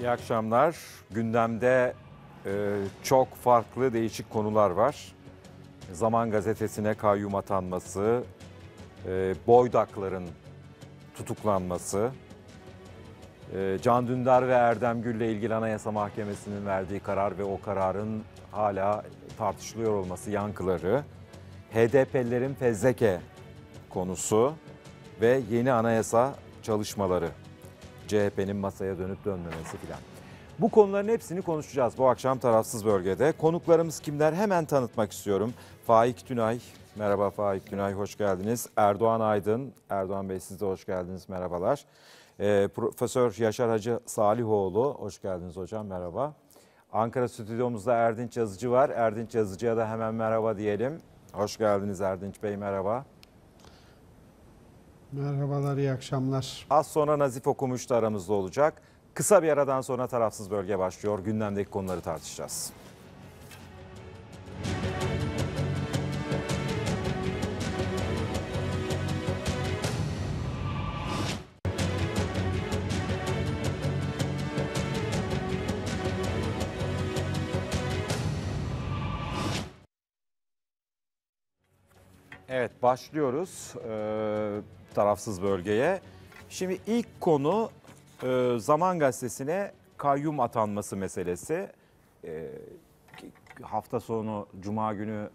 İyi akşamlar. Gündemde çok farklı değişik konular var. Zaman gazetesine kayyum atanması, Boydakların tutuklanması, Can Dündar ve Erdem Gül'le ilgili Anayasa Mahkemesi'nin verdiği karar ve o kararın hala tartışılıyor olması yankıları, HDP'lilerin fezleke konusu ve yeni anayasa çalışmaları, CHP'nin masaya dönüp dönmemesi filan. Bu konuların hepsini konuşacağız bu akşam tarafsız bölgede. Konuklarımız kimler hemen tanıtmak istiyorum. Faik Tünay, merhaba Faik Tünay, hoş geldiniz. Erdoğan Aydın, Erdoğan Bey siz de hoş geldiniz, merhabalar. Profesör Yaşar Hacı Salihoğlu, hoş geldiniz hocam, merhaba. Ankara stüdyomuzda Erdinç Yazıcı var. Erdinç Yazıcı'ya da hemen merhaba diyelim. Hoş geldiniz Erdinç Bey, merhaba. Merhabalar, iyi akşamlar. Az sonra Nazif Okumuş da aramızda olacak. Kısa bir aradan sonra tarafsız bölge başlıyor. Gündemdeki konuları tartışacağız. Evet, başlıyoruz tarafsız bölgeye. Şimdi ilk konu Zaman Gazetesi'ne kayyum atanması meselesi. Hafta sonu, Cuma günü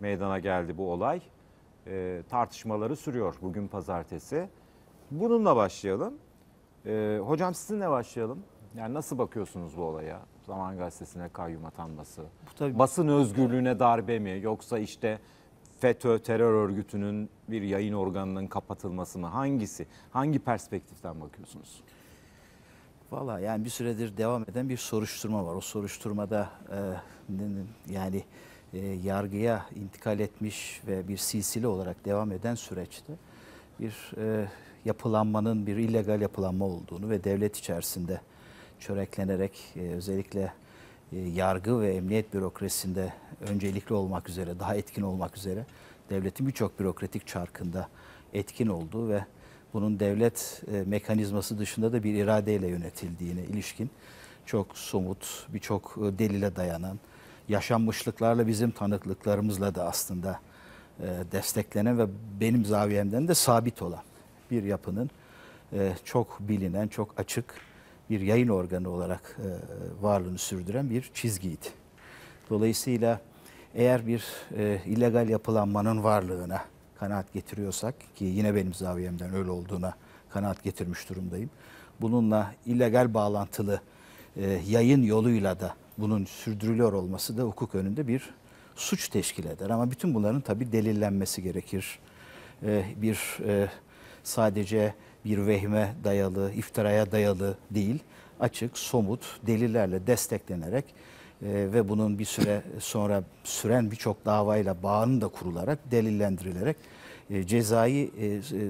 meydana geldi bu olay. Tartışmaları sürüyor, bugün pazartesi. Bununla başlayalım. Hocam sizinle başlayalım. Yani nasıl bakıyorsunuz bu olaya? Zaman Gazetesi'ne kayyum atanması. Tabii. Basın özgürlüğüne darbe mi? Yoksa işte FETÖ terör örgütünün bir yayın organının kapatılması mı? Hangisi? Hangi perspektiften bakıyorsunuz? Valla yani bir süredir devam eden bir soruşturma var. O soruşturmada yani yargıya intikal etmiş ve bir silsile olarak devam eden süreçte bir yapılanmanın bir illegal yapılanma olduğunu ve devlet içerisinde çöreklenerek özellikle yargı ve emniyet bürokrasisinde öncelikli olmak üzere, daha etkin olmak üzere devletin birçok bürokratik çarkında etkin olduğu ve bunun devlet mekanizması dışında da bir iradeyle yönetildiğine ilişkin çok somut, birçok delile dayanan, yaşanmışlıklarla bizim tanıklıklarımızla da aslında desteklenen ve benim zaviyemden de sabit olan bir yapının çok bilinen, çok açık bir yayın organı olarak varlığını sürdüren bir çizgiydi. Dolayısıyla eğer bir illegal yapılanmanın varlığına kanaat getiriyorsak, ki yine benim zaviyemden öyle olduğuna kanaat getirmiş durumdayım. Bununla illegal bağlantılı yayın yoluyla da bunun sürdürülüyor olması da hukuk önünde bir suç teşkil eder. Ama bütün bunların tabii delillenmesi gerekir. Sadece bir vehme dayalı, iftiraya dayalı değil, açık, somut, delillerle desteklenerek ve bunun bir süre sonra süren birçok davayla bağını da kurularak, delillendirilerek cezai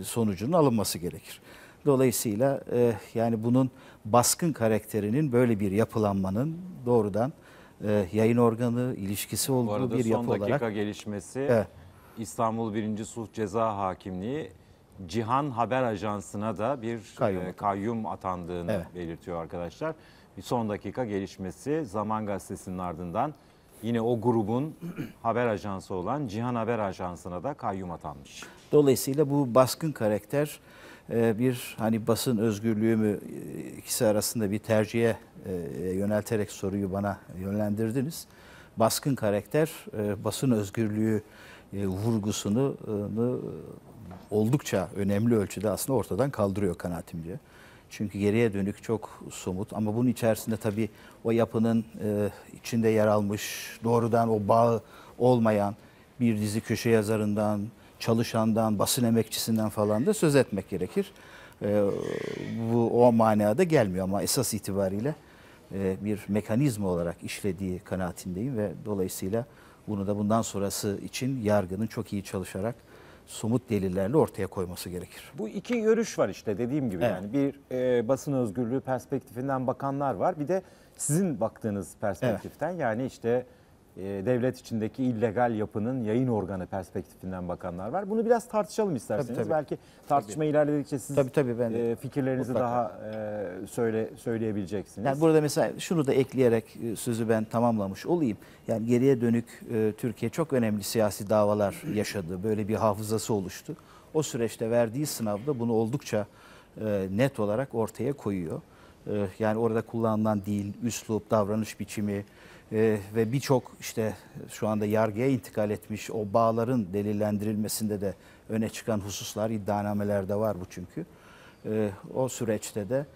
sonucunun alınması gerekir. Dolayısıyla yani bunun baskın karakterinin böyle bir yapılanmanın doğrudan yayın organı ilişkisi olduğu bir yapı olarak. Bu arada son dakika gelişmesi, evet. İstanbul 1. Sulh Ceza Hakimliği Cihan Haber Ajansı'na da bir kayyum atandığını belirtiyor arkadaşlar. Bir son dakika gelişmesi Zaman Gazetesi'nin ardından yine o grubun haber ajansı olan Cihan Haber Ajansı'na da kayyum atanmış. Dolayısıyla bu baskın karakter bir hani basın özgürlüğü mü, ikisi arasında bir tercihe yönelterek soruyu bana yönlendirdiniz. Baskın karakter basın özgürlüğü vurgusunu oldukça önemli ölçüde aslında ortadan kaldırıyor kanaatimce. Çünkü geriye dönük çok somut ama bunun içerisinde tabii o yapının içinde yer almış, doğrudan o bağı olmayan bir dizi köşe yazarından, çalışandan, basın emekçisinden falan da söz etmek gerekir. Bu o manada gelmiyor ama esas itibariyle bir mekanizma olarak işlediği kanaatindeyim ve dolayısıyla bunu da bundan sonrası için yargının çok iyi çalışarak somut delillerle ortaya koyması gerekir. Bu iki görüş var işte dediğim gibi. Evet. Yani bir basın özgürlüğü perspektifinden bakanlar var. Bir de sizin baktığınız perspektiften, evet. Yani işte devlet içindeki illegal yapının yayın organı perspektifinden bakanlar var. Bunu biraz tartışalım isterseniz. Tabii, tabii. Belki tartışma ilerledikçe siz ben fikirlerinizi mutlaka söyleyebileceksiniz. Yani burada mesela şunu da ekleyerek sözü ben tamamlamış olayım. Yani geriye dönük Türkiye çok önemli siyasi davalar yaşadı. Böyle bir hafızası oluştu. O süreçte verdiği sınavda bunu oldukça net olarak ortaya koyuyor. Yani orada kullanılan dil, üslup, davranış biçimi ve birçok işte şu anda yargıya intikal etmiş o bağların delillendirilmesinde de öne çıkan hususlar, iddianamelerde var bu çünkü. O süreçte de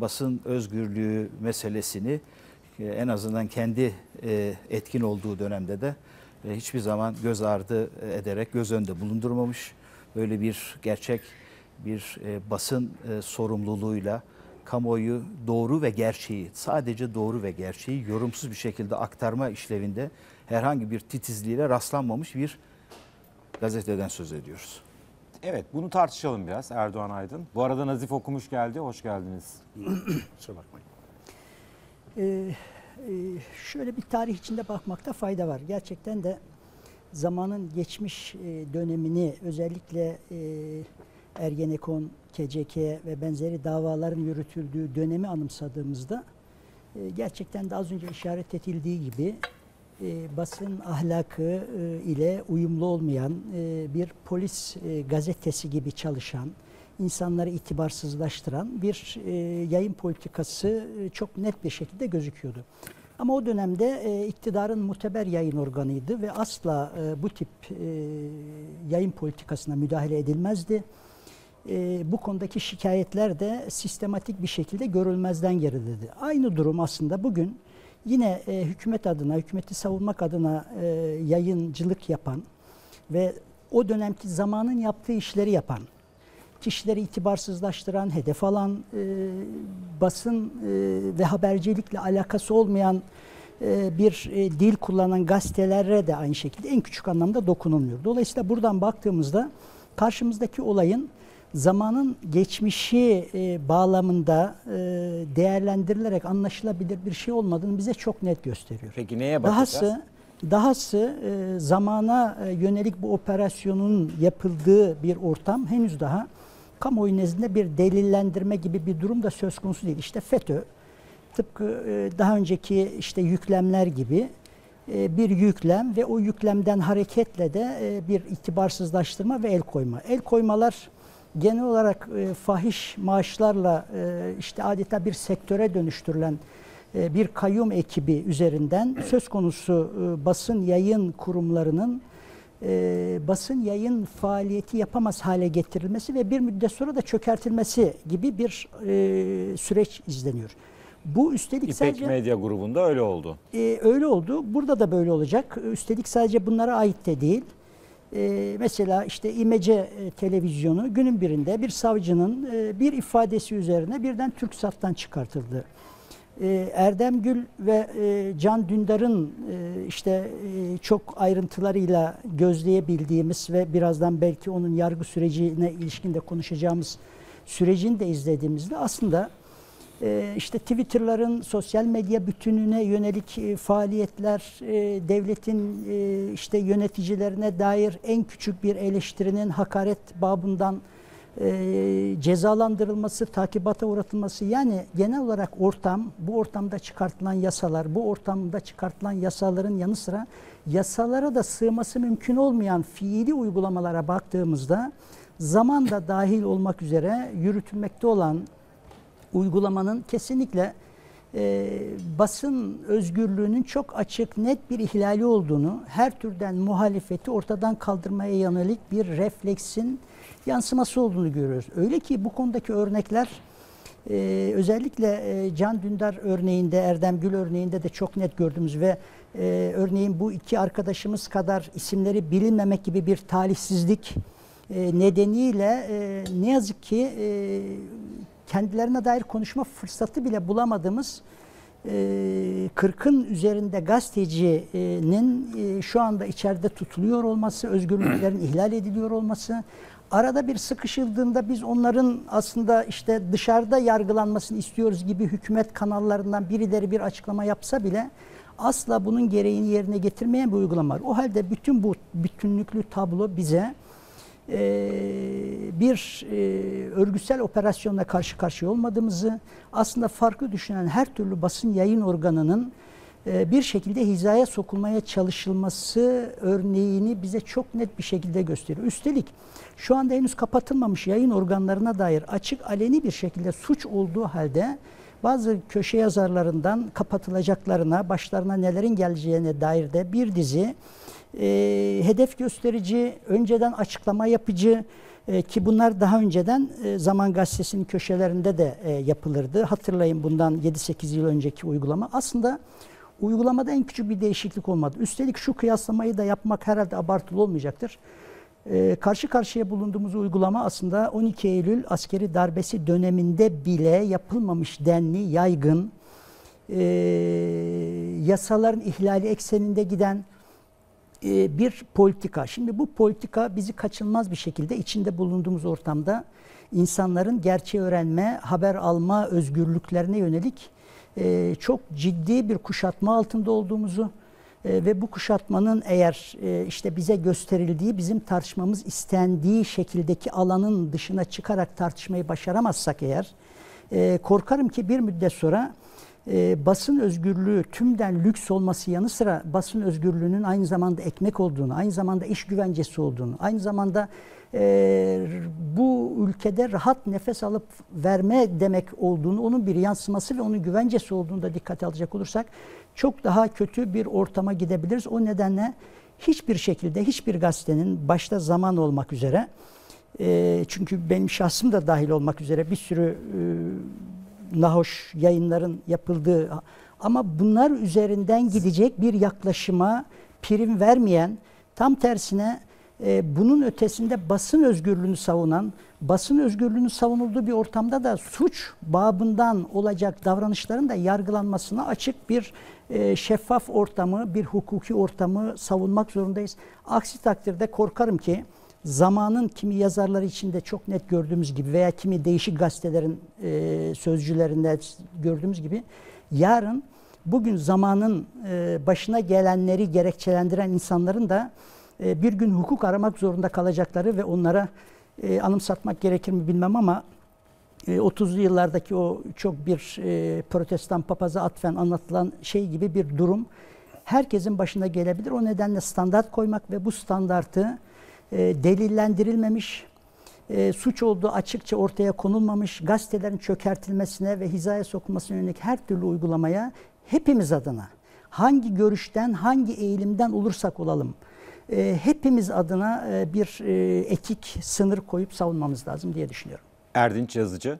basın özgürlüğü meselesini en azından kendi etkin olduğu dönemde de hiçbir zaman göz ardı ederek göz önünde bulundurmamış. Böyle bir gerçek bir basın sorumluluğuyla kamuoyu doğru ve gerçeği, sadece doğru ve gerçeği yorumsuz bir şekilde aktarma işlevinde herhangi bir titizliğe rastlanmamış bir gazeteden söz ediyoruz. Evet, bunu tartışalım biraz Erdoğan Aydın. Bu arada Nazif Okumuş geldi, hoş geldiniz. Kusura bakmayın. Şöyle bir tarih içinde bakmakta fayda var. Gerçekten de zamanın geçmiş dönemini, özellikle Ergenekon, KCK ve benzeri davaların yürütüldüğü dönemi anımsadığımızda gerçekten de az önce işaret edildiği gibi basın ahlakı ile uyumlu olmayan bir polis gazetesi gibi çalışan, insanları itibarsızlaştıran bir yayın politikası çok net bir şekilde gözüküyordu. Ama o dönemde iktidarın muteber yayın organıydı ve asla bu tip yayın politikasına müdahale edilmezdi. Bu konudaki şikayetler de sistematik bir şekilde görülmezden gerilirdi. Aynı durum aslında bugün yine hükümet adına, hükümeti savunmak adına yayıncılık yapan ve o dönemki zamanın yaptığı işleri yapan, kişileri itibarsızlaştıran, hedef alan, basın ve habercilikle alakası olmayan bir dil kullanan gazetelere de aynı şekilde en küçük anlamda dokunulmuyor. Dolayısıyla buradan baktığımızda karşımızdaki olayın zamanın geçmişi bağlamında değerlendirilerek anlaşılabilir bir şey olmadığını bize çok net gösteriyor. Peki neye bakacağız? Dahası zamana yönelik bu operasyonun yapıldığı bir ortam henüz daha kamuoyu nezdinde bir delillendirme gibi bir durum da söz konusu değil. İşte FETÖ tıpkı daha önceki işte yüklemler gibi bir yüklem ve o yüklemden hareketle de bir itibarsızlaştırma ve el koyma. El koymalar genel olarak fahiş maaşlarla işte adeta bir sektöre dönüştürülen bir kayyum ekibi üzerinden söz konusu basın yayın kurumlarının basın yayın faaliyeti yapamaz hale getirilmesi ve bir müddet sonra da çökertilmesi gibi bir süreç izleniyor. Bu üstelik İpek sadece Medya grubunda öyle oldu. Öyle oldu. Burada da böyle olacak. Üstelik sadece bunlara ait de değil. Mesela işte İmece televizyonu günün birinde bir savcının bir ifadesi üzerine birden TürkSat'tan çıkartıldı. Erdem Gül ve Can Dündar'ın işte çok ayrıntılarıyla gözleyebildiğimiz ve birazdan belki onun yargı sürecine ilişkin de konuşacağımız sürecini de izlediğimizde aslında işte Twitter'ların sosyal medya bütününe yönelik faaliyetler, devletin işte yöneticilerine dair en küçük bir eleştirinin hakaret babından cezalandırılması, takibata uğratılması, yani genel olarak ortam, bu ortamda çıkartılan yasalar, bu ortamda çıkartılan yasaların yanı sıra yasalara da sığması mümkün olmayan fiili uygulamalara baktığımızda zaman da dahil olmak üzere yürütülmekte olan uygulamanın kesinlikle basın özgürlüğünün çok açık, net bir ihlali olduğunu, her türden muhalefeti ortadan kaldırmaya yönelik bir refleksin yansıması olduğunu görüyoruz. Öyle ki bu konudaki örnekler özellikle Can Dündar örneğinde, Erdem Gül örneğinde de çok net gördüğümüz ve örneğin bu iki arkadaşımız kadar isimleri bilinmemek gibi bir talihsizlik nedeniyle ne yazık ki kendilerine dair konuşma fırsatı bile bulamadığımız 40'ın üzerinde gazetecinin şu anda içeride tutuluyor olması, özgürlüklerin ihlal ediliyor olması, arada bir sıkışıldığında biz onların aslında işte dışarıda yargılanmasını istiyoruz gibi hükümet kanallarından birileri bir açıklama yapsa bile asla bunun gereğini yerine getirmeyen bir uygulama var. O halde bütün bu bütünlüklü tablo bize bir örgütsel operasyonla karşı karşıya olmadığımızı, aslında farklı düşünen her türlü basın yayın organının bir şekilde hizaya sokulmaya çalışılması örneğini bize çok net bir şekilde gösteriyor. Üstelik şu anda henüz kapatılmamış yayın organlarına dair açık aleni bir şekilde suç olduğu halde bazı köşe yazarlarından kapatılacaklarına, başlarına nelerin geleceğine dair de bir dizi hedef gösterici, önceden açıklama yapıcı ki bunlar daha önceden Zaman Gazetesi'nin köşelerinde de yapılırdı. Hatırlayın, bundan 7-8 yıl önceki uygulama. Aslında uygulamada en küçük bir değişiklik olmadı. Üstelik şu kıyaslamayı da yapmak herhalde abartılı olmayacaktır. Karşı karşıya bulunduğumuz uygulama aslında 12 Eylül askeri darbesi döneminde bile yapılmamış denli yaygın, yasaların ihlali ekseninde giden bir politika. Şimdi bu politika bizi kaçınılmaz bir şekilde içinde bulunduğumuz ortamda insanların gerçeği öğrenme, haber alma özgürlüklerine yönelik çok ciddi bir kuşatma altında olduğumuzu ve bu kuşatmanın eğer işte bize gösterildiği, bizim tartışmamız istendiği şekildeki alanın dışına çıkarak tartışmayı başaramazsak eğer, korkarım ki bir müddet sonra basın özgürlüğü tümden lüks olması yanı sıra basın özgürlüğünün aynı zamanda ekmek olduğunu, aynı zamanda iş güvencesi olduğunu, aynı zamanda bu ülkede rahat nefes alıp verme demek olduğunu, onun bir yansıması ve onun güvencesi olduğunu da dikkate alacak olursak çok daha kötü bir ortama gidebiliriz. O nedenle hiçbir şekilde hiçbir gazetenin, başta Zaman olmak üzere, çünkü benim şahsım da dahil olmak üzere bir sürü nahoş yayınların yapıldığı ama bunlar üzerinden gidecek bir yaklaşıma prim vermeyen, tam tersine bunun ötesinde basın özgürlüğünü savunan, basın özgürlüğünü savunulduğu bir ortamda da suç babından olacak davranışların da yargılanmasına açık bir şeffaf ortamı, bir hukuki ortamı savunmak zorundayız. Aksi takdirde korkarım ki Zaman'ın kimi yazarları içinde çok net gördüğümüz gibi veya kimi değişik gazetelerin sözcülerinde gördüğümüz gibi yarın bugün Zaman'ın başına gelenleri gerekçelendiren insanların da bir gün hukuk aramak zorunda kalacakları ve onlara anımsatmak gerekir mi bilmem ama 30'lu yıllardaki o çok bir Protestan papaza atfen anlatılan şey gibi bir durum herkesin başına gelebilir. O nedenle standart koymak ve bu standartı delillendirilmemiş, suç olduğu açıkça ortaya konulmamış, gazetelerin çökertilmesine ve hizaya sokulmasına yönelik her türlü uygulamaya hepimiz adına, hangi görüşten, hangi eğilimden olursak olalım, hepimiz adına bir etik sınır koyup savunmamız lazım diye düşünüyorum. Erdinç Yazıcı.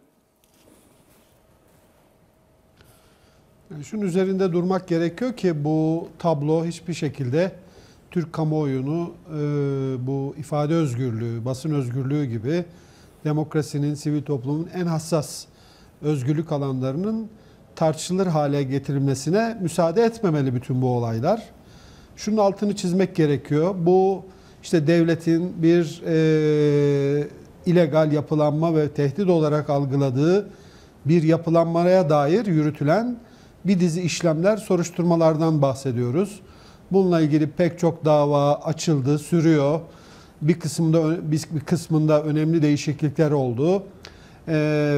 Şunun üzerinde durmak gerekiyor ki bu tablo hiçbir şekilde Türk kamuoyunu bu ifade özgürlüğü, basın özgürlüğü gibi demokrasinin, sivil toplumun en hassas özgürlük alanlarının tartışılır hale getirilmesine müsaade etmemeli bütün bu olaylar. Şunun altını çizmek gerekiyor. Bu işte devletin bir illegal yapılanma ve tehdit olarak algıladığı bir yapılanmaya dair yürütülen bir dizi işlemler, soruşturmalardan bahsediyoruz. Bununla ilgili pek çok dava açıldı, sürüyor. Bir kısmında önemli değişiklikler oldu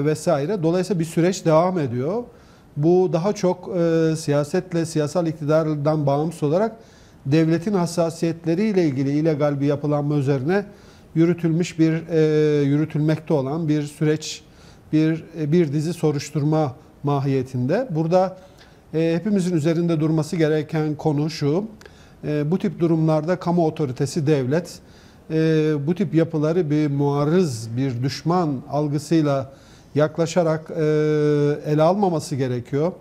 vesaire. Dolayısıyla bir süreç devam ediyor. Bu daha çok siyasetle, siyasal iktidardan bağımsız olarak devletin hassasiyetleriyle ilgili illegal bir yapılanma üzerine yürütülmekte olan bir süreç, bir dizi soruşturma mahiyetinde. Burada hepimizin üzerinde durması gereken konu şu: bu tip durumlarda kamu otoritesi, devlet bu tip yapıları bir muarız, bir düşman algısıyla yaklaşarak ele almaması gerekiyor.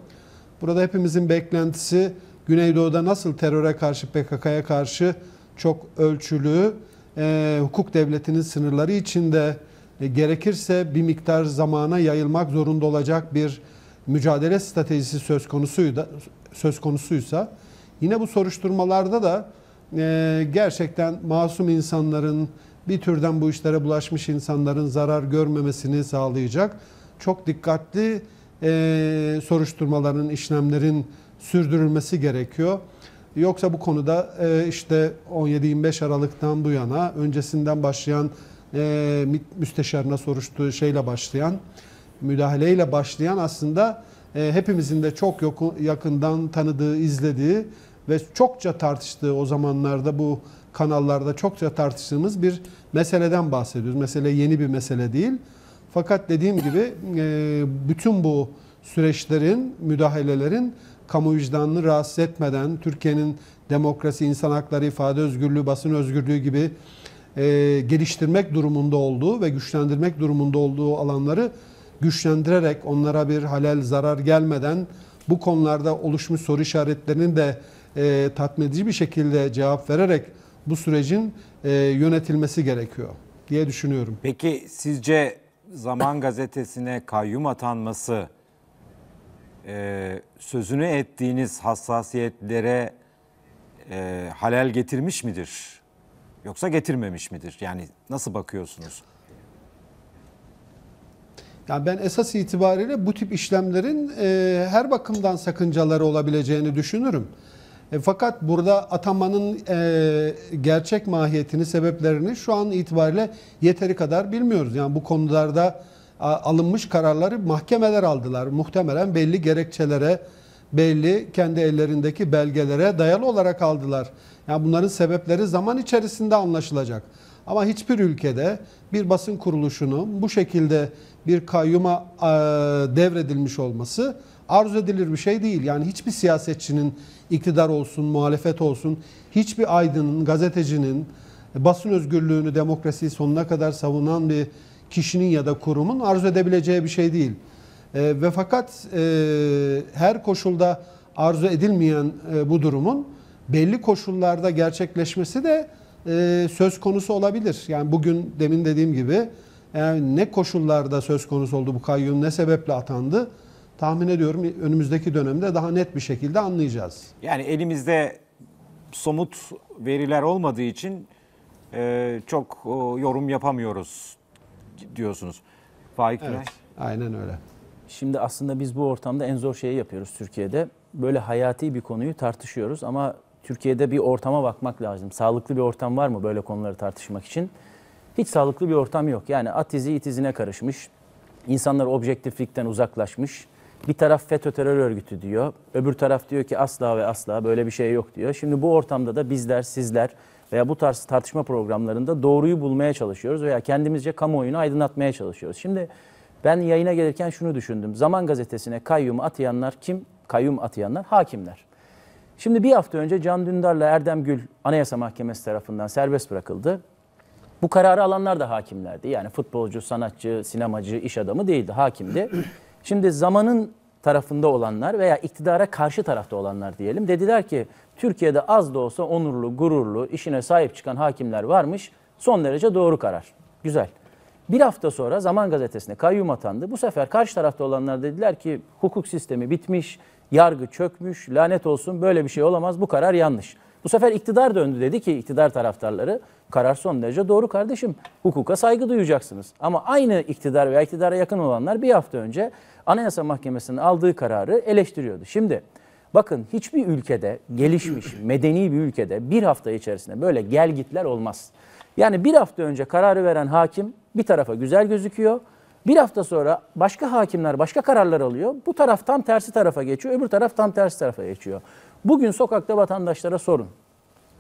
Burada hepimizin beklentisi, Güneydoğu'da nasıl teröre karşı, PKK'ya karşı çok ölçülü, hukuk devletinin sınırları içinde gerekirse bir miktar zamana yayılmak zorunda olacak bir mücadele stratejisi söz konusuysa, yine bu soruşturmalarda da gerçekten masum insanların, bir türden bu işlere bulaşmış insanların zarar görmemesini sağlayacak çok dikkatli soruşturmaların, işlemlerin sürdürülmesi gerekiyor. Yoksa bu konuda işte 17-25 Aralık'tan bu yana öncesinden başlayan MİT müsteşarına soruştuğu şeyle başlayan, müdahaleyle başlayan aslında hepimizin de çok yakından tanıdığı, izlediği ve çokça tartıştığı, o zamanlarda bu kanallarda çokça tartıştığımız bir meseleden bahsediyoruz. Mesele yeni bir mesele değil. Fakat dediğim gibi bütün bu süreçlerin, müdahalelerin kamu vicdanını rahatsız etmeden, Türkiye'nin demokrasi, insan hakları, ifade özgürlüğü, basın özgürlüğü gibi geliştirmek durumunda olduğu ve güçlendirmek durumunda olduğu alanları güçlendirerek, onlara bir halel, zarar gelmeden bu konularda oluşmuş soru işaretlerinin de tatmin edici bir şekilde cevap vererek bu sürecin yönetilmesi gerekiyor diye düşünüyorum. Peki sizce Zaman Gazetesi'ne kayyum atanması sözünü ettiğiniz hassasiyetlere halel getirmiş midir? Yoksa getirmemiş midir? Yani nasıl bakıyorsunuz? Yani ben esas itibariyle bu tip işlemlerin her bakımdan sakıncaları olabileceğini düşünürüm. Fakat burada atamanın gerçek mahiyetini, sebeplerini şu an itibariyle yeteri kadar bilmiyoruz. Yani bu konularda alınmış kararları mahkemeler aldılar. Muhtemelen belli gerekçelere, belli kendi ellerindeki belgelere dayalı olarak aldılar. Yani bunların sebepleri zaman içerisinde anlaşılacak. Ama hiçbir ülkede bir basın kuruluşunun bu şekilde bir kayyuma devredilmiş olması arzu edilir bir şey değil. Yani hiçbir siyasetçinin, iktidar olsun, muhalefet olsun, hiçbir aydının, gazetecinin, basın özgürlüğünü, demokrasiyi sonuna kadar savunan bir kişinin ya da kurumun arzu edebileceği bir şey değil. Ve fakat her koşulda arzu edilmeyen bu durumun belli koşullarda gerçekleşmesi de söz konusu olabilir. Yani bugün demin dediğim gibi yani ne koşullarda söz konusu oldu bu kayyum, ne sebeple atandı, tahmin ediyorum önümüzdeki dönemde daha net bir şekilde anlayacağız. Yani elimizde somut veriler olmadığı için çok yorum yapamıyoruz diyorsunuz. Faik Bey. Evet, aynen öyle. Şimdi aslında biz bu ortamda en zor şeyi yapıyoruz Türkiye'de. Böyle hayati bir konuyu tartışıyoruz ama Türkiye'de bir ortama bakmak lazım. Sağlıklı bir ortam var mı böyle konuları tartışmak için? Hiç sağlıklı bir ortam yok. Yani at izi it izine karışmış. İnsanlar objektiflikten uzaklaşmış. Bir taraf FETÖ terör örgütü diyor. Öbür taraf diyor ki asla ve asla böyle bir şey yok diyor. Şimdi bu ortamda da bizler, sizler veya bu tarz tartışma programlarında doğruyu bulmaya çalışıyoruz veya kendimizce kamuoyunu aydınlatmaya çalışıyoruz. Şimdi ben yayına gelirken şunu düşündüm. Zaman Gazetesi'ne kayyum atayanlar kim? Kayyum atayanlar hakimler. Şimdi bir hafta önce Can Dündar'la Erdem Gül Anayasa Mahkemesi tarafından serbest bırakıldı. Bu kararı alanlar da hakimlerdi. Yani futbolcu, sanatçı, sinemacı, iş adamı değildi, hakimdi. Şimdi Zaman'ın tarafında olanlar veya iktidara karşı tarafta olanlar diyelim. Dediler ki Türkiye'de az da olsa onurlu, gururlu, işine sahip çıkan hakimler varmış. Son derece doğru karar. Güzel. Bir hafta sonra Zaman Gazetesi'ne kayyum atandı. Bu sefer karşı tarafta olanlar dediler ki hukuk sistemi bitmiş, yargı çökmüş, lanet olsun böyle bir şey olamaz, bu karar yanlış. Bu sefer iktidar döndü, dedi ki iktidar taraftarları karar son derece doğru kardeşim, hukuka saygı duyacaksınız. Ama aynı iktidar veya iktidara yakın olanlar bir hafta önce Anayasa Mahkemesi'nin aldığı kararı eleştiriyordu. Şimdi bakın hiçbir ülkede, gelişmiş, medeni bir ülkede bir hafta içerisinde böyle gelgitler olmaz. Yani bir hafta önce kararı veren hakim bir tarafa güzel gözüküyor. Bir hafta sonra başka hakimler başka kararlar alıyor. Bu taraf tam tersi tarafa geçiyor, öbür taraf tam tersi tarafa geçiyor. Bugün sokakta vatandaşlara sorun.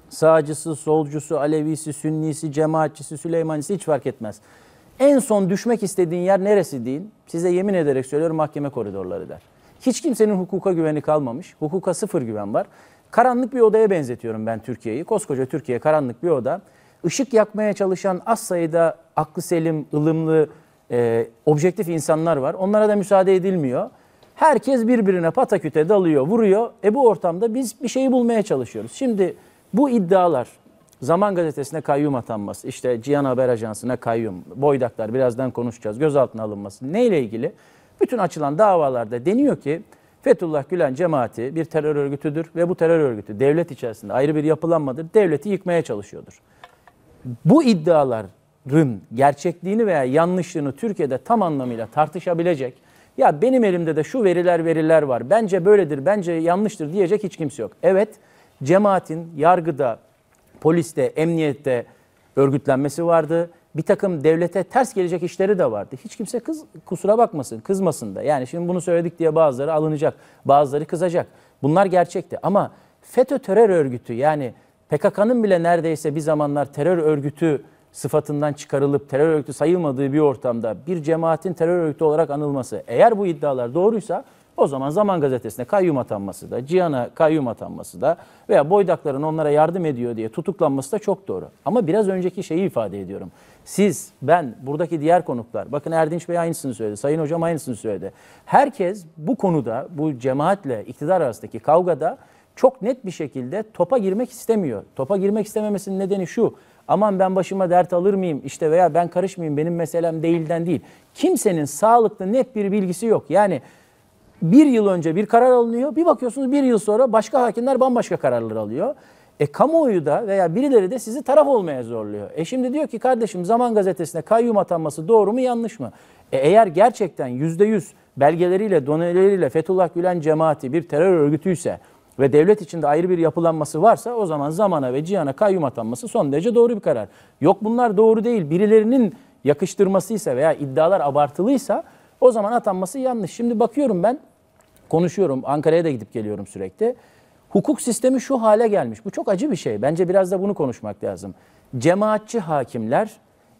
Sağcısı, solcusu, Alevisi, Sünnisi, cemaatçisi, Süleymancısı hiç fark etmez. En son düşmek istediğin yer neresi deyin, size yemin ederek söylüyorum mahkeme koridorları der. Hiç kimsenin hukuka güveni kalmamış, hukuka sıfır güven var. Karanlık bir odaya benzetiyorum ben Türkiye'yi. Koskoca Türkiye karanlık bir oda. Işık yakmaya çalışan az sayıda aklı selim, ılımlı, objektif insanlar var. Onlara da müsaade edilmiyor. Herkes birbirine pataküte dalıyor, vuruyor. Bu ortamda biz bir şeyi bulmaya çalışıyoruz. Şimdi bu iddialar, Zaman Gazetesi'ne kayyum atanması, işte Cihan Haber Ajansı'na kayyum, boydaklar birazdan konuşacağız, gözaltına alınması neyle ilgili? Bütün açılan davalarda deniyor ki Fethullah Gülen cemaati bir terör örgütüdür ve bu terör örgütü devlet içerisinde ayrı bir yapılanmadır, devleti yıkmaya çalışıyordur. Bu iddiaların gerçekliğini veya yanlışlığını Türkiye'de tam anlamıyla tartışabilecek ya benim elimde de şu veriler var, bence böyledir, bence yanlıştır diyecek hiç kimse yok. Evet, cemaatin yargıda, poliste, emniyette örgütlenmesi vardı. Bir takım devlete ters gelecek işleri de vardı. Hiç kimse kusura bakmasın, kızmasın da. Yani şimdi bunu söyledik diye bazıları alınacak, bazıları kızacak. Bunlar gerçekti ama FETÖ terör örgütü, yani PKK'nın bile neredeyse bir zamanlar terör örgütü sıfatından çıkarılıp terör örgütü sayılmadığı bir ortamda bir cemaatin terör örgütü olarak anılması, eğer bu iddialar doğruysa o zaman Zaman Gazetesi'ne kayyum atanması da, Cihan'a kayyum atanması da veya boydakların onlara yardım ediyor diye tutuklanması da çok doğru. Ama biraz önceki şeyi ifade ediyorum. Siz, ben, buradaki diğer konuklar, bakın Erdinç Bey aynısını söyledi, Sayın Hocam aynısını söyledi. Herkes bu konuda, bu cemaatle iktidar arasındaki kavgada çok net bir şekilde topa girmek istemiyor. Topa girmek istememesinin nedeni şu: aman ben başıma dert alır mıyım işte veya ben karışmayayım, benim meselem değilden değil. Kimsenin sağlıklı net bir bilgisi yok. Yani bir yıl önce bir karar alınıyor, bir bakıyorsunuz bir yıl sonra başka hakimler bambaşka kararlar alıyor. Kamuoyu da veya birileri de sizi taraf olmaya zorluyor. Şimdi diyor ki kardeşim Zaman Gazetesi'ne kayyum atanması doğru mu yanlış mı? Eğer gerçekten %100 belgeleriyle, doneleriyle Fethullah Gülen cemaati bir terör örgütüyse ve devlet içinde ayrı bir yapılanması varsa o zaman Zaman'a ve Cihan'a kayyum atanması son derece doğru bir karar. Yok bunlar doğru değil, birilerinin yakıştırmasıysa veya iddialar abartılıysa o zaman atanması yanlış. Şimdi bakıyorum, ben konuşuyorum, Ankara'ya da gidip geliyorum sürekli. Hukuk sistemi şu hale gelmiş. Bu çok acı bir şey. Bence biraz da bunu konuşmak lazım. Cemaatçi hakimler,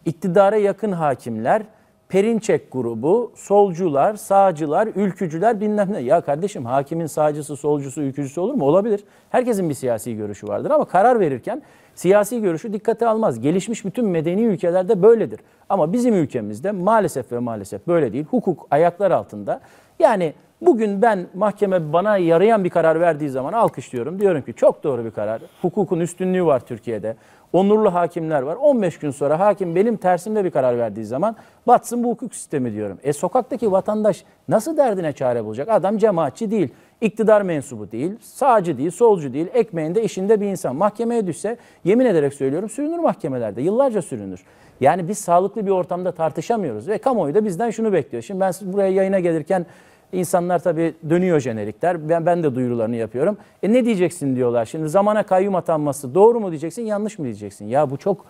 iktidara yakın hakimler, Perinçek grubu, solcular, sağcılar, ülkücüler bilmem ne. Ya kardeşim, hakimin sağcısı, solcusu, ülkücüsü olur mu? Olabilir. Herkesin bir siyasi görüşü vardır ama karar verirken siyasi görüşü dikkate almaz. Gelişmiş bütün medeni ülkelerde böyledir. Ama bizim ülkemizde maalesef ve maalesef böyle değil. Hukuk ayaklar altında. Yani bugün ben, mahkeme bana yarayan bir karar verdiği zaman alkışlıyorum. Diyorum ki çok doğru bir karar. Hukukun üstünlüğü var Türkiye'de. Onurlu hakimler var. 15 gün sonra hakim benim tersimde bir karar verdiği zaman batsın bu hukuk sistemi diyorum. Sokaktaki vatandaş nasıl derdine çare bulacak? Adam cemaatçi değil, iktidar mensubu değil, sağcı değil, solcu değil, ekmeğinde, işinde bir insan. Mahkemeye düşse, yemin ederek söylüyorum, sürünür mahkemelerde, yıllarca sürünür. Yani biz sağlıklı bir ortamda tartışamıyoruz ve kamuoyu da bizden şunu bekliyor. Şimdi ben buraya yayına gelirken İnsanlar tabii dönüyor jenerikler. Ben de duyurularını yapıyorum. Ne diyeceksin diyorlar. Şimdi Zaman'a kayyum atanması doğru mu diyeceksin, yanlış mı diyeceksin? Ya bu çok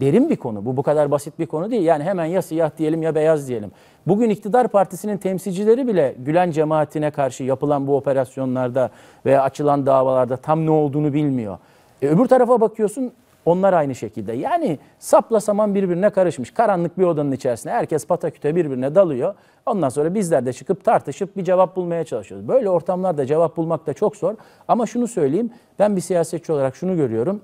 derin bir konu. Bu kadar basit bir konu değil. Yani hemen ya siyah diyelim ya beyaz diyelim. Bugün iktidar partisinin temsilcileri bile Gülen cemaatine karşı yapılan bu operasyonlarda veya açılan davalarda tam ne olduğunu bilmiyor. Öbür tarafa bakıyorsun, onlar aynı şekilde. Yani sapla saman birbirine karışmış. Karanlık bir odanın içerisinde herkes pataküte birbirine dalıyor. Ondan sonra bizler de çıkıp tartışıp bir cevap bulmaya çalışıyoruz. Böyle ortamlarda cevap bulmak da çok zor. Ama şunu söyleyeyim, ben bir siyasetçi olarak şunu görüyorum.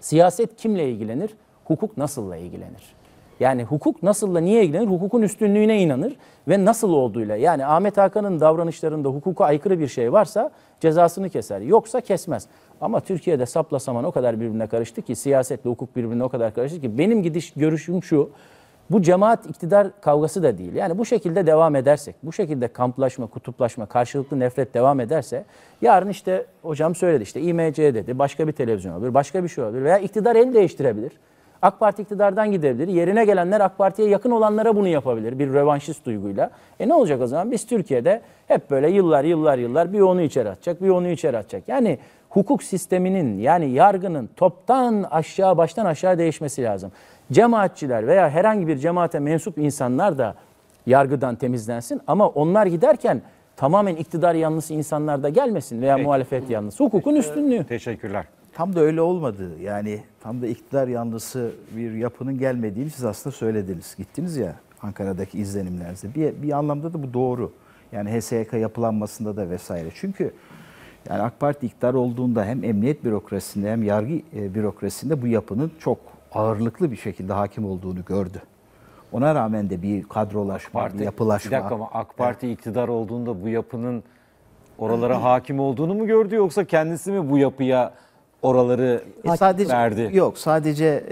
Siyaset kimle ilgilenir? Hukuk nasılla ilgilenir? Yani hukuk nasılla niye ilgilenir? Hukukun üstünlüğüne inanır ve nasıl olduğuyla. Yani Ahmet Hakan'ın davranışlarında hukuka aykırı bir şey varsa cezasını keser, yoksa kesmez. Ama Türkiye'de sapla saman o kadar birbirine karıştı ki, siyasetle hukuk birbirine o kadar karıştı ki, benim görüşüm şu: bu cemaat iktidar kavgası da değil. Yani bu şekilde devam edersek, bu şekilde kamplaşma, kutuplaşma, karşılıklı nefret devam ederse yarın işte hocam söyledi, işte İMC dedi, başka bir televizyon olabilir, başka bir şey olabilir veya iktidar el değiştirebilir. AK Parti iktidardan gidebilir. Yerine gelenler AK Parti'ye yakın olanlara bunu yapabilir bir rövanşist duyguyla. Ne olacak o zaman? Biz Türkiye'de hep böyle yıllar bir onu içeri atacak, bir onu içeri atacak. Yani hukuk sisteminin, yani yargının toptan aşağı, baştan aşağı değişmesi lazım. Cemaatçiler veya herhangi bir cemaate mensup insanlar da yargıdan temizlensin ama onlar giderken tamamen iktidar yanlısı insanlar da gelmesin veya muhalefet yanlısı. Hukukun üstünlüğü. Teşekkürler. Tam da öyle olmadı. Yani tam da iktidar yanlısı bir yapının gelmediğini siz aslında söylediniz. Gittiniz ya Ankara'daki izlenimlerinizde. Bir anlamda da bu doğru. Yani HSYK yapılanmasında da vesaire. Çünkü yani AK Parti iktidar olduğunda hem emniyet bürokrasisinde hem yargı bürokrasisinde bu yapının çok ağırlıklı bir şekilde hakim olduğunu gördü. Ona rağmen de bir kadrolaşma, bir yapılaşma. Bir dakika, ama AK Parti iktidar olduğunda bu yapının oralara hakim olduğunu mu gördü, yoksa kendisi mi bu yapıya oraları sadece verdi? Yok, sadece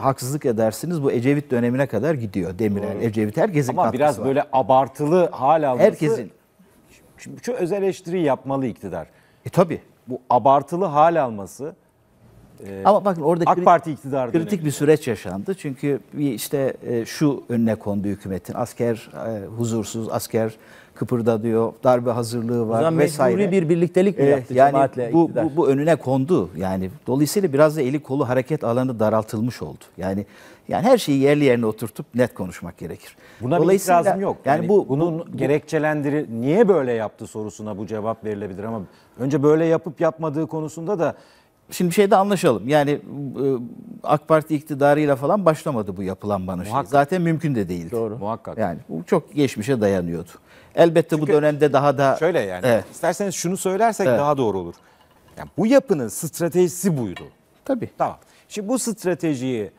haksızlık edersiniz, bu Ecevit dönemine kadar gidiyor. Demirel, Ecevit, herkesin katkısı var. Ama biraz böyle abartılı hala alması. Herkesin. Şu öz eleştiriyi yapmalı iktidar. Tabii. Bu abartılı hal alması Ama bakın orada AK Parti iktidarı kritik dönemi. Bir süreç yaşandı. Çünkü işte şu önüne kondu hükümetin. Asker huzursuz, asker kıpırdadıyor, darbe hazırlığı var vesaire. Mecburi bir birliktelik mi yaptı cemaatle iktidar? Bu önüne kondu. Yani dolayısıyla biraz da eli kolu hareket alanı daraltılmış oldu. Yani her şeyi yerli yerine oturtup net konuşmak gerekir. Buna bir itirazım yok. Yani bunun gerekçelendirilmesi, niye böyle yaptı sorusuna bu cevap verilebilir ama önce böyle yapıp yapmadığı konusunda da şimdi bir şey de anlaşalım. Yani AK Parti iktidarıyla falan başlamadı bu yapılanmanın şeyi. Zaten mümkün de değildi. Doğru. Muhakkak. Yani bu çok geçmişe dayanıyordu. Elbette çünkü bu dönemde daha da... Şöyle yani, evet. İsterseniz şunu söylersek evet, daha doğru olur. Yani bu yapının stratejisi buydu. Tabii. Tamam. Şimdi bu stratejiyi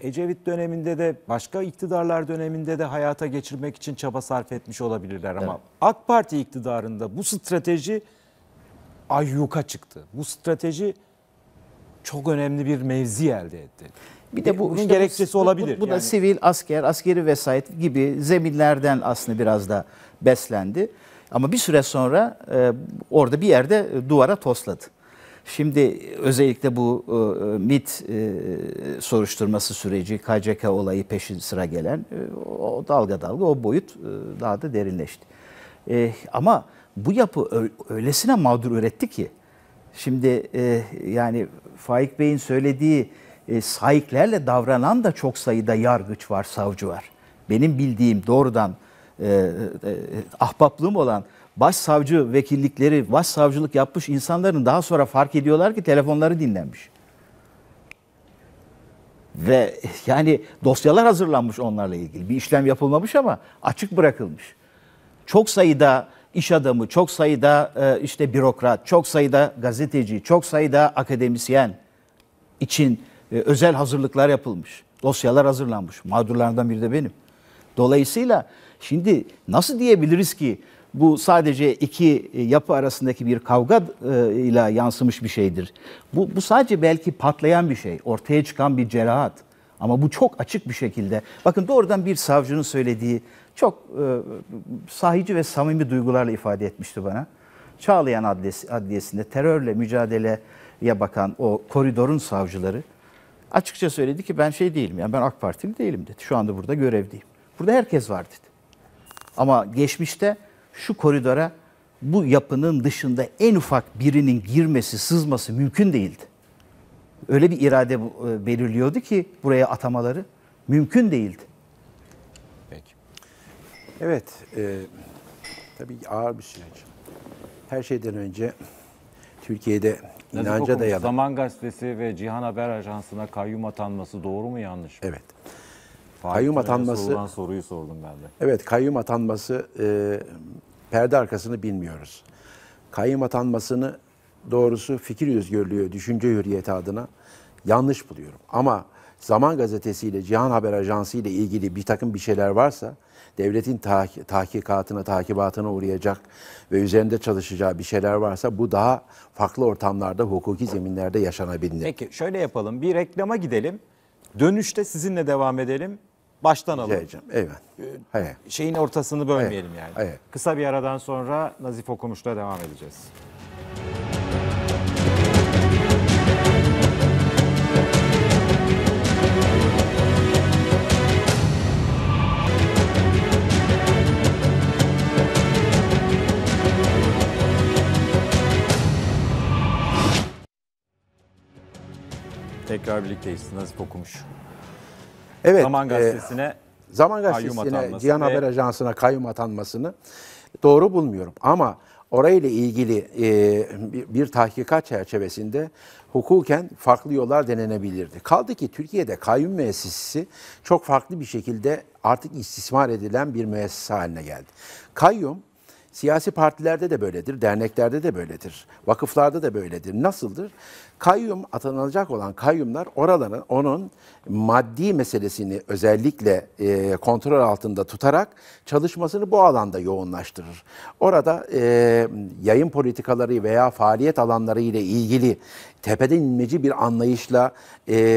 Ecevit döneminde de başka iktidarlar döneminde de hayata geçirmek için çaba sarf etmiş olabilirler ama evet, AK Parti iktidarında bu strateji ayyuka çıktı. Bu strateji çok önemli bir mevzi elde etti. Bir de bunun gerekçesi olabilir. Bu da sivil, askeri vesayet gibi zeminlerden aslında biraz da beslendi. Ama bir süre sonra orada bir yerde duvara tosladı. Şimdi özellikle bu MİT soruşturması süreci, KCK olayı peşin sıra gelen o dalga o boyut daha da derinleşti. Ama bu yapı öylesine mağdur üretti ki şimdi yani Faik Bey'in söylediği saiklerle davranan da çok sayıda yargıç var, savcı var. Benim bildiğim doğrudan ahbaplığım olan başsavcı vekillikleri, başsavcılık yapmış insanların daha sonra fark ediyorlar ki telefonları dinlenmiş. Ve yani dosyalar hazırlanmış onlarla ilgili. Bir işlem yapılmamış ama açık bırakılmış. Çok sayıda iş adamı, çok sayıda işte bürokrat, çok sayıda gazeteci, çok sayıda akademisyen için özel hazırlıklar yapılmış. Dosyalar hazırlanmış. Mağdurlardan biri de benim. Dolayısıyla şimdi nasıl diyebiliriz ki bu sadece iki yapı arasındaki bir kavga ile yansımış bir şeydir. Bu sadece belki patlayan bir şey, ortaya çıkan bir cerahat. Ama bu çok açık bir şekilde. Bakın doğrudan bir savcının söylediği çok sahici ve samimi duygularla ifade etmişti bana. Çağlayan Adliyesi'nde terörle mücadeleye bakan o koridorun savcıları açıkça söyledi ki ben şey değilim, yani ben AK Partili değilim dedi. Şu anda burada görevdeyim. Burada herkes var dedi. Ama geçmişte şu koridora bu yapının dışında en ufak birinin girmesi, sızması mümkün değildi. Öyle bir irade belirliyordu ki buraya atamaları mümkün değildi. Peki. Evet, tabii ağır bir süreç. Her şeyden önce Türkiye'de inanca dayalı. Zaman Gazetesi ve Cihan Haber Ajansı'na kayyum atanması doğru mu yanlış mı? Evet. Kayyum atanması, soruyu sordum ben de. Evet, kayyum atanması perde arkasını bilmiyoruz. Kayyum atanmasını doğrusu fikir özgürlüğü, düşünce hürriyeti adına yanlış buluyorum. Ama Zaman Gazetesi ile Cihan Haber Ajansı ile ilgili bir takım bir şeyler varsa devletin takibatına uğrayacak ve üzerinde çalışacağı bir şeyler varsa bu daha farklı ortamlarda, hukuki zeminlerde yaşanabilir. Peki şöyle yapalım, bir reklama gidelim. Dönüşte sizinle devam edelim. Baştan alalım. Evet. Şeyin ortasını bölmeyelim yani. Evet. Kısa bir aradan sonra Nazif Okumuş'la devam edeceğiz. Tekrar birlikteyiz. Nazif Okumuş. Evet. Zaman Gazetesi'ne Cihan Haber Ajansı'na kayyum atanmasını doğru bulmuyorum. Ama orayla ilgili bir tahkikat çerçevesinde hukuken farklı yollar denenebilirdi. Kaldı ki Türkiye'de kayyum müessesesi çok farklı bir şekilde artık istismar edilen bir müessese haline geldi. Kayyum siyasi partilerde de böyledir, derneklerde de böyledir, vakıflarda da böyledir. Nasıldır? Kayyum atanılacak olan kayyumlar oraların onun maddi meselesini özellikle kontrol altında tutarak çalışmasını bu alanda yoğunlaştırır. Orada yayın politikaları veya faaliyet alanları ile ilgili tepeden inmeci bir anlayışla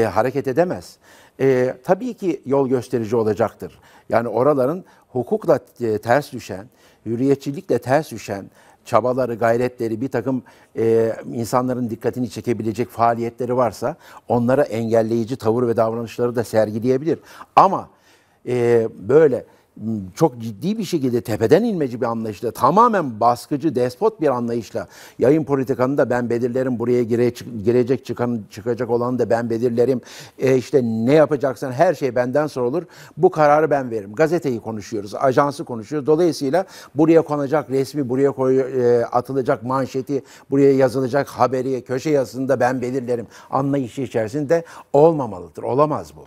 hareket edemez. Tabii ki yol gösterici olacaktır. Yani oraların hukukla ters düşen, hürriyetçilikle ters düşen çabaları, gayretleri, bir takım insanların dikkatini çekebilecek faaliyetleri varsa onlara engelleyici tavır ve davranışları da sergileyebilir. Ama böyle çok ciddi bir şekilde tepeden inmeci bir anlayışla, tamamen baskıcı, despot bir anlayışla yayın politikanı da ben belirlerim, buraya girecek çıkacak olanı da ben belirlerim, işte ne yapacaksan her şey benden sorulur, bu kararı ben veririm. Gazeteyi konuşuyoruz, ajansı konuşuyoruz. Dolayısıyla buraya konacak resmi, buraya atılacak manşeti, buraya yazılacak haberi, köşe yazısını da ben belirlerim anlayışı içerisinde olmamalıdır. Olamaz bu.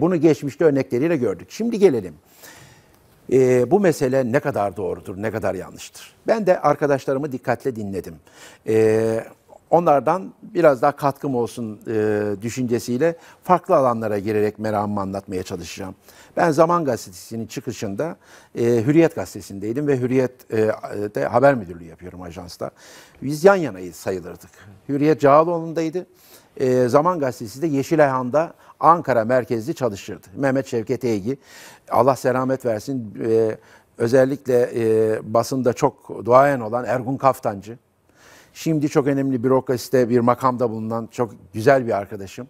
Bunu geçmişte örnekleriyle gördük. Şimdi gelelim. Bu mesele ne kadar doğrudur, ne kadar yanlıştır? Ben de arkadaşlarımı dikkatle dinledim. Onlardan biraz daha katkım olsun düşüncesiyle farklı alanlara girerek meramımı anlatmaya çalışacağım. Ben Zaman Gazetesi'nin çıkışında Hürriyet Gazetesi'ndeydim ve Hürriyet'te haber müdürlüğü yapıyorum ajansta. Biz yan yanayız sayılırdık. Hürriyet Cağaloğlu'ndaydı. Zaman Gazetesi de Yeşilayhan'da Ankara merkezli çalışırdı. Mehmet Şevket Eygi, Allah selamet versin, özellikle basında çok duayen olan Ergun Kaftancı. Şimdi çok önemli bürokraside bir makamda bulunan çok güzel bir arkadaşım.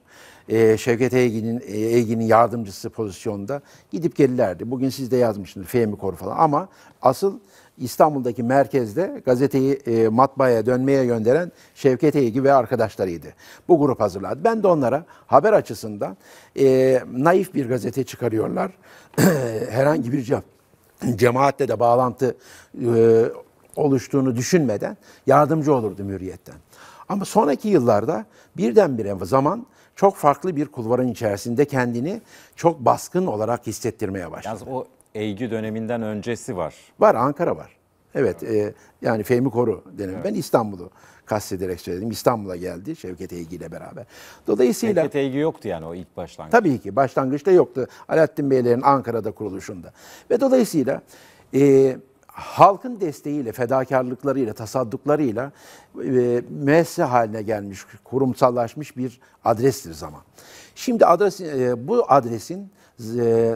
Şevket Eygi'nin yardımcısı pozisyonunda gidip gelirlerdi. Bugün siz de yazmışsınız Fehmi Koru falan, ama asıl İstanbul'daki merkezde gazeteyi matbaaya dönmeye gönderen Şevket Eygi ve arkadaşlarıydı. Bu grup hazırladı. Ben de onlara haber açısından naif bir gazete çıkarıyorlar. Herhangi bir cemaatle de bağlantı oluştuğunu düşünmeden yardımcı olurdum Hürriyet'ten. Ama sonraki yıllarda birdenbire Zaman çok farklı bir kulvarın içerisinde kendini çok baskın olarak hissettirmeye başladı. Yalnız o Eygi döneminden öncesi var. Var, Ankara var. Evet, yani Fehmi Koru dönemi. Evet. Ben İstanbul'u kastederek söyledim. İstanbul'a geldi Şevket Eygi ile beraber. Dolayısıyla Şevket Eygi yoktu yani o ilk başlangıçta. Tabii ki başlangıçta yoktu. Alaaddin Beylerin Ankara'da kuruluşunda. Ve dolayısıyla halkın desteğiyle, fedakarlıklarıyla, tasadduklarıyla müessese haline gelmiş, kurumsallaşmış bir adrestir Zaman. Şimdi bu adresin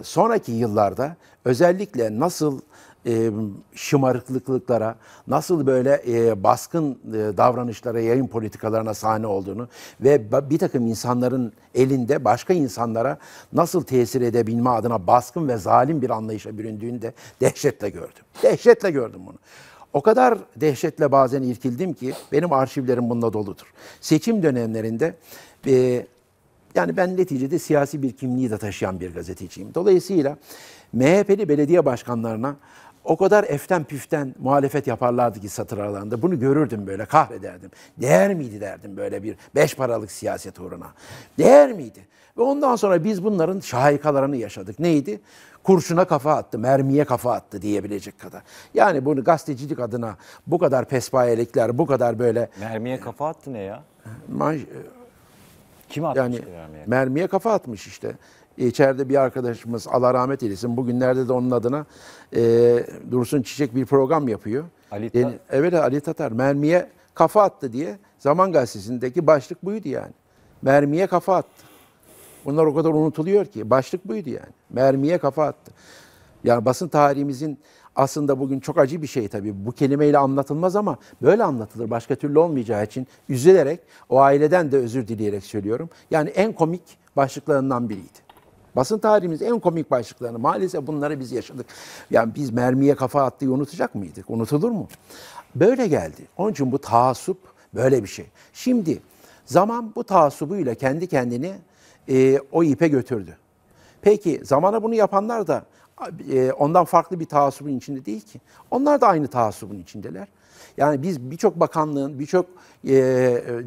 sonraki yıllarda özellikle nasıl şımarıklıklara, nasıl böyle baskın davranışlara, yayın politikalarına sahne olduğunu ve bir takım insanların elinde başka insanlara nasıl tesir edebilme adına baskın ve zalim bir anlayışa büründüğünü de dehşetle gördüm. Dehşetle gördüm bunu. O kadar dehşetle bazen irkildim ki benim arşivlerim bununla doludur. Seçim dönemlerinde yani ben neticede siyasi bir kimliği de taşıyan bir gazeteciyim. Dolayısıyla MHP'li belediye başkanlarına o kadar eften püften muhalefet yaparlardı ki satır aralarında. Bunu görürdüm, böyle kahrederdim. Değer miydi derdim böyle bir 5 paralık siyaset uğruna. Değer miydi? Ve ondan sonra biz bunların şahikalarını yaşadık. Neydi? Kurşuna kafa attı, mermiye kafa attı diyebilecek kadar. Yani bunu gazetecilik adına bu kadar pespayelikler, bu kadar böyle... Mermiye kafa attı ne ya? Kim atmış yani, mermiye kafa atmış işte. İçeride bir arkadaşımız, Allah rahmet eylesin, bugünlerde de onun adına Dursun Çiçek bir program yapıyor. Evet, Ali Tatar mermiye kafa attı diye Zaman Gazetesi'ndeki başlık buydu yani. Mermiye kafa attı. Bunlar o kadar unutuluyor ki, başlık buydu yani. Mermiye kafa attı. Yani basın tarihimizin aslında bugün çok acı bir şey tabii. Bu kelimeyle anlatılmaz ama böyle anlatılır. Başka türlü olmayacağı için üzülerek, o aileden de özür dileyerek söylüyorum. Yani en komik başlıklarından biriydi. Basın tarihimiz en komik başlıklarını, maalesef bunları biz yaşadık. Yani biz mermiye kafa attığı unutacak mıydık? Unutulur mu? Böyle geldi. Onun için bu taassup böyle bir şey. Şimdi Zaman bu taassubuyla kendi kendini o ipe götürdü. Peki Zaman'a bunu yapanlar da ondan farklı bir taassubun içinde değil ki. Onlar da aynı taassubun içindeler. Yani biz birçok bakanlığın, birçok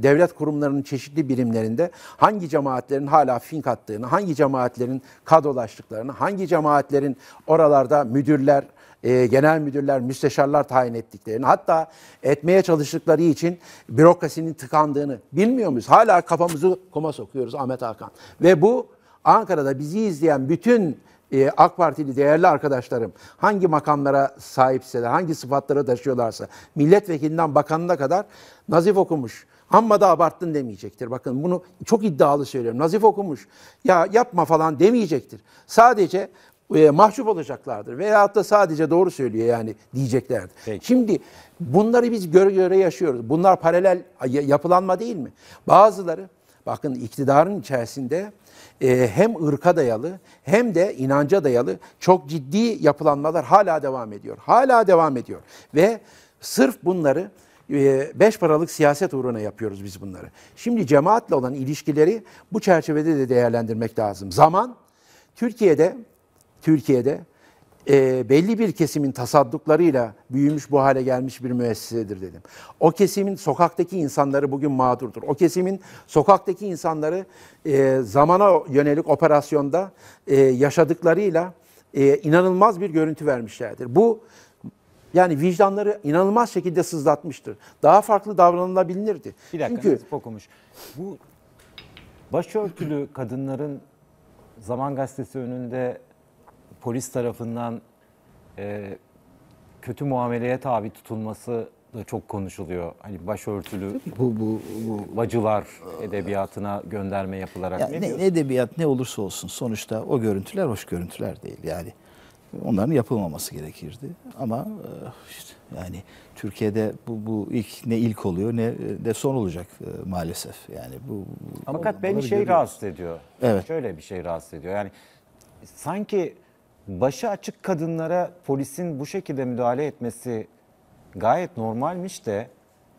devlet kurumlarının çeşitli birimlerinde hangi cemaatlerin hala fink attığını, hangi cemaatlerin kadrolaştıklarını, hangi cemaatlerin oralarda müdürler, genel müdürler, müsteşarlar tayin ettiklerini, hatta etmeye çalıştıkları için bürokrasinin tıkandığını bilmiyor muyuz? Hala kafamızı kuma sokuyoruz Ahmet Hakan. Ve bu Ankara'da bizi izleyen bütün AK Partili değerli arkadaşlarım, hangi makamlara sahipseler, hangi sıfatları taşıyorlarsa, milletvekilinden bakanına kadar Nazif okumuş. Amma da abarttın demeyecektir. Bakın bunu çok iddialı söylüyorum. Nazif okumuş. Ya yapma falan demeyecektir. Sadece mahcup olacaklardır. Veyahut da sadece doğru söylüyor yani diyeceklerdir. Peki. Şimdi bunları biz göre göre yaşıyoruz. Bunlar paralel yapılanma değil mi? Bazıları bakın iktidarın içerisinde hem ırka dayalı hem de inanca dayalı çok ciddi yapılanmalar hala devam ediyor. Hala devam ediyor. Ve sırf bunları beş paralık siyaset uğruna yapıyoruz biz bunları. Şimdi cemaatle olan ilişkileri bu çerçevede de değerlendirmek lazım. Zaman Türkiye'de belli bir kesimin tasadduklarıyla büyümüş bu hale gelmiş bir müessesedir dedim. O kesimin sokaktaki insanları bugün mağdurdur. O kesimin sokaktaki insanları zamana yönelik operasyonda yaşadıklarıyla inanılmaz bir görüntü vermişlerdir. Bu yani vicdanları inanılmaz şekilde sızlatmıştır. Daha farklı davranılabilirdi. Bir dakika, çünkü okumuş. Bu başörtülü kadınların Zaman Gazetesi önünde polis tarafından kötü muameleye tabi tutulması da çok konuşuluyor. Hani başörtülü bu bacılar edebiyatına gönderme yapılarak. Ya ne edebiyat ne olursa olsun sonuçta o görüntüler hoş görüntüler değil yani. Onların yapılmaması gerekirdi. Ama işte yani Türkiye'de bu ilk ne ilk oluyor ne de son olacak maalesef. Yani fakat beni rahatsız ediyor. Evet. Şöyle bir şey rahatsız ediyor. Yani sanki başı açık kadınlara polisin bu şekilde müdahale etmesi gayet normalmiş de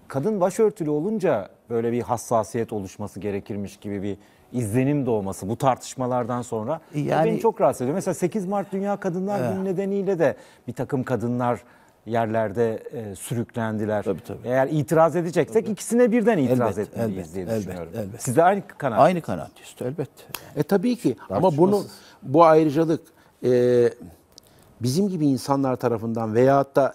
kadın başörtülü olunca böyle bir hassasiyet oluşması gerekirmiş gibi bir izlenim doğması bu tartışmalardan sonra yani, beni çok rahatsız ediyor. Mesela 8 Mart Dünya Kadınlar Günü nedeniyle de bir takım kadınlar yerlerde sürüklendiler. Tabii. Eğer itiraz edeceksek ikisine birden itiraz etmeliyiz diye düşünüyorum. Elbet. Siz de aynı kanaat. Aynı kanaat elbette. Tabii ki ama bu ayrıcalık bizim gibi insanlar tarafından veyahut da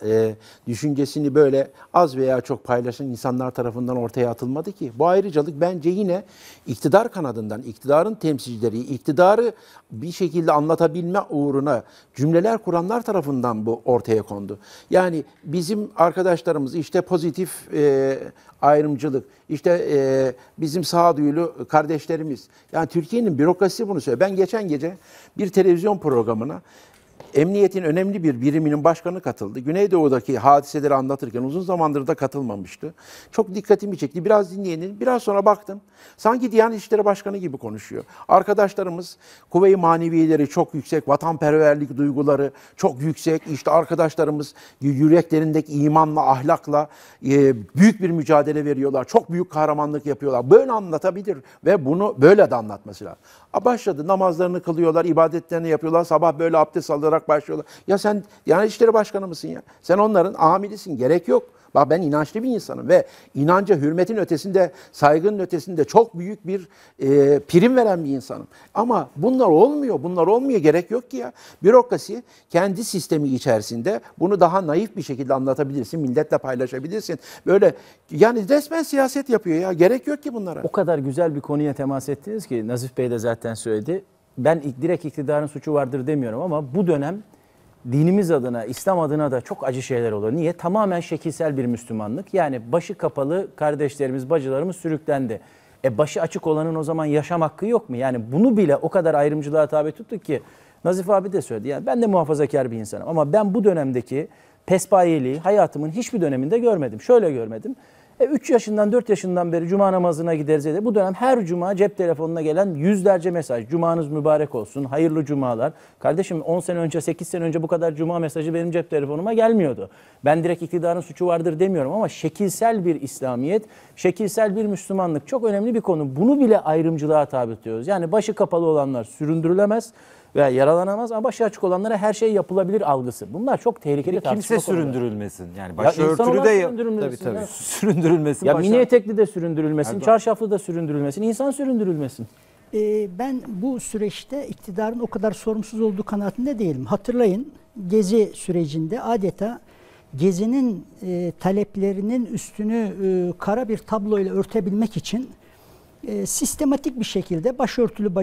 düşüncesini böyle az veya çok paylaşan insanlar tarafından ortaya atılmadı ki. Bu ayrıcalık bence yine iktidar kanadından, iktidarın temsilcileri, iktidarı bir şekilde anlatabilme uğruna cümleler kuranlar tarafından bu ortaya kondu. Yani bizim arkadaşlarımız işte pozitif ayrımcılık, işte bizim sağduyulu kardeşlerimiz. Yani Türkiye'nin bürokrasisi bunu söylüyor. Ben geçen gece bir televizyon programına Emniyetin önemli bir biriminin başkanı katıldı. Güneydoğu'daki hadiseleri anlatırken uzun zamandır da katılmamıştı. Çok dikkatimi çekti. Biraz dinleyelim. Biraz sonra baktım. Sanki Diyanet İşleri Başkanı gibi konuşuyor. Arkadaşlarımız kuvve-i maneviyeleri çok yüksek, vatanperverlik duyguları çok yüksek. İşte arkadaşlarımız yüreklerindeki imanla, ahlakla büyük bir mücadele veriyorlar. Çok büyük kahramanlık yapıyorlar. Böyle anlatabilir ve bunu böyle de anlatması lazım. Başladı. Namazlarını kılıyorlar, ibadetlerini yapıyorlar. Sabah böyle abdest alarak başlıyorlar. Ya sen Diyanet İşleri Başkanı mısın ya? Sen onların amirisin. Gerek yok. Bak ben inançlı bir insanım ve inanca hürmetin ötesinde, saygının ötesinde çok büyük bir prim veren bir insanım. Ama bunlar olmuyor. Gerek yok ki ya. Bürokrasi kendi sistemi içerisinde bunu daha naif bir şekilde anlatabilirsin, milletle paylaşabilirsin. Böyle yani resmen siyaset yapıyor ya. Gerek yok ki bunlara. O kadar güzel bir konuya temas ettiniz ki Nazif Bey de zaten söyledi. Ben direkt iktidarın suçu vardır demiyorum ama bu dönem dinimiz adına, İslam adına da çok acı şeyler oluyor. Niye? Tamamen şekilsel bir Müslümanlık. Yani başı kapalı kardeşlerimiz, bacılarımız sürüklendi. Başı açık olanın o zaman yaşam hakkı yok mu? Yani bunu bile o kadar ayrımcılığa tabi tuttuk ki Nazif abi de söyledi. Yani ben de muhafazakar bir insanım ama ben bu dönemdeki pespayeliği hayatımın hiçbir döneminde görmedim. Şöyle görmedim. 3 yaşından 4 yaşından beri cuma namazına gideriz. Bu dönem her cuma cep telefonuna gelen yüzlerce mesaj. Cumanız mübarek olsun, hayırlı cumalar. Kardeşim 10 sene önce, 8 sene önce bu kadar cuma mesajı benim cep telefonuma gelmiyordu. Ben direkt iktidarın suçu vardır demiyorum ama şekilsel bir İslamiyet, şekilsel bir Müslümanlık çok önemli bir konu. Bunu bile ayrımcılığa tabi tutuyoruz. Yani başı kapalı olanlar süründürülemez veya yaralanamaz ama başı açık olanlara her şey yapılabilir algısı. Bunlar çok tehlikeli tartışma. Kimse süründürülmesin. Yani başörtülü de süründürülmesin. Tabii. Süründürülmesin. Ya mini etekli de süründürülmesin, çarşaflı da süründürülmesin, insan süründürülmesin. Ben bu süreçte iktidarın o kadar sorumsuz olduğu kanaatinde değilim. Hatırlayın Gezi sürecinde adeta Gezi'nin taleplerinin üstünü kara bir tabloyla örtebilmek için sistematik bir şekilde başörtülü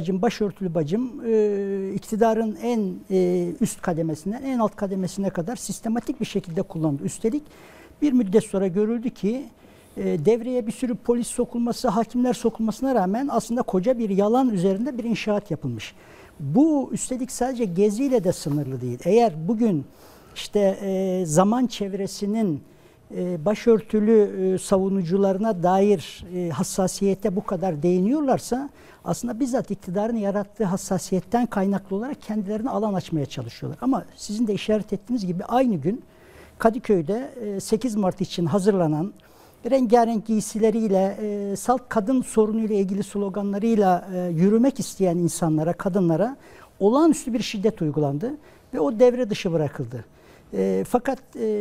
bacım iktidarın en üst kademesinden en alt kademesine kadar sistematik bir şekilde kullanıldı. Üstelik bir müddet sonra görüldü ki devreye bir sürü polis sokulması, hakimler sokulmasına rağmen aslında koca bir yalan üzerinde bir inşaat yapılmış. Bu üstelik sadece geziyle de sınırlı değil. Eğer bugün işte zaman çevresinin başörtülü savunucularına dair hassasiyete bu kadar değiniyorlarsa aslında bizzat iktidarın yarattığı hassasiyetten kaynaklı olarak kendilerine alan açmaya çalışıyorlar. Ama sizin de işaret ettiğiniz gibi aynı gün Kadıköy'de 8 Mart için hazırlanan rengarenk giysileriyle, salt kadın sorunuyla ilgili sloganlarıyla yürümek isteyen insanlara, kadınlara olağanüstü bir şiddet uygulandı ve o devre dışı bırakıldı. Fakat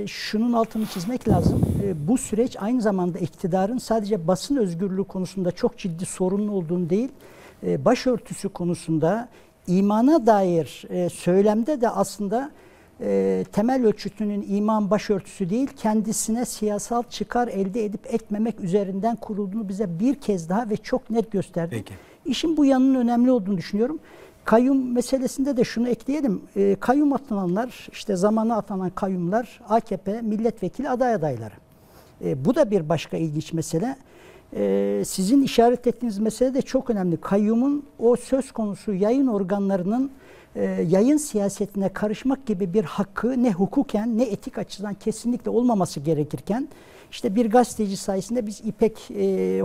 şunun altını çizmek lazım, bu süreç aynı zamanda iktidarın sadece basın özgürlüğü konusunda çok ciddi sorunun olduğunu değil, başörtüsü konusunda, imana dair söylemde de aslında temel ölçütünün iman başörtüsü değil, kendisine siyasal çıkar elde edip etmemek üzerinden kurulduğunu bize bir kez daha ve çok net gösterdi. Peki. İşin bu yanının önemli olduğunu düşünüyorum. Kayyum meselesinde de şunu ekleyelim. Kayyum atananlar, işte zamana atanan kayyumlar AKP milletvekili aday adayları. Bu da bir başka ilginç mesele. Sizin işaret ettiğiniz mesele de çok önemli. Kayyumun o söz konusu yayın organlarının yayın siyasetine karışmak gibi bir hakkı ne hukuken ne etik açıdan kesinlikle olmaması gerekirken işte bir gazeteci sayesinde biz İpek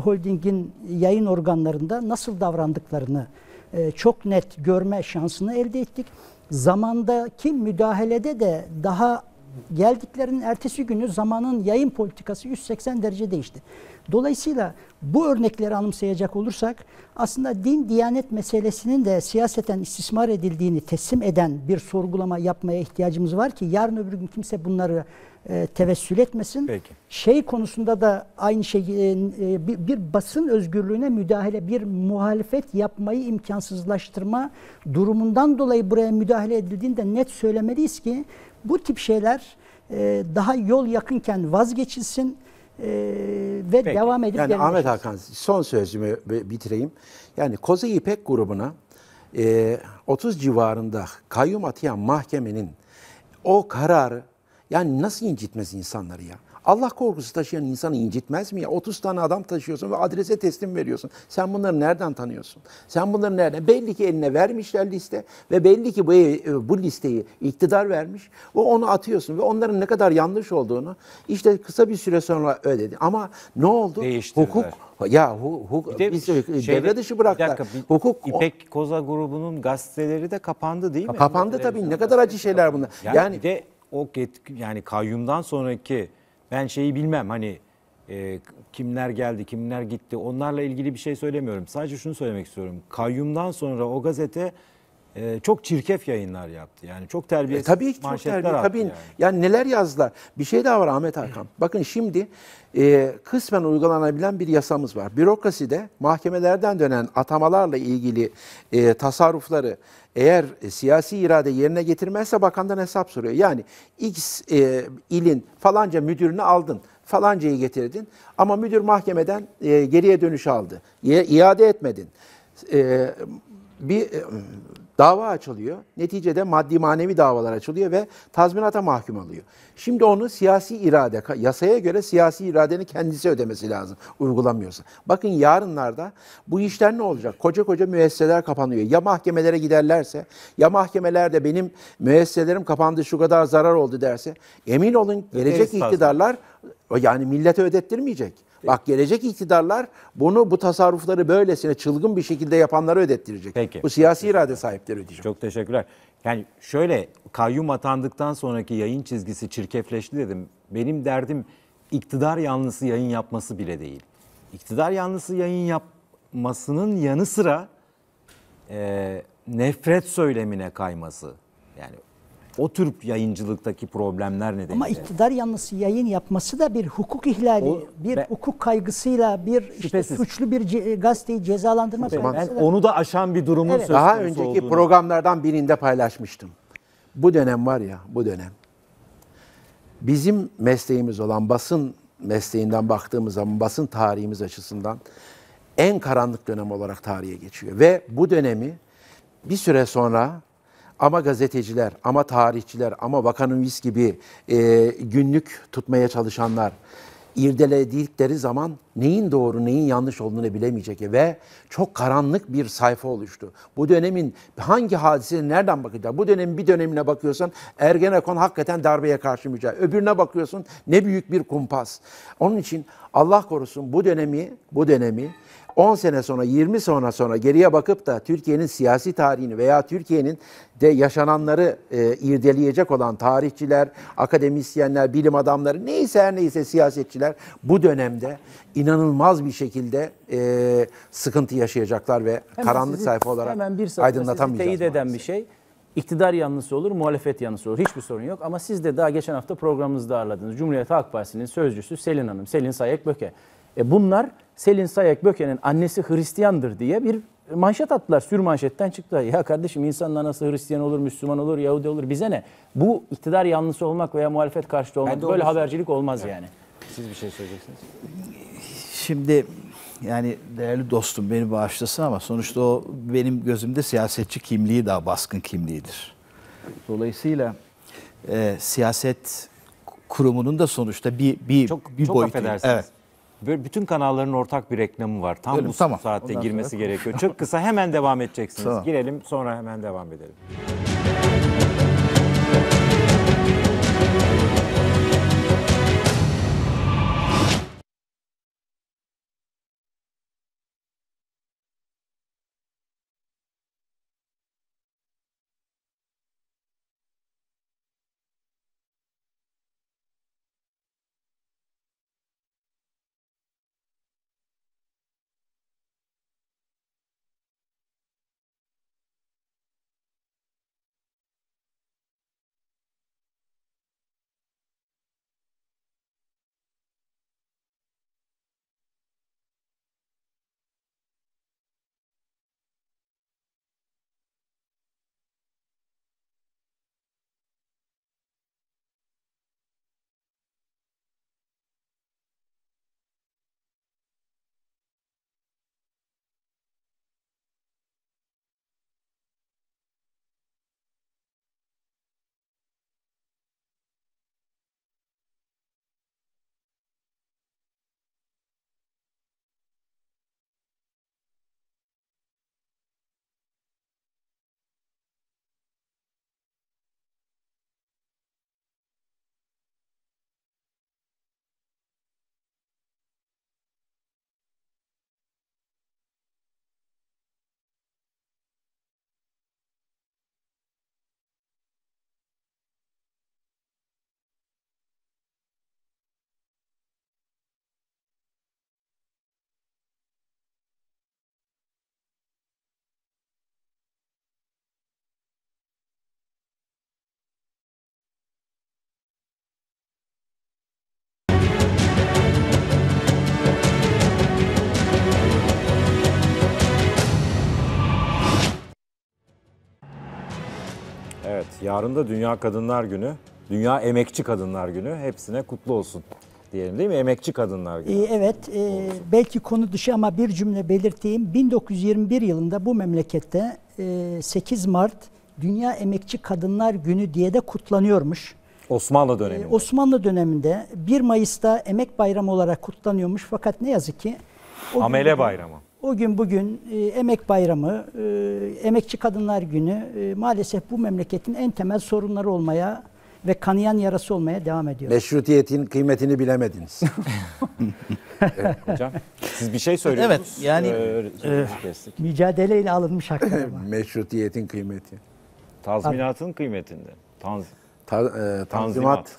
Holding'in yayın organlarında nasıl davrandıklarını çok net görme şansını elde ettik. Zamandaki müdahalede de daha geldiklerinin ertesi günü zamanın yayın politikası 180 derece değişti. Dolayısıyla bu örnekleri anımsayacak olursak aslında din, diyanet meselesinin de siyaseten istismar edildiğini teslim eden bir sorgulama yapmaya ihtiyacımız var ki yarın öbür gün kimse bunları tevessül etmesin. Peki. Şey konusunda da aynı şey, bir basın özgürlüğüne müdahale, bir muhalefet yapmayı imkansızlaştırma durumundan dolayı buraya müdahale edildiğini de net söylemeliyiz ki bu tip şeyler daha yol yakınken vazgeçilsin ve peki, devam edip yani Ahmet Hakan, son sözümü bitireyim. Yani Koza İpek grubuna 30 civarında kayyum atayan mahkemenin o kararı yani nasıl incitmez insanları ya? Allah korkusu taşıyan insanı incitmez mi ya? 30 tane adam taşıyorsun ve adrese teslim veriyorsun. Sen bunları nereden tanıyorsun? Sen bunları nereden? Belli ki eline vermişler liste ve belli ki bu listeyi iktidar vermiş. Onu atıyorsun ve onların ne kadar yanlış olduğunu işte kısa bir süre sonra ödedi. Ama ne oldu? Değiştirdiler. Hukuk devre dışı bıraktılar. Bir dakika, hukuk, İpek Koza grubunun gazeteleri de kapandı değil mi? Kapandı tabii. Ne kadar acı şeyler bunlar. Yani bir de yani kayyumdan sonraki ben şeyi bilmem hani kimler geldi, kimler gitti, onlarla ilgili bir şey söylemiyorum. Sadece şunu söylemek istiyorum. Kayyumdan sonra o gazete çok çirkef yayınlar yaptı. Yani çok terbiyesiz manşetler attı. Tabii. Yani neler yazdılar. Bir şey daha var Ahmet Hakan. Bakın şimdi kısmen uygulanabilen bir yasamız var. Bürokraside mahkemelerden dönen atamalarla ilgili tasarrufları eğer siyasi irade yerine getirmezse bakandan hesap soruyor. Yani X ilin falanca müdürünü aldın, falancayı getirdin ama müdür mahkemeden geriye dönüş aldı. İade etmedin. Bir dava açılıyor. Neticede maddi manevi davalar açılıyor ve tazminata mahkum oluyor. Şimdi onu siyasi irade, yasaya göre siyasi iradenin kendisi ödemesi lazım uygulamıyorsa. Bakın yarınlarda bu işler ne olacak? Koca müesseseler kapanıyor. Ya mahkemelere giderlerse ya mahkemelerde benim müesseselerim kapandı şu kadar zarar oldu derse emin olun gelecek iktidarlar yani millete ödettirmeyecek. Bak gelecek iktidarlar bu tasarrufları böylesine çılgın bir şekilde yapanları ödettirecek. Peki. Bu siyasi irade sahipleri ödeyecek. Çok teşekkürler. Yani şöyle kayyum atandıktan sonraki yayın çizgisi çirkefleşti dedim. Benim derdim iktidar yanlısı yayın yapması bile değil. İktidar yanlısı yayın yapmasının yanı sıra nefret söylemine kayması. Yani o tür yayıncılıktaki problemler nedeniyle. Ama iktidar yanlısı yayın yapması da bir hukuk ihlali, hukuk kaygısıyla suçlu bir gazeteyi cezalandırma. Onu da aşan bir durumun söz konusu olduğunu. Daha önceki programlardan birinde paylaşmıştım. Bu dönem var ya, bu dönem. Bizim mesleğimiz olan basın mesleğinden baktığımız zaman basın tarihimiz açısından en karanlık dönem olarak tarihe geçiyor. Ve bu dönemi bir süre sonra ama gazeteciler, ama tarihçiler, ama Vakanuvis gibi günlük tutmaya çalışanlar irdeledikleri zaman neyin doğru neyin yanlış olduğunu bilemeyecek ve çok karanlık bir sayfa oluştu. Bu dönemin hangi hadiseye nereden bakacak? Bu dönemin bir dönemine bakıyorsan Ergenekon hakikaten darbeye karşı mücadele. Öbürüne bakıyorsun ne büyük bir kumpas. Onun için Allah korusun bu dönemi 10 sene sonra, 20 sene sonra geriye bakıp da Türkiye'nin siyasi tarihini veya Türkiye'nin de yaşananları irdeleyecek olan tarihçiler, akademisyenler, bilim adamları, neyse her neyse siyasetçiler bu dönemde inanılmaz bir şekilde sıkıntı yaşayacaklar ve hemen karanlık sayfa olarak aydınlatamayacağız. Teyit eden maalesef bir şey. İktidar yanlısı olur, muhalefet yanlısı olur. Hiçbir sorun yok ama siz de daha geçen hafta programımızda ağırladınız. Cumhuriyet Halk Partisi'nin sözcüsü Selin Hanım, Selin Sayek-Böke. Bunlar Selin Sayek-Böke'nin annesi Hristiyandır diye bir manşet attılar. Sürmanşetten çıktı. Ya kardeşim insanın anası Hristiyan olur, Müslüman olur, Yahudi olur. Bize ne? Bu iktidar yanlısı olmak veya muhalefet karşıtı olmak böyle habercilik olmaz yani. Siz bir şey söyleyeceksiniz. Şimdi yani değerli dostum beni bağışlasın ama sonuçta o benim gözümde siyasetçi kimliği daha baskın kimliğidir. Dolayısıyla siyaset kurumunun da sonuçta bir çok boyutu. Evet. Böyle bütün kanalların ortak bir reklamı var. Tam öyle, bu tamam. Saatte ondan girmesi gerekiyor. Çok kısa hemen devam edeceksiniz. Tamam. Girelim sonra hemen devam edelim. Evet, yarın da Dünya Kadınlar Günü, Dünya Emekçi Kadınlar Günü, hepsine kutlu olsun diyelim değil mi? Emekçi Kadınlar Günü. Evet, belki konu dışı ama bir cümle belirteyim. 1921 yılında bu memlekette 8 Mart Dünya Emekçi Kadınlar Günü diye de kutlanıyormuş. Osmanlı döneminde. Osmanlı döneminde 1 Mayıs'ta Emek Bayramı olarak kutlanıyormuş fakat ne yazık ki... Amele Bayramı. O gün bugün Emek Bayramı, Emekçi Kadınlar Günü maalesef bu memleketin en temel sorunları olmaya ve kanayan yarası olmaya devam ediyor. Meşrutiyetin kıymetini bilemediniz. Evet, hocam, siz bir şey söylüyorsunuz. Evet, yani mücadeleyle alınmış haklar var. Meşrutiyetin kıymeti. Tazminatın kıymetinde.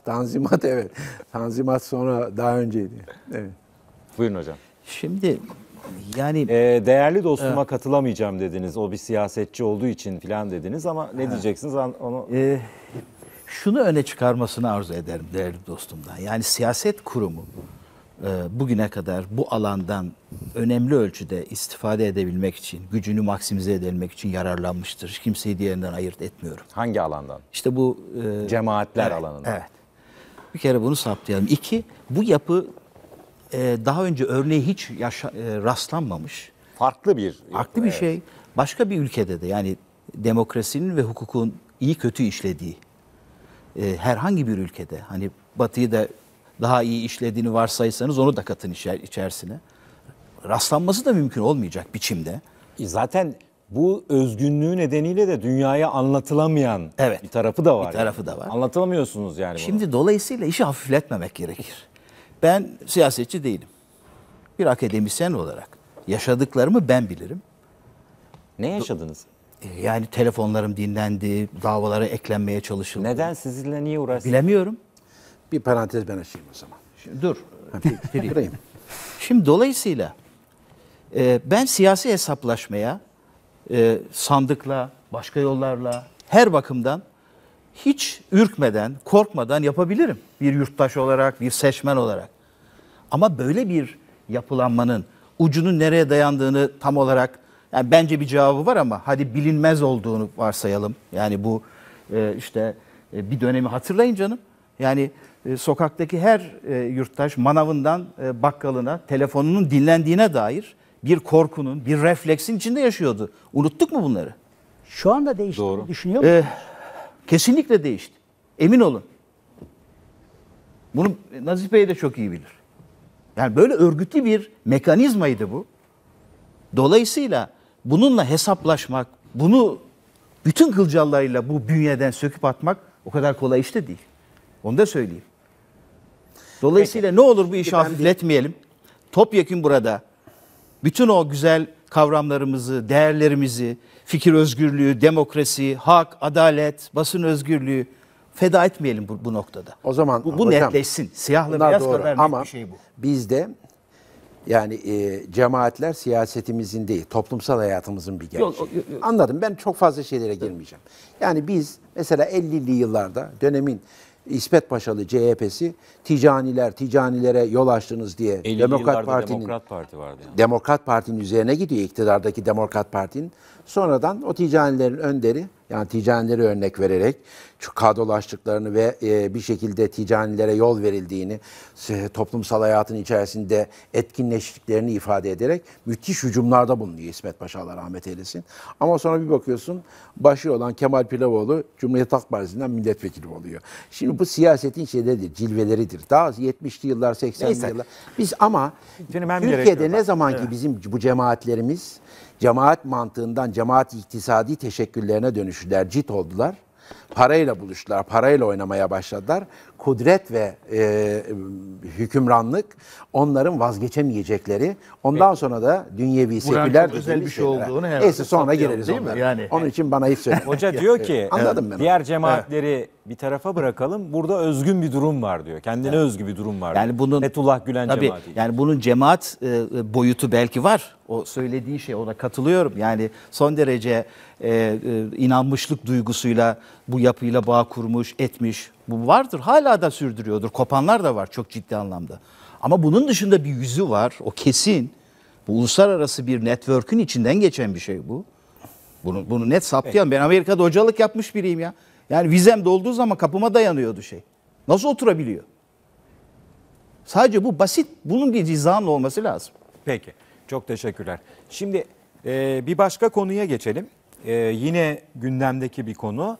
Tanzimat evet. Tanzimat sonra daha önceydi. Evet. Buyurun hocam. Şimdi... Yani değerli dostuma katılamayacağım dediniz. O bir siyasetçi olduğu için falan dediniz ama ne diyeceksiniz onu? Şunu öne çıkarmasını arzu ederim değerli dostumdan. Yani siyaset kurumu bugüne kadar bu alandan önemli ölçüde istifade edebilmek için, gücünü maksimize edebilmek için yararlanmıştır. Hiç kimseyi diğerinden ayırt etmiyorum. Hangi alandan? İşte bu cemaatler alanından. Evet. Bir kere bunu saptayalım. 2, bu yapı daha önce örneği hiç rastlanmamış. Farklı bir şey. Başka bir ülkede de yani demokrasinin ve hukukun iyi kötü işlediği herhangi bir ülkede, hani Batı'yı da daha iyi işlediğini varsaysanız onu da katın içerisine. Rastlanması da mümkün olmayacak biçimde. Zaten bu özgünlüğü nedeniyle de dünyaya anlatılamayan bir tarafı da var. Bir tarafı da var. Anlatamıyorsunuz yani. Şimdi dolayısıyla işi hafifletmemek gerekir. Ben siyasetçi değilim. Bir akademisyen olarak yaşadıklarımı ben bilirim. Ne yaşadınız? Yani telefonlarım dinlendi, davalara eklenmeye çalışıldı. Neden? Sizinle niye uğraştınız? Bilemiyorum. Bir parantez ben açayım o zaman. Şimdi, dur. Şimdi dolayısıyla ben siyasi hesaplaşmaya sandıkla, başka yollarla her bakımdan hiç ürkmeden, korkmadan yapabilirim. Bir yurttaş olarak, bir seçmen olarak. Ama böyle bir yapılanmanın ucunun nereye dayandığını tam olarak, yani bence bir cevabı var ama hadi bilinmez olduğunu varsayalım. Yani bu işte bir dönemi hatırlayın canım. Yani sokaktaki her yurttaş manavından bakkalına, telefonunun dinlendiğine dair bir korkunun, bir refleksin içinde yaşıyordu. Unuttuk mu bunları? Şu anda değiştiğini düşünüyor musunuz? Kesinlikle değişti. Emin olun. Bunu Nazif Bey de çok iyi bilir. Yani böyle örgütlü bir mekanizmaydı bu. Dolayısıyla bununla hesaplaşmak, bunu bütün kılcallarıyla bu bünyeden söküp atmak o kadar kolay iş de değil. Onu da söyleyeyim. Dolayısıyla peki, ne olur bu işi hafifletmeyelim. Topyekun burada bütün o güzel kavramlarımızı, değerlerimizi, fikir özgürlüğü, demokrasi, hak, adalet, basın özgürlüğü feda etmeyelim bu noktada. O zaman bu netleşsin. Siyahla beyaz kadar net bir şey bu. Bizde yani cemaatler siyasetimizin değil, toplumsal hayatımızın bir gerçeği. Yok. Anladım. Ben çok fazla şeylere girmeyeceğim. Yani biz mesela 50'li yıllarda dönemin İsmet Paşalı CHP'si ticanilere yol açtınız diye Demokrat Parti vardı. Yani. Demokrat Parti'nin üzerine gidiyor iktidardaki Demokrat Parti'nin. Sonradan o ticanilerin önderi, yani ticanilere örnek vererek kadrolaştıklarını ve bir şekilde ticanilere yol verildiğini, toplumsal hayatın içerisinde etkinleştiklerini ifade ederek müthiş hücumlarda bulunuyor İsmet Paşa, Allah rahmet eylesin. Ama sonra bir bakıyorsun başı olan Kemal Pilavoğlu Cumhuriyet Halk Partisi'nden milletvekili oluyor. Şimdi bu siyasetin şeyleridir, cilveleridir. Daha 70'li yıllar, 80'li yıllar. Biz ama Türkiye'de ne zaman ki bizim bu cemaatlerimiz cemaat mantığından cemaat iktisadi teşekküllerine dönüştüler, cit oldular. Parayla buluştular, parayla oynamaya başladılar. Kudret ve hükümranlık onların vazgeçemeyecekleri. Ondan sonra da dünyevi seküler özel bir şey olduğunu herhalde. Neyse sonra gireriz onlara. Yani. Onun için bana hiç söyleme. Hoca diyor ki diğer cemaatleri bir tarafa bırakalım. Burada özgün bir durum var diyor. Kendine özgü bir durum var. Yani bunun Fethullah Gülen cemaati. Yani bunun cemaat boyutu belki var. O söylediği şey, ona katılıyorum. Yani son derece inanmışlık duygusuyla bu yapıyla bağ kurmuş, etmiş. Bu vardır. Hala da sürdürüyordur. Kopanlar da var çok ciddi anlamda. Ama bunun dışında bir yüzü var. O kesin. Bu uluslararası bir network'ün içinden geçen bir şey bu. Bunu net saptayan. Ben Amerika'da hocalık yapmış biriyim ya. Yani vizem dolduğu zaman kapıma dayanıyordu şey. Nasıl oturabiliyor? Sadece bu basit. Bunun bir cizanlı olması lazım. Peki. Çok teşekkürler. Şimdi bir başka konuya geçelim. Yine gündemdeki bir konu.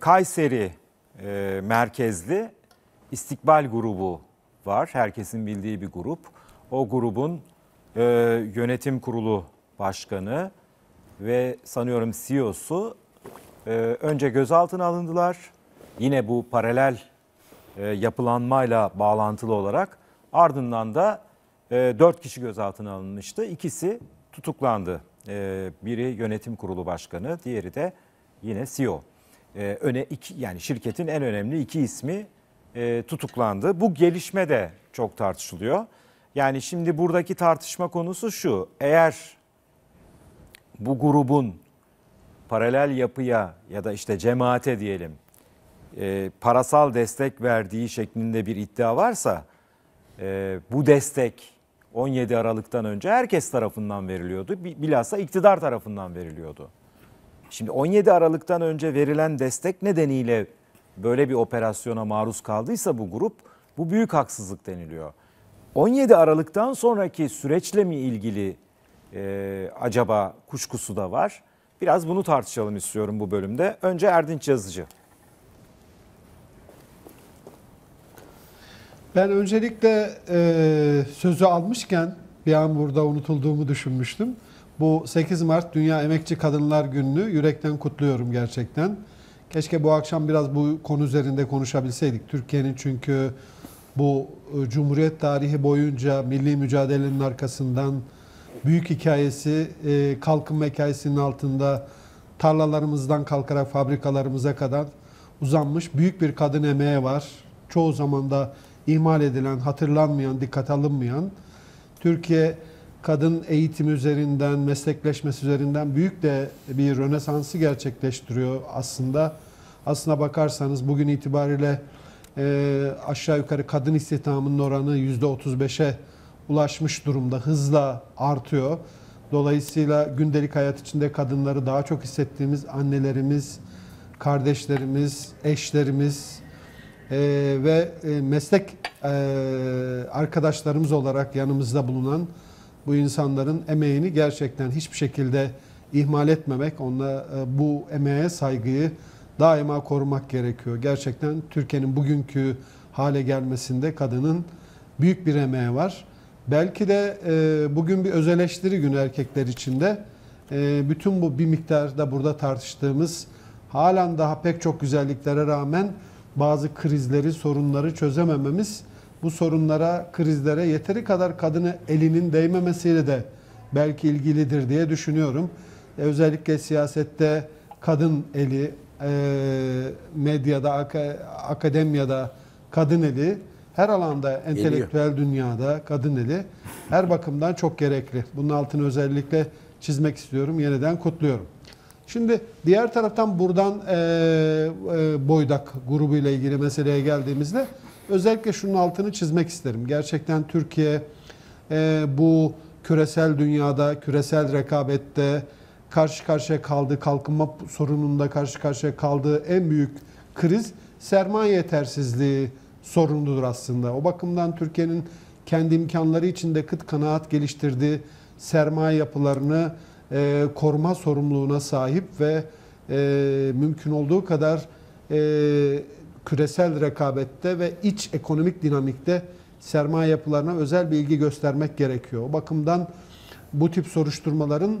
Kayseri merkezli İstikbal grubu var. Herkesin bildiği bir grup. O grubun yönetim kurulu başkanı ve sanıyorum CEO'su önce gözaltına alındılar. Yine bu paralel yapılanmayla bağlantılı olarak ardından da 4 kişi gözaltına alınmıştı. İkisi tutuklandı. Biri yönetim kurulu başkanı, diğeri de yine CEO. Yani şirketin en önemli iki ismi tutuklandı. Bu gelişme de çok tartışılıyor. Yani şimdi buradaki tartışma konusu şu. Eğer bu grubun paralel yapıya ya da işte cemaate diyelim parasal destek verdiği şeklinde bir iddia varsa bu destek 17 Aralık'tan önce herkes tarafından veriliyordu. Bilhassa iktidar tarafından veriliyordu. Şimdi 17 Aralık'tan önce verilen destek nedeniyle böyle bir operasyona maruz kaldıysa bu grup, bu büyük haksızlık deniliyor. 17 Aralık'tan sonraki süreçle mi ilgili acaba kuşkusu da var? Biraz bunu tartışalım istiyorum bu bölümde. Önce Erdinç Yazıcı. Ben öncelikle sözü almışken bir an burada unutulduğumu düşünmüştüm. Bu 8 Mart Dünya Emekçi Kadınlar Günü'nü yürekten kutluyorum gerçekten. Keşke bu akşam biraz bu konu üzerinde konuşabilseydik. Türkiye'nin çünkü bu Cumhuriyet tarihi boyunca milli mücadelenin arkasından büyük hikayesi, kalkınma hikayesinin altında tarlalarımızdan kalkarak fabrikalarımıza kadar uzanmış büyük bir kadın emeği var. Çoğu zaman da ihmal edilen, hatırlanmayan, dikkate alınmayan. Türkiye kadın eğitimi üzerinden, meslekleşmesi üzerinden büyük de bir rönesansı gerçekleştiriyor aslında. Aslına bakarsanız bugün itibariyle aşağı yukarı kadın istihdamının oranı %35'e ulaşmış durumda. Hızla artıyor. Dolayısıyla gündelik hayat içinde kadınları daha çok hissettiğimiz annelerimiz, kardeşlerimiz, eşlerimiz ve meslek arkadaşlarımız olarak yanımızda bulunan bu insanların emeğini gerçekten hiçbir şekilde ihmal etmemek, bu emeğe saygıyı daima korumak gerekiyor. Gerçekten Türkiye'nin bugünkü hale gelmesinde kadının büyük bir emeği var. Belki de bugün bir öz eleştiri günü erkekler için de bütün bu bir miktar da burada tartıştığımız halen daha pek çok güzelliklere rağmen bazı krizleri, sorunları çözemememiz, bu sorunlara, krizlere yeteri kadar kadının elinin değmemesiyle de belki ilgilidir diye düşünüyorum. Özellikle siyasette kadın eli, medyada, akademiyada kadın eli, her alanda entelektüel dünyada kadın eli her bakımdan çok gerekli. Bunun altını özellikle çizmek istiyorum, yeniden kutluyorum. Şimdi diğer taraftan buradan Boydak grubuyla ilgili meseleye geldiğimizde özellikle şunun altını çizmek isterim. Gerçekten Türkiye bu küresel dünyada, küresel rekabette karşı karşıya kaldığı, kalkınma sorununda karşı karşıya kaldığı en büyük kriz sermaye yetersizliği sorunudur aslında. O bakımdan Türkiye'nin kendi imkanları içinde kıt kanaat geliştirdiği sermaye yapılarını koruma sorumluluğuna sahip ve mümkün olduğu kadar küresel rekabette ve iç ekonomik dinamikte sermaye yapılarına özel bir ilgi göstermek gerekiyor. O bakımdan bu tip soruşturmaların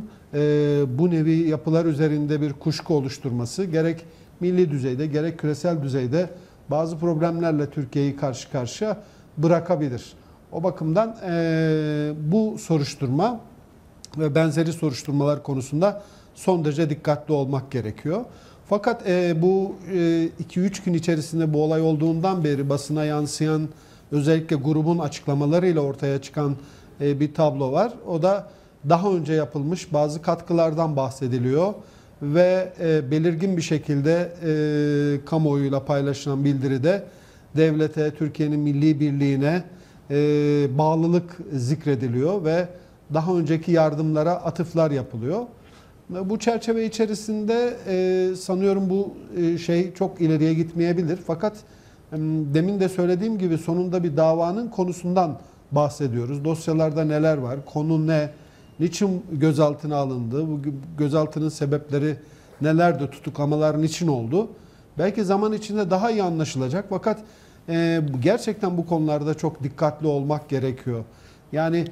bu nevi yapılar üzerinde bir kuşku oluşturması gerek milli düzeyde gerek küresel düzeyde bazı problemlerle Türkiye'yi karşı karşıya bırakabilir. O bakımdan bu soruşturma ve benzeri soruşturmalar konusunda son derece dikkatli olmak gerekiyor. Fakat bu 2-3 gün içerisinde bu olay olduğundan beri basına yansıyan özellikle grubun açıklamalarıyla ortaya çıkan bir tablo var. O da daha önce yapılmış bazı katkılardan bahsediliyor ve belirgin bir şekilde kamuoyuyla paylaşılan bildiride devlete, Türkiye'nin milli birliğine bağlılık zikrediliyor ve daha önceki yardımlara atıflar yapılıyor. Bu çerçeve içerisinde sanıyorum bu şey çok ileriye gitmeyebilir. Fakat demin de söylediğim gibi sonunda bir davanın konusundan bahsediyoruz. Dosyalarda neler var, konu ne, niçin gözaltına alındı, bu gözaltının sebepleri nelerdi, tutuklamalar niçin oldu? Belki zaman içinde daha iyi anlaşılacak. Fakat gerçekten bu konularda çok dikkatli olmak gerekiyor. Yani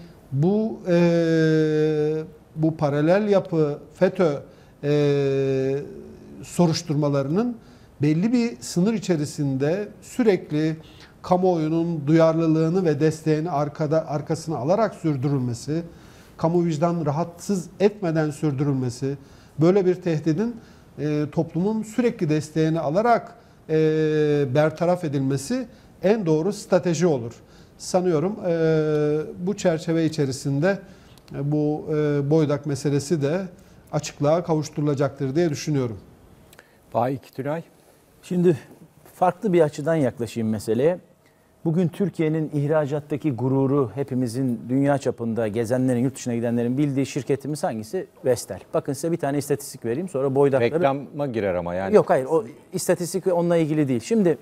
bu paralel yapı FETÖ soruşturmalarının belli bir sınır içerisinde sürekli kamuoyunun duyarlılığını ve desteğini arkasına alarak sürdürülmesi, kamu vicdanını rahatsız etmeden sürdürülmesi, böyle bir tehdidin toplumun sürekli desteğini alarak bertaraf edilmesi en doğru strateji olur. Sanıyorum bu çerçeve içerisinde bu Boydak meselesi de açıklığa kavuşturulacaktır diye düşünüyorum. Faik Tülay. Şimdi farklı bir açıdan yaklaşayım meseleye. Bugün Türkiye'nin ihracattaki gururu hepimizin dünya çapında gezenlerin, yurt dışına gidenlerin bildiği şirketimiz hangisi? Vestel. Bakın size bir tane istatistik vereyim sonra Boydakları... Reklama girer ama yani. Yok hayır, o istatistik onunla ilgili değil. Şimdi...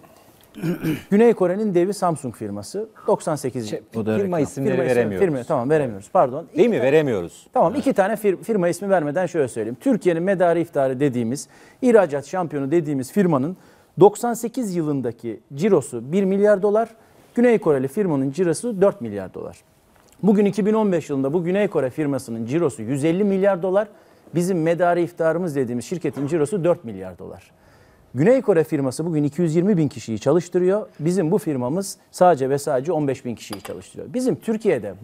Güney Kore'nin devi Samsung firması 98. Firma isimleri veremiyoruz. Tamam veremiyoruz pardon. Değil mi veremiyoruz? Tamam iki tane firma ismi vermeden şöyle söyleyeyim. Türkiye'nin medarı iftarı dediğimiz, ihracat şampiyonu dediğimiz firmanın 98 yılındaki cirosu 1 milyar dolar, Güney Koreli firmanın cirosu 4 milyar dolar. Bugün 2015 yılında bu Güney Kore firmasının cirosu 150 milyar dolar. Bizim medari iftarımız dediğimiz şirketin cirosu 4 milyar dolar. Güney Kore firması bugün 220 bin kişiyi çalıştırıyor. Bizim bu firmamız sadece ve sadece 15 bin kişiyi çalıştırıyor. Bizim Türkiye'de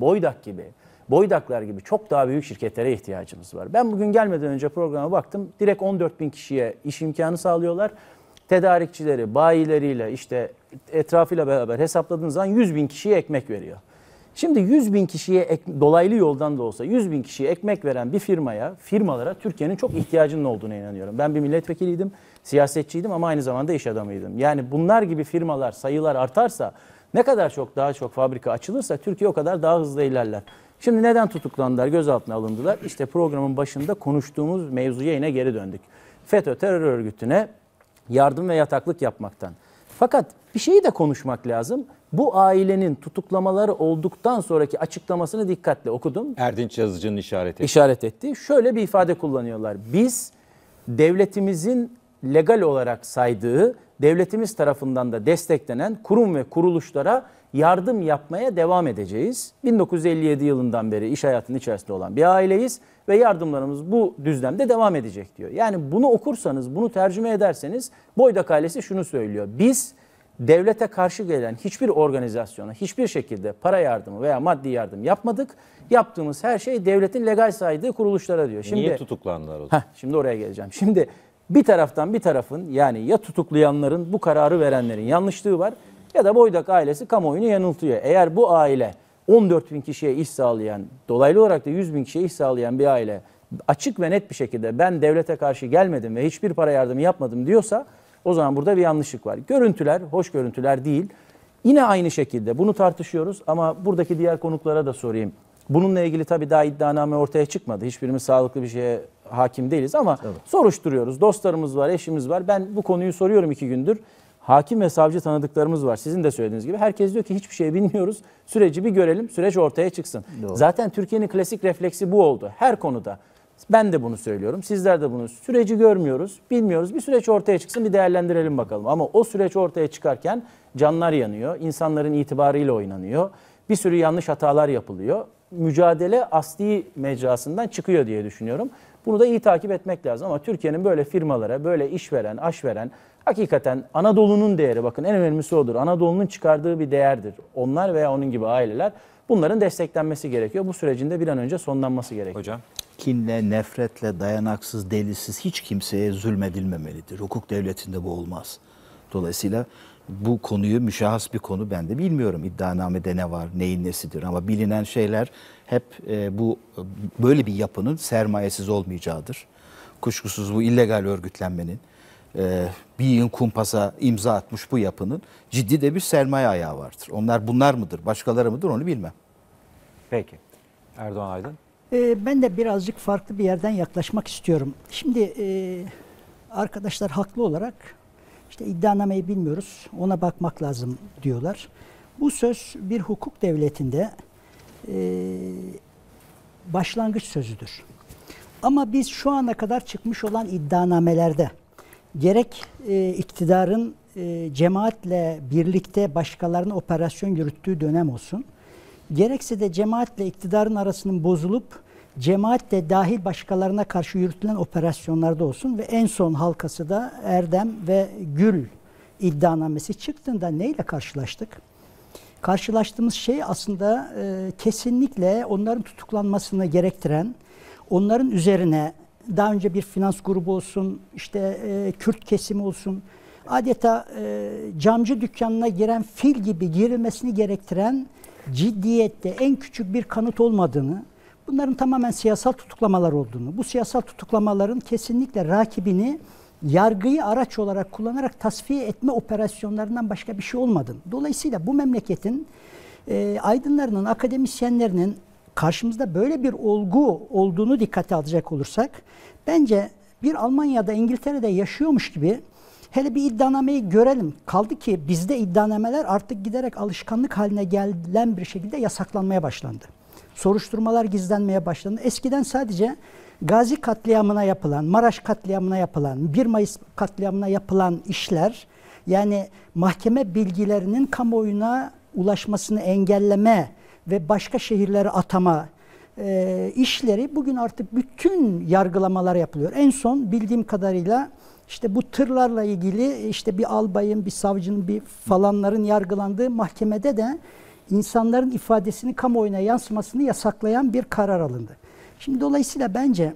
boydaklar gibi çok daha büyük şirketlere ihtiyacımız var. Ben bugün gelmeden önce programa baktım. Direkt 14 bin kişiye iş imkanı sağlıyorlar. Tedarikçileri, bayileriyle, işte etrafıyla beraber hesapladığınız zaman 100 bin kişiye ekmek veriyor. Şimdi 100 bin kişiye dolaylı yoldan da olsa 100 bin kişiye ekmek veren bir firmalara Türkiye'nin çok ihtiyacının olduğuna inanıyorum. Ben bir milletvekiliydim, siyasetçiydim ama aynı zamanda iş adamıydım. Yani bunlar gibi firmalar, sayılar artarsa, ne kadar çok daha çok fabrika açılırsa Türkiye o kadar daha hızlı ilerler. Şimdi neden tutuklandılar, gözaltına alındılar? İşte programın başında konuştuğumuz mevzuya yine geri döndük. FETÖ terör örgütüne yardım ve yataklık yapmaktan. Fakat bir şeyi de konuşmak lazım. Bu ailenin tutuklamaları olduktan sonraki açıklamasını dikkatle okudum. Erdinç Yazıcı'nın işaret ettiği. Şöyle bir ifade kullanıyorlar. Biz devletimizin legal olarak saydığı, devletimiz tarafından da desteklenen kurum ve kuruluşlara yardım yapmaya devam edeceğiz. 1957 yılından beri iş hayatının içerisinde olan bir aileyiz ve yardımlarımız bu düzlemde devam edecek diyor. Yani bunu okursanız, bunu tercüme ederseniz Boydak ailesi şunu söylüyor. Biz devlete karşı gelen hiçbir organizasyona hiçbir şekilde para yardımı veya maddi yardım yapmadık. Yaptığımız her şey devletin legal saydığı kuruluşlara diyor. Şimdi, niye tutuklandılar o zaman? Şimdi oraya geleceğim. Şimdi bir tarafın yani ya tutuklayanların, bu kararı verenlerin yanlışlığı var ya da Boydak ailesi kamuoyunu yanıltıyor. Eğer bu aile 14 bin kişiye iş sağlayan, dolaylı olarak da 100 bin kişiye iş sağlayan bir aile açık ve net bir şekilde ben devlete karşı gelmedim ve hiçbir para yardımı yapmadım diyorsa o zaman burada bir yanlışlık var. Görüntüler, hoş görüntüler değil. Yine aynı şekilde bunu tartışıyoruz ama buradaki diğer konuklara da sorayım. Bununla ilgili tabii daha iddianame ortaya çıkmadı. Hiçbirimiz sağlıklı bir şeye hakim değiliz ama evet, soruşturuyoruz. Dostlarımız var, eşimiz var. Ben bu konuyu soruyorum 2 gündür. Hakim ve savcı tanıdıklarımız var. Sizin de söylediğiniz gibi. Herkes diyor ki hiçbir şey bilmiyoruz. Süreci bir görelim, süreç ortaya çıksın. Doğru. Zaten Türkiye'nin klasik refleksi bu oldu. Her konuda. Ben de bunu söylüyorum. Sizler de bunu. Süreci görmüyoruz, bilmiyoruz. Bir süreç ortaya çıksın, bir değerlendirelim bakalım. Ama o süreç ortaya çıkarken canlar yanıyor. İnsanların itibarıyla oynanıyor. Bir sürü yanlış hatalar yapılıyor. Mücadele asli mecrasından çıkıyor diye düşünüyorum. Bunu da iyi takip etmek lazım. Ama Türkiye'nin böyle firmalara, böyle işveren, aşveren, hakikaten Anadolu'nun değeri, bakın en önemlisi odur. Anadolu'nun çıkardığı bir değerdir. Onlar veya onun gibi aileler, bunların desteklenmesi gerekiyor. Bu sürecin de bir an önce sonlanması gerekiyor. Hocam? Kinle, nefretle, dayanaksız, delilsiz hiç kimseye zulmedilmemelidir. Hukuk devletinde bu olmaz. Dolayısıyla bu konuyu müşahhas bir konu, ben de bilmiyorum iddianamede ne var, neyin nesidir ama bilinen şeyler hep bu böyle bir yapının sermayesiz olmayacağıdır. Kuşkusuz bu illegal örgütlenmenin bir yığın kumpasa imza atmış bu yapının ciddi de bir sermaye ayağı vardır. Bunlar mıdır, başkaları mıdır onu bilmem. Peki. Erdoğan Aydın. Ben de birazcık farklı bir yerden yaklaşmak istiyorum. Şimdi arkadaşlar haklı olarak işte iddianameyi bilmiyoruz, ona bakmak lazım diyorlar. Bu söz bir hukuk devletinde başlangıç sözüdür. Ama biz şu ana kadar çıkmış olan iddianamelerde gerek iktidarın cemaatle birlikte başkalarına operasyon yürüttüğü dönem olsun, gerekse de cemaatle iktidarın arasının bozulup cemaatle dahil başkalarına karşı yürütülen operasyonlarda olsun ve en son halkası da Erdem ve Gül iddianamesi çıktığında neyle karşılaştık? Karşılaştığımız şey aslında kesinlikle onların tutuklanmasını gerektiren, onların üzerine daha önce bir finans grubu olsun, işte Kürt kesimi olsun, adeta camcı dükkanına giren fil gibi girilmesini gerektiren ciddiyette en küçük bir kanıt olmadığını, bunların tamamen siyasal tutuklamalar olduğunu, bu siyasal tutuklamaların kesinlikle rakibini yargıyı araç olarak kullanarak tasfiye etme operasyonlarından başka bir şey olmadığını. Dolayısıyla bu memleketin aydınlarının, akademisyenlerinin karşımızda böyle bir olgu olduğunu dikkate alacak olursak, bence bir Almanya'da, İngiltere'de yaşıyormuş gibi hele bir iddianameyi görelim. Kaldı ki bizde iddianameler artık giderek alışkanlık haline gelen bir şekilde yasaklanmaya başlandı. Soruşturmalar gizlenmeye başlandı. Eskiden sadece Gazi katliamına yapılan, Maraş katliamına yapılan, 1 Mayıs katliamına yapılan işler, yani mahkeme bilgilerinin kamuoyuna ulaşmasını engelleme ve başka şehirlere atama işleri bugün artık bütün yargılamalar yapılıyor. En son bildiğim kadarıyla işte bu tırlarla ilgili işte bir albayın, bir savcının, bir falanların yargılandığı mahkemede de insanların ifadesini kamuoyuna yansımasını yasaklayan bir karar alındı. Şimdi dolayısıyla bence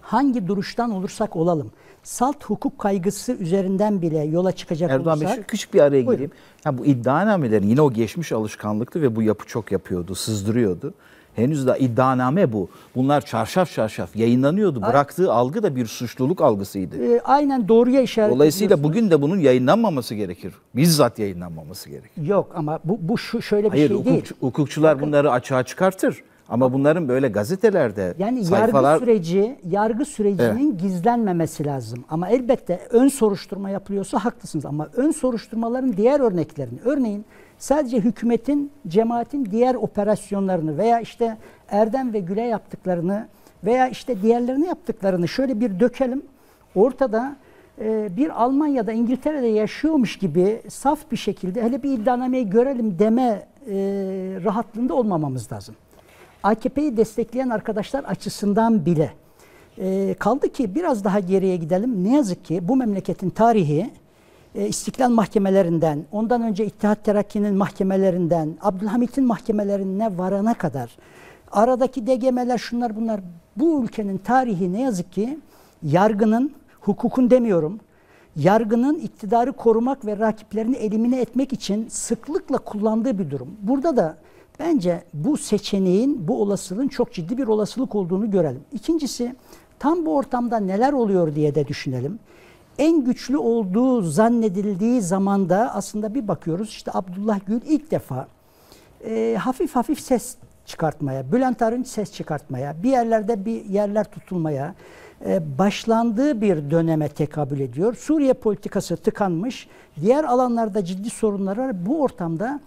hangi duruştan olursak olalım, salt hukuk kaygısı üzerinden bile yola çıkacak Erdoğan olursak... Bey, küçük bir araya gireyim. Yani bu iddianamelerin yine o geçmiş alışkanlıktı ve bu yapı çok yapıyordu, sızdırıyordu. Henüz daha iddianame bu. Bunlar çarşaf çarşaf yayınlanıyordu. Bıraktığı algı da bir suçluluk algısıydı. Aynen doğruya işaret. Dolayısıyla bugün de bunun yayınlanmaması gerekir. Bizzat yayınlanmaması gerekir. Yok ama bu şu şöyle bir Hayır, değil. Hukukçular bunları açığa çıkartır. Ama bunların böyle gazetelerde yani sayfalar... yargı sürecinin gizlenmemesi lazım. Ama elbette ön soruşturma yapılıyorsa haklısınız. Ama ön soruşturmaların diğer örneklerini, örneğin sadece hükümetin, cemaatin diğer operasyonlarını veya işte Erdem ve Gül'e yaptıklarını veya işte diğerlerini yaptıklarını şöyle bir dökelim. Ortada bir Almanya'da, İngiltere'de yaşıyormuş gibi saf bir şekilde hele bir iddianameyi görelim deme rahatlığında olmamamız lazım. AKP'yi destekleyen arkadaşlar açısından bile. Kaldı ki biraz daha geriye gidelim. Ne yazık ki bu memleketin tarihi İstiklal mahkemelerinden, ondan önce İttihat Terakki'nin mahkemelerinden, Abdülhamit'in mahkemelerine varana kadar, aradaki DGM'ler, şunlar bunlar, bu ülkenin tarihi ne yazık ki yargının, hukukun demiyorum, yargının iktidarı korumak ve rakiplerini elimine etmek için sıklıkla kullandığı bir durum. Burada da bence bu seçeneğin, bu olasılığın çok ciddi bir olasılık olduğunu görelim. İkincisi, tam bu ortamda neler oluyor diye de düşünelim. En güçlü olduğu zannedildiği zamanda aslında bir bakıyoruz işte Abdullah Gül ilk defa hafif hafif ses çıkartmaya, Bülent Arınç ses çıkartmaya, bir yerler tutulmaya başlandığı bir döneme tekabül ediyor. Suriye politikası tıkanmış, diğer alanlarda ciddi sorunlar var. Bu ortamda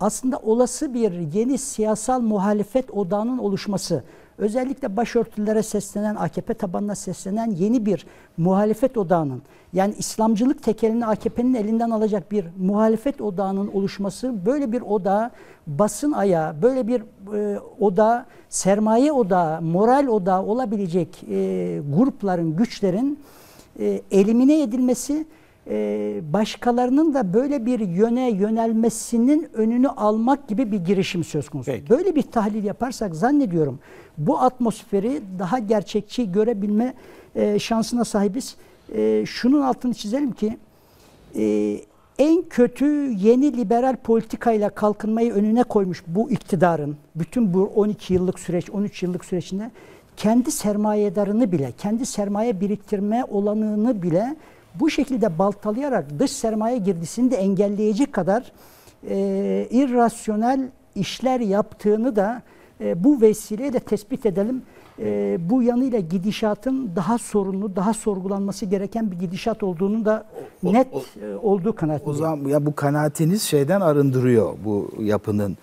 aslında olası bir yeni siyasal muhalefet odağının oluşması, özellikle başörtülere seslenen, AKP tabanına seslenen yeni bir muhalefet odağının, yani İslamcılık tekelini AKP'nin elinden alacak bir muhalefet odağının oluşması, böyle bir odağa basın ayağı, böyle bir odağa, sermaye odağı, moral odağı olabilecek grupların, güçlerin elimine edilmesi, başkalarının da böyle bir yöne yönelmesinin önünü almak gibi bir girişim söz konusu. Peki. Böyle bir tahlil yaparsak zannediyorum bu atmosferi daha gerçekçi görebilme şansına sahibiz. Şunun altını çizelim ki en kötü yeni liberal politikayla kalkınmayı önüne koymuş bu iktidarın bütün bu 12 yıllık süreç, 13 yıllık süreçinde kendi sermayedarını bile, kendi sermaye biriktirme olanını bile bu şekilde baltalayarak dış sermaye girdisini de engelleyecek kadar irrasyonel işler yaptığını da bu vesileyle de tespit edelim. Bu yanıyla gidişatın daha sorunlu, daha sorgulanması gereken bir gidişat olduğunu da net olduğu kanaatindeyim. O zaman ya bu kanaatiniz şeyden arındırıyor, bu yapının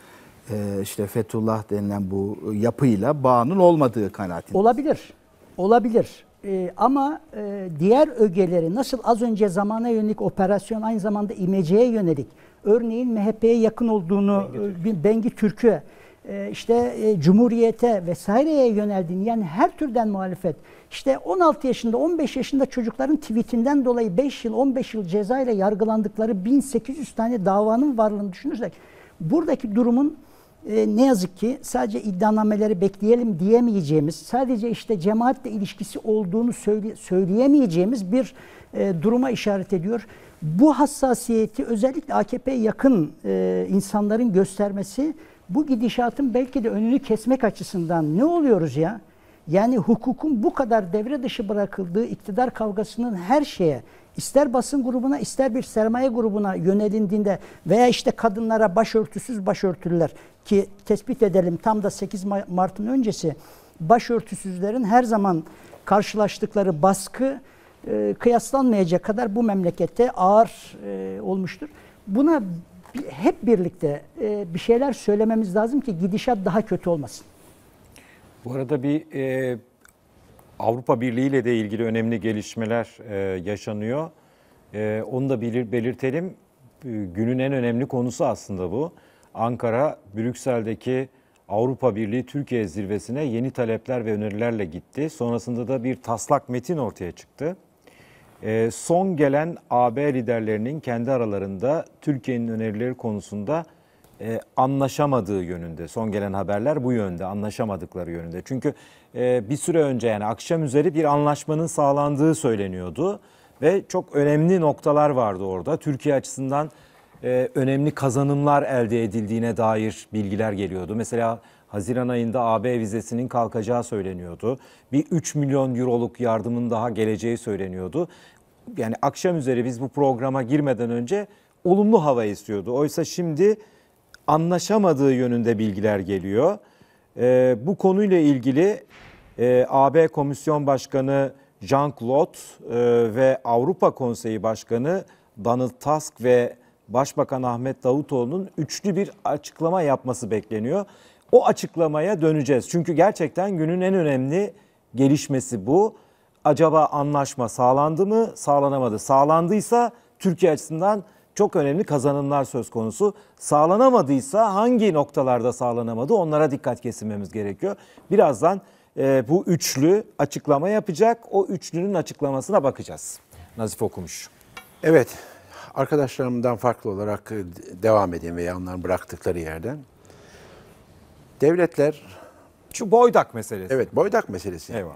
işte Fethullah denilen bu yapıyla bağının olmadığı kanaatiniz. Olabilir, olabilir. Ama diğer ögeleri nasıl az önce zamana yönelik operasyon aynı zamanda imeceye yönelik, örneğin MHP'ye yakın olduğunu, Bengi Türk'ü, işte Cumhuriyet'e vesaireye yöneldiğini, yani her türden muhalefet, işte 16 yaşında 15 yaşında çocukların tweetinden dolayı 5 yıl 15 yıl ceza ile yargılandıkları 1800 tane davanın varlığını düşünürsek buradaki durumun ne yazık ki sadece iddianameleri bekleyelim diyemeyeceğimiz, sadece işte cemaatle ilişkisi olduğunu söyleyemeyeceğimiz bir duruma işaret ediyor. Bu hassasiyeti özellikle AKP'ye yakın insanların göstermesi bu gidişatın belki de önünü kesmek açısından ne oluyoruz ya? Yani hukukun bu kadar devre dışı bırakıldığı iktidar kavgasının her şeye, İster basın grubuna, ister bir sermaye grubuna yönelindiğinde veya işte kadınlara başörtüsüz başörtülüler ki tespit edelim tam da 8 Mart'ın öncesi başörtüsüzlerin her zaman karşılaştıkları baskı kıyaslanmayacak kadar bu memlekette ağır olmuştur. Buna hep birlikte bir şeyler söylememiz lazım ki gidişat daha kötü olmasın. Bu arada bir... Avrupa Birliği ile de ilgili önemli gelişmeler yaşanıyor. Onu da belirtelim. Günün en önemli konusu aslında bu. Ankara, Brüksel'deki Avrupa Birliği Türkiye zirvesine yeni talepler ve önerilerle gitti. Sonrasında da bir taslak metin ortaya çıktı. Son gelen AB liderlerinin kendi aralarında Türkiye'nin önerileri konusunda anlaşamadığı yönünde. Son gelen haberler bu yönde, anlaşamadıkları yönünde. Çünkü bir süre önce, yani akşam üzeri bir anlaşmanın sağlandığı söyleniyordu. Ve çok önemli noktalar vardı orada. Türkiye açısından önemli kazanımlar elde edildiğine dair bilgiler geliyordu. Mesela Haziran ayında AB vizesinin kalkacağı söyleniyordu. Bir 3 milyon euroluk yardımın daha geleceği söyleniyordu. Yani akşam üzeri biz bu programa girmeden önce olumlu hava istiyordu. Oysa şimdi anlaşamadığı yönünde bilgiler geliyor. Bu konuyla ilgili AB Komisyon Başkanı Jean-Claude ve Avrupa Konseyi Başkanı Donald Tusk ve Başbakan Ahmet Davutoğlu'nun üçlü bir açıklama yapması bekleniyor. O açıklamaya döneceğiz. Çünkü gerçekten günün en önemli gelişmesi bu. Acaba anlaşma sağlandı mı, sağlanamadı? Sağlandıysa Türkiye açısından çok önemli kazanımlar söz konusu. Sağlanamadıysa hangi noktalarda sağlanamadı, onlara dikkat kesilmemiz gerekiyor. Birazdan bu üçlü açıklama yapacak. O üçlünün açıklamasına bakacağız. Nazif Okumuş. Evet, arkadaşlarımdan farklı olarak devam edeyim ve yanlarını bıraktıkları yerden. Devletler... Şu boydak meselesi. Evet, boydak meselesi. Eyvallah.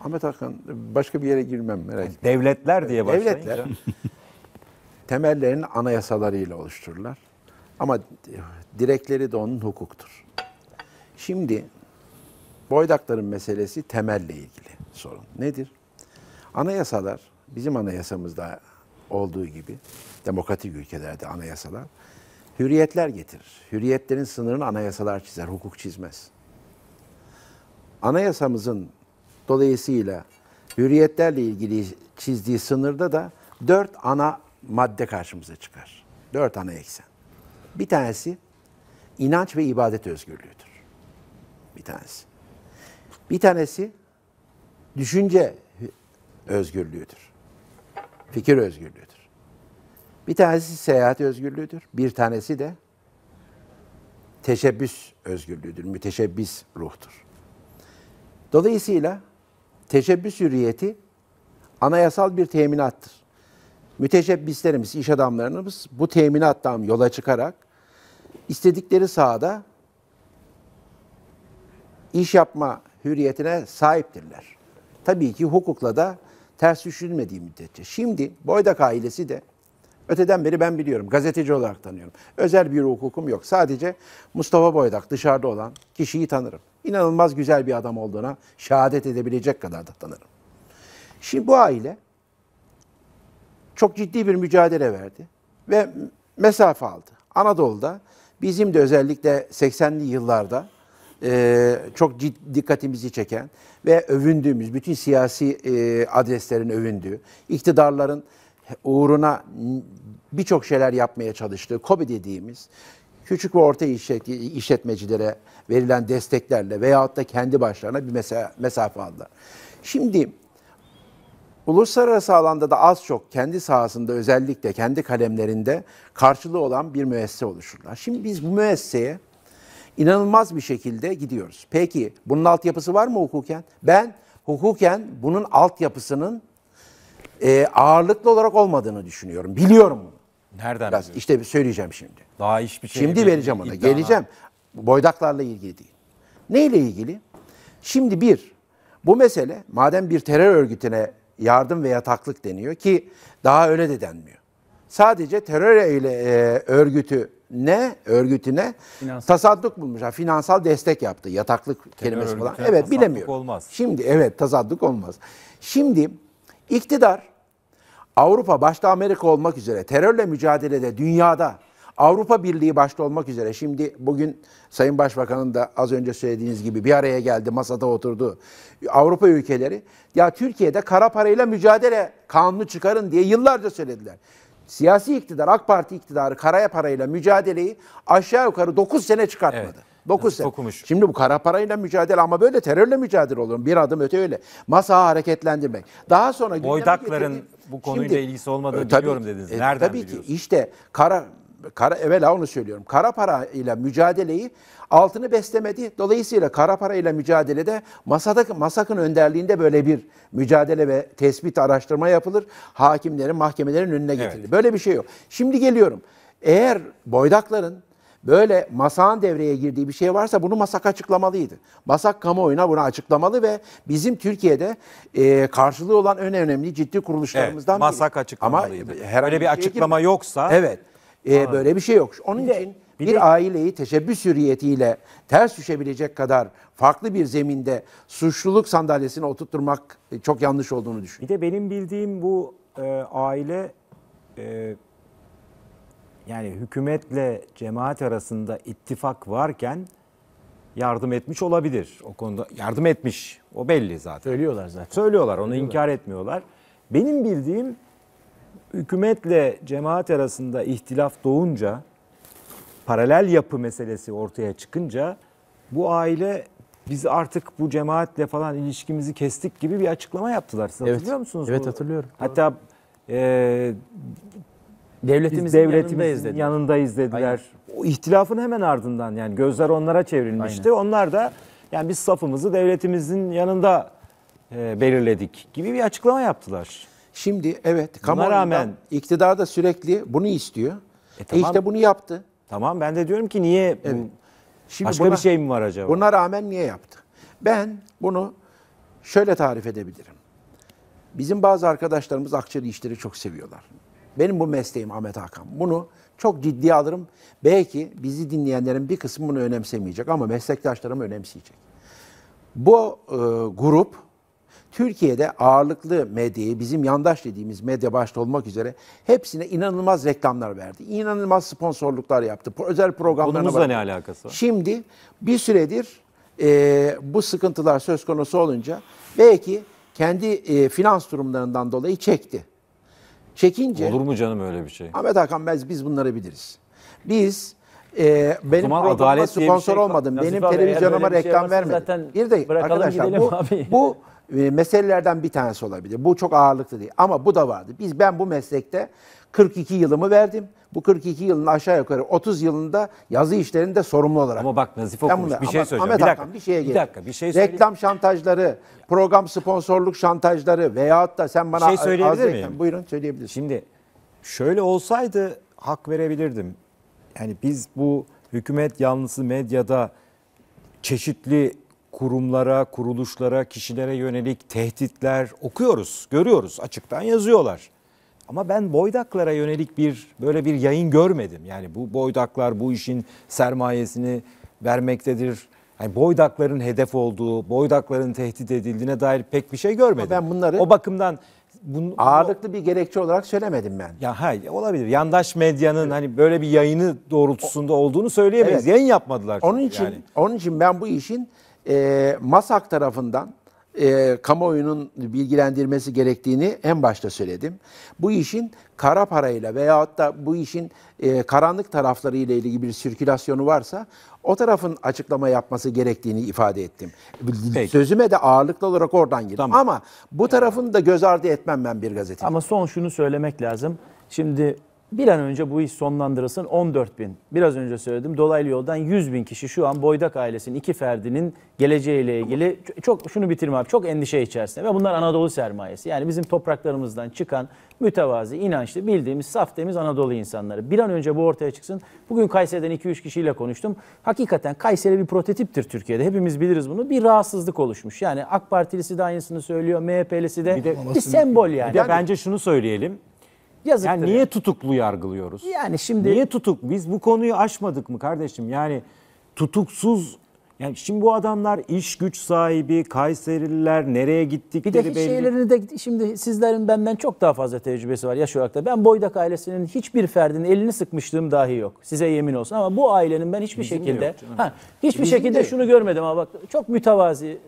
Ahmet Hakan, başka bir yere girmem merak etme. Devletler diye başlayınca. Devletler temellerini anayasalarıyla oluştururlar. Ama direkleri de onun hukuktur. Şimdi boydakların meselesi temelle ilgili sorun. Nedir? Anayasalar, bizim anayasamızda olduğu gibi demokratik ülkelerde anayasalar hürriyetler getirir. Hürriyetlerin sınırını anayasalar çizer, hukuk çizmez. Anayasamızın dolayısıyla hürriyetlerle ilgili çizdiği sınırda da 4 ana madde karşımıza çıkar. 4 ana eksen. Bir tanesi inanç ve ibadet özgürlüğüdür. Bir tanesi. Bir tanesi düşünce özgürlüğüdür. Fikir özgürlüğüdür. Bir tanesi seyahat özgürlüğüdür. Bir tanesi de teşebbüs özgürlüğüdür. Müteşebbis ruhtur. Dolayısıyla teşebbüs hürriyeti anayasal bir teminattır. Müteşebbislerimiz, iş adamlarımız bu teminattan yola çıkarak istedikleri sahada iş yapma hürriyetine sahiptirler. Tabii ki hukukla da ters düşünmediği müddetçe. Şimdi Boydak ailesi de öteden beri ben biliyorum, gazeteci olarak tanıyorum. Özel bir hukukum yok. Sadece Mustafa Boydak, dışarıda olan kişiyi tanırım. İnanılmaz güzel bir adam olduğuna şehadet edebilecek kadar da tanırım. Şimdi bu aile çok ciddi bir mücadele verdi ve mesafe aldı. Anadolu'da bizim de özellikle 80'li yıllarda çok ciddi dikkatimizi çeken ve övündüğümüz, bütün siyasi adreslerin övündüğü, iktidarların uğruna birçok şeyler yapmaya çalıştığı KOBİ dediğimiz, küçük ve orta işletmecilere verilen desteklerle veyahut da kendi başlarına bir mesafe aldılar. Şimdi uluslararası alanda da az çok kendi sahasında, özellikle kendi kalemlerinde karşılığı olan bir müessese oluşurlar. Şimdi biz bu müesseseye İnanılmaz bir şekilde gidiyoruz. Peki bunun altyapısı var mı hukuken? Ben hukuken bunun altyapısının ağırlıklı olarak olmadığını düşünüyorum. Biliyorum bunu. Nereden biliyorsun? İşte söyleyeceğim şimdi. Daha hiçbir şey. Şimdi vereceğim ona. İddiana. Geleceğim. Boydaklarla ilgili değil. Neyle ilgili? Şimdi bu mesele madem bir terör örgütüne yardım ve yataklık deniyor ki daha öyle de denmiyor. Sadece terör örgütü tasadduk bulmuşlar. Finansal destek yaptı. Yataklık kelimesi falan. Evet, bilemiyorum. Olmaz. Şimdi evet, tasadduk olmaz. Şimdi iktidar Avrupa başta Amerika olmak üzere terörle mücadelede dünyada Avrupa Birliği başta olmak üzere, şimdi bugün Sayın Başbakan'ın da az önce söylediğiniz gibi bir araya geldi, masada oturdu. Avrupa ülkeleri ya Türkiye'de kara parayla mücadele kanunu çıkarın diye yıllarca söylediler. Siyasi iktidar, AK Parti iktidarı kara parayla mücadeleyi aşağı yukarı 9 sene çıkartmadı. Evet, 9 sene. Okumuş. Şimdi bu kara parayla mücadele, ama böyle terörle mücadele olur. Bir adım öte öyle. Masa hareketlendirmek. Daha sonra... Boydakların bu konuyla ilgisi olmadığını biliyorum dediniz. Nereden biliyorsunuz? Tabii ki işte evvela onu söylüyorum. Kara para ile mücadeleyi altını beslemedi. Dolayısıyla kara para ile mücadelede MASAK'ın önderliğinde böyle bir mücadele ve tespit araştırma yapılır. Hakimlerin, mahkemelerin önüne getirilir. Evet. Böyle bir şey yok. Şimdi geliyorum. Eğer boydakların böyle MASAK'ın devreye girdiği bir şey varsa bunu MASAK açıklamalıydı. MASAK kamuoyuna bunu açıklamalı ve bizim Türkiye'de karşılığı olan en önemli ciddi kuruluşlarımızdan biri. MASAK açıklamalıydı. Ama böyle bir açıklama yoksa... Evet, böyle bir şey yok. Onun için bir aileyi teşebbüs hürriyetiyle ters düşebilecek kadar farklı bir zeminde suçluluk sandalyesine oturtturmak çok yanlış olduğunu düşünüyorum. Bir de benim bildiğim bu aile... Yani hükümetle cemaat arasında ittifak varken yardım etmiş olabilir. O konuda yardım etmiş. O belli zaten. Söylüyorlar zaten. Söylüyorlar. Onu inkar etmiyorlar. Benim bildiğim hükümetle cemaat arasında ihtilaf doğunca, paralel yapı meselesi ortaya çıkınca bu aile biz artık bu cemaatle falan ilişkimizi kestik gibi bir açıklama yaptılar. Siz hatırlıyor musunuz? Evet, hatırlıyorum. Hatta Devletimizin yanındayız dediler. Aynen. O ihtilafın hemen ardından yani gözler onlara çevrilmişti. Aynen. Onlar da yani biz safımızı devletimizin yanında belirledik gibi bir açıklama yaptılar. Şimdi evet, kamuoyuna rağmen iktidar da sürekli bunu istiyor. Tamam, işte bunu yaptı. Tamam, ben de diyorum ki niye? Evet. Şimdi başka bir şey mi var acaba? Buna rağmen niye yaptı? Ben bunu şöyle tarif edebilirim. Bizim bazı arkadaşlarımız akçeli işleri çok seviyorlar. Benim bu mesleğim Ahmet Hakan. Bunu çok ciddiye alırım. Belki bizi dinleyenlerin bir kısmı bunu önemsemeyecek ama meslektaşlarım önemseyecek. Bu grup Türkiye'de ağırlıklı medyayı, bizim yandaş dediğimiz medya başta olmak üzere hepsine inanılmaz reklamlar verdi. İnanılmaz sponsorluklar yaptı. Özel programlarına baktı. Bununla ne alakası var? Şimdi bir süredir bu sıkıntılar söz konusu olunca belki kendi finans durumlarından dolayı çekti. Çekince, olur mu canım öyle bir şey? Ahmet Hakan Bey, biz bunları biliriz. Biz benim programıma sponsor olmadım. Benim televizyonuma reklam vermedim. Bir de arkadaşlar bu meselelerden bir tanesi olabilir. Bu çok ağırlıklı değil ama bu da vardı. Ben bu meslekte 42 yılımı verdim. Bu 42 yılın aşağı yukarı 30 yılında yazı işlerinde sorumlu olarak. Ama bak Nazif okumuş. Bir şey söyleyeceğim. Ahmet Hakan bir şeye gelin. Reklam şantajları, program sponsorluk şantajları veyahut da sen bana... Bir şey söyleyebilir miyim? Buyurun, söyleyebilirsin. Şimdi şöyle olsaydı hak verebilirdim. Yani biz bu hükümet yanlısı medyada çeşitli kurumlara, kuruluşlara, kişilere yönelik tehditler okuyoruz, görüyoruz. Açıktan yazıyorlar. Ama ben boydaklara yönelik böyle bir yayın görmedim. Yani bu boydaklar bu işin sermayesini vermektedir. Yani boydakların hedef olduğu, boydakların tehdit edildiğine dair pek bir şey görmedim. Ama ben bunları o bakımdan ağırlıklı bir gerekçe olarak söylemedim ben. Ya hayır, olabilir. Yandaş medyanın hani böyle bir yayını doğrultusunda olduğunu söyleyemeyiz. Evet. Yayın yapmadılar. Çünkü onun için ben bu işin MASAK tarafından kamuoyunun bilgilendirmesi gerektiğini en başta söyledim. Bu işin kara parayla veyahut da bu işin karanlık tarafları ile ilgili bir sirkülasyonu varsa o tarafın açıklama yapması gerektiğini ifade ettim. Peki. Sözüme de ağırlıklı olarak oradan girdim. Tamam. Ama bu tarafını da göz ardı etmem ben bir gazeteci. Ama son şunu söylemek lazım. Şimdi bir an önce bu iş sonlandırılsın. 14.000, biraz önce söyledim, dolaylı yoldan 100.000 kişi şu an Boydak ailesinin iki ferdinin geleceğiyle ilgili çok endişe içerisinde ve bunlar Anadolu sermayesi. Yani bizim topraklarımızdan çıkan mütevazi, inançlı, bildiğimiz, saf temiz Anadolu insanları. Bir an önce bu ortaya çıksın. Bugün Kayseri'den 2-3 kişiyle konuştum. Hakikaten Kayseri bir prototiptir Türkiye'de. Hepimiz biliriz bunu. Bir rahatsızlık oluşmuş. Yani AK Partilisi de aynısını söylüyor, MHP'lisi de bir sembol yani. Bir de bence şunu söyleyelim. Yazıktır. Yani niye tutuklu yargılıyoruz? Yani şimdi niye biz bu konuyu aşmadık mı kardeşim? Yani tutuksuz, yani şimdi bu adamlar iş güç sahibi, Kayserililer, nereye gittikleri belli. Bir de şeylerini de şimdi sizlerin benden çok daha fazla tecrübesi var yaş olarak da. Ben Boydak ailesinin hiçbir ferdinin elini sıkmışlığım dahi yok. Size yemin olsun ama bu ailenin ben hiçbir şekilde şunu görmedim ama bak çok mütevazi.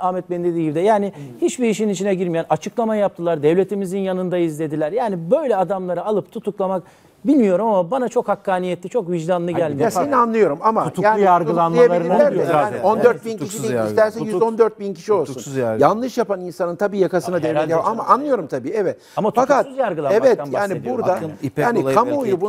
Ahmet Bey'in dediği gibi de yani hiçbir işin içine girmeyen, açıklama yaptılar, devletimizin yanındayız dediler. Yani böyle adamları alıp tutuklamak Bilmiyorum ama bana çok hakkaniyetli, çok vicdanlı geldi. Ya seni anlıyorum ama tutuklu yani, yargılanmalarına yani 14.000 kişi değil, isterse 114.000 kişi olsun. Yanlış yapan insanın tabii yakasına devriyor ama anlıyorum tabii, evet. Ama fakat evet yani burada yani kamuoyu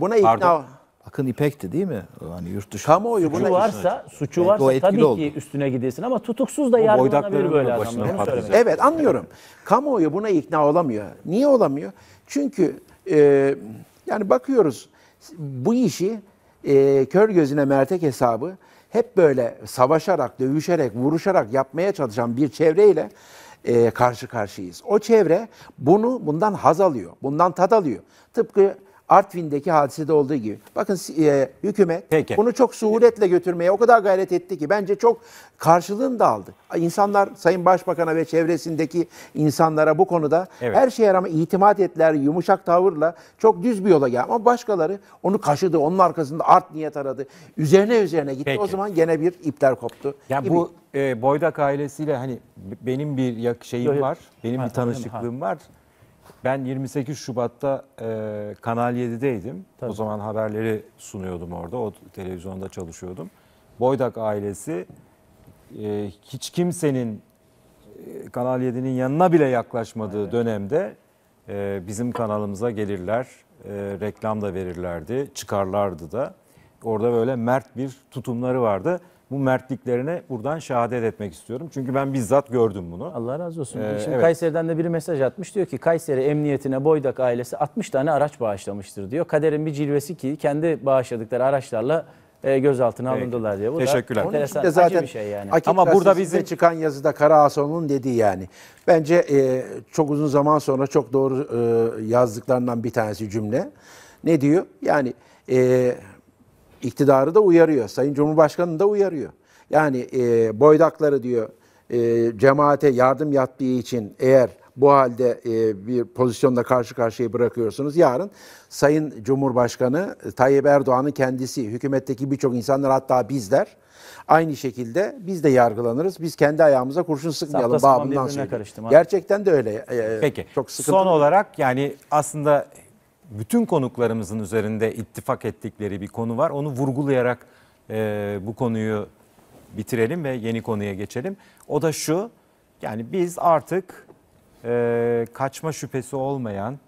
buna ikna. Akın İpek'ti değil mi? Yani yurt dışı. Kamuoyu buna varsa, suçu varsa tabii ki üstüne gidilsin ama tutuksuz da yargılanabilir böyle adamlar. Evet anlıyorum. Kamuoyu buna ikna olamıyor. Niye olamıyor? Çünkü yani bakıyoruz bu işi kör gözüne mertek hesabı hep böyle savaşarak, dövüşerek, vuruşarak yapmaya çalışan bir çevreyle karşı karşıyayız. O çevre bundan haz alıyor, bundan tad alıyor. Tıpkı Artvin'deki hadisede olduğu gibi. Bakın hükümet peki bunu çok suhuletle götürmeye o kadar gayret etti ki bence çok karşılığını da aldı. İnsanlar Sayın Başbakan'a ve çevresindeki insanlara bu konuda evet, her şeye rağmen itimat ettiler, yumuşak tavırla çok düz bir yola geldi. Ama başkaları onu kaşıdı, onun arkasında art niyet aradı. Üzerine gitti. Peki. O zaman gene bir ipler koptu. Yani gibi. Bu Boydak ailesiyle hani benim bir şeyim var, benim bir tanışıklığım var. Ben 28 Şubat'ta Kanal 7'deydim. Tabii. O zaman haberleri sunuyordum orada. O televizyonda çalışıyordum. Boydak ailesi hiç kimsenin Kanal 7'nin yanına bile yaklaşmadığı evet, dönemde bizim kanalımıza gelirler. Reklam da verirlerdi. Çıkarlardı da. Orada böyle mert bir tutumları vardı. Bu mertliklerine buradan şehadet etmek istiyorum. Çünkü ben bizzat gördüm bunu. Allah razı olsun. Şimdi evet. Kayseri'den de biri mesaj atmış. Diyor ki Kayseri Emniyetine Boydak ailesi 60 tane araç bağışlamıştır diyor. Kaderin bir cilvesi ki kendi bağışladıkları araçlarla gözaltına alındılar diyor. Bu teşekkürler. Onun için de zaten şey yani. Ama burada bize çıkan yazıda Karahasan'ın dediği yani. Bence çok uzun zaman sonra çok doğru yazdıklarından bir tanesi cümle. Ne diyor? Yani... İktidarı da uyarıyor. Sayın Cumhurbaşkanı da uyarıyor. Yani boydakları diyor cemaate yardım yaptığı için eğer bu halde bir pozisyonda karşı karşıya bırakıyorsunuz. Yarın Sayın Cumhurbaşkanı Tayyip Erdoğan'ın kendisi, hükümetteki birçok insanlar hatta bizler aynı şekilde biz de yargılanırız. Biz kendi ayağımıza kurşun sıkmayalım babından söylüyorum. Gerçekten de öyle. Peki. Çok sıkıntı. Son olarak yani aslında... Bütün konuklarımızın üzerinde ittifak ettikleri bir konu var. Onu vurgulayarak bu konuyu bitirelim ve yeni konuya geçelim. O da şu, yani biz artık kaçma şüphesi olmayan,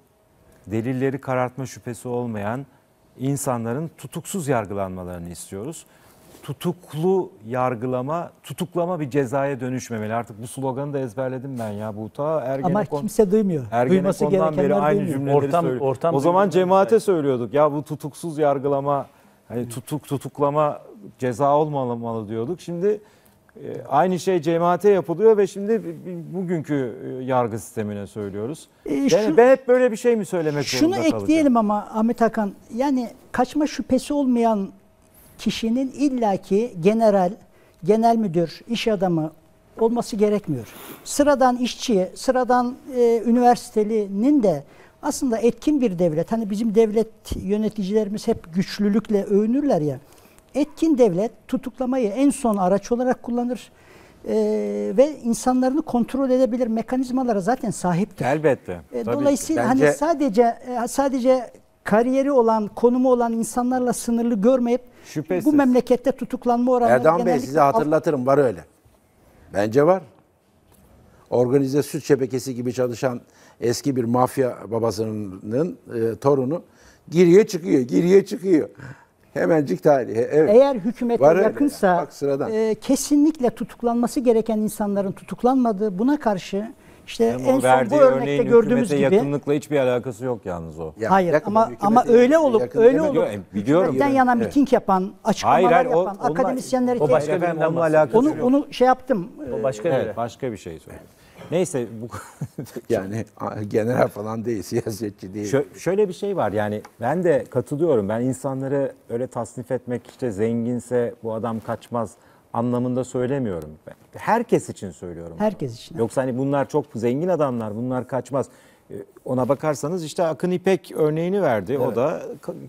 delilleri karartma şüphesi olmayan insanların tutuksuz yargılanmalarını istiyoruz. Tutuklu yargılama, tutuklama bir cezaya dönüşmemeli. Artık bu sloganı da ezberledim ben ya. Bu ta Ergenekon, ama kimse duymuyor. Ergenekon'dan beri aynı cümleleri söylüyor. O zaman cemaate söylüyorduk. Ya bu tutuksuz yargılama, hani tutuklama ceza olmamalı diyorduk. Şimdi aynı şey cemaate yapılıyor ve şimdi bugünkü yargı sistemine söylüyoruz. Yani ben hep böyle bir şey mi söylemek zorunda kalacağım? Şunu ekleyelim ama Ahmet Hakan, yani kaçma şüphesi olmayan kişinin illaki general, genel müdür, iş adamı olması gerekmiyor. Sıradan işçi, sıradan üniversitelinin de aslında etkin bir devlet, hani bizim devlet yöneticilerimiz hep güçlülükle övünürler ya, etkin devlet tutuklamayı en son araç olarak kullanır ve insanlarını kontrol edebilir mekanizmalara zaten sahiptir. Elbette. Dolayısıyla bence... hani sadece kariyeri olan, konumu olan insanlarla sınırlı görmeyip şüphesiz bu memlekette tutuklanma oranları... Erdoğan Bey size hatırlatırım, var öyle. Bence var. Organize suç şebekesi gibi çalışan eski bir mafya babasının torunu giriyor çıkıyor, giriyor çıkıyor. Hemencik tarihe. Evet. Eğer hükümete yakınsa kesinlikle tutuklanması gereken insanların tutuklanmadığı, buna karşı... İşte yani en son bu örnekte gördüğümüz gibi yakınlıkla hiçbir alakası yok yalnız o. Ya, hayır yakın, ama öyle olup biliyorum. Yana miting yapan, açıklamalar yapan akademisyenleri onu şey yaptım. O başka başka bir şey söylüyor. Neyse bu yani general falan değil, siyasetçi değil. Şöyle bir şey var yani ben de katılıyorum. Ben insanları öyle tasnif etmek işte zenginse bu adam kaçmaz anlamında söylemiyorum. Herkes için söylüyorum. Herkes için. Yoksa hani bunlar çok zengin adamlar, bunlar kaçmaz. Ona bakarsanız işte Akın İpek örneğini verdi. Evet. O da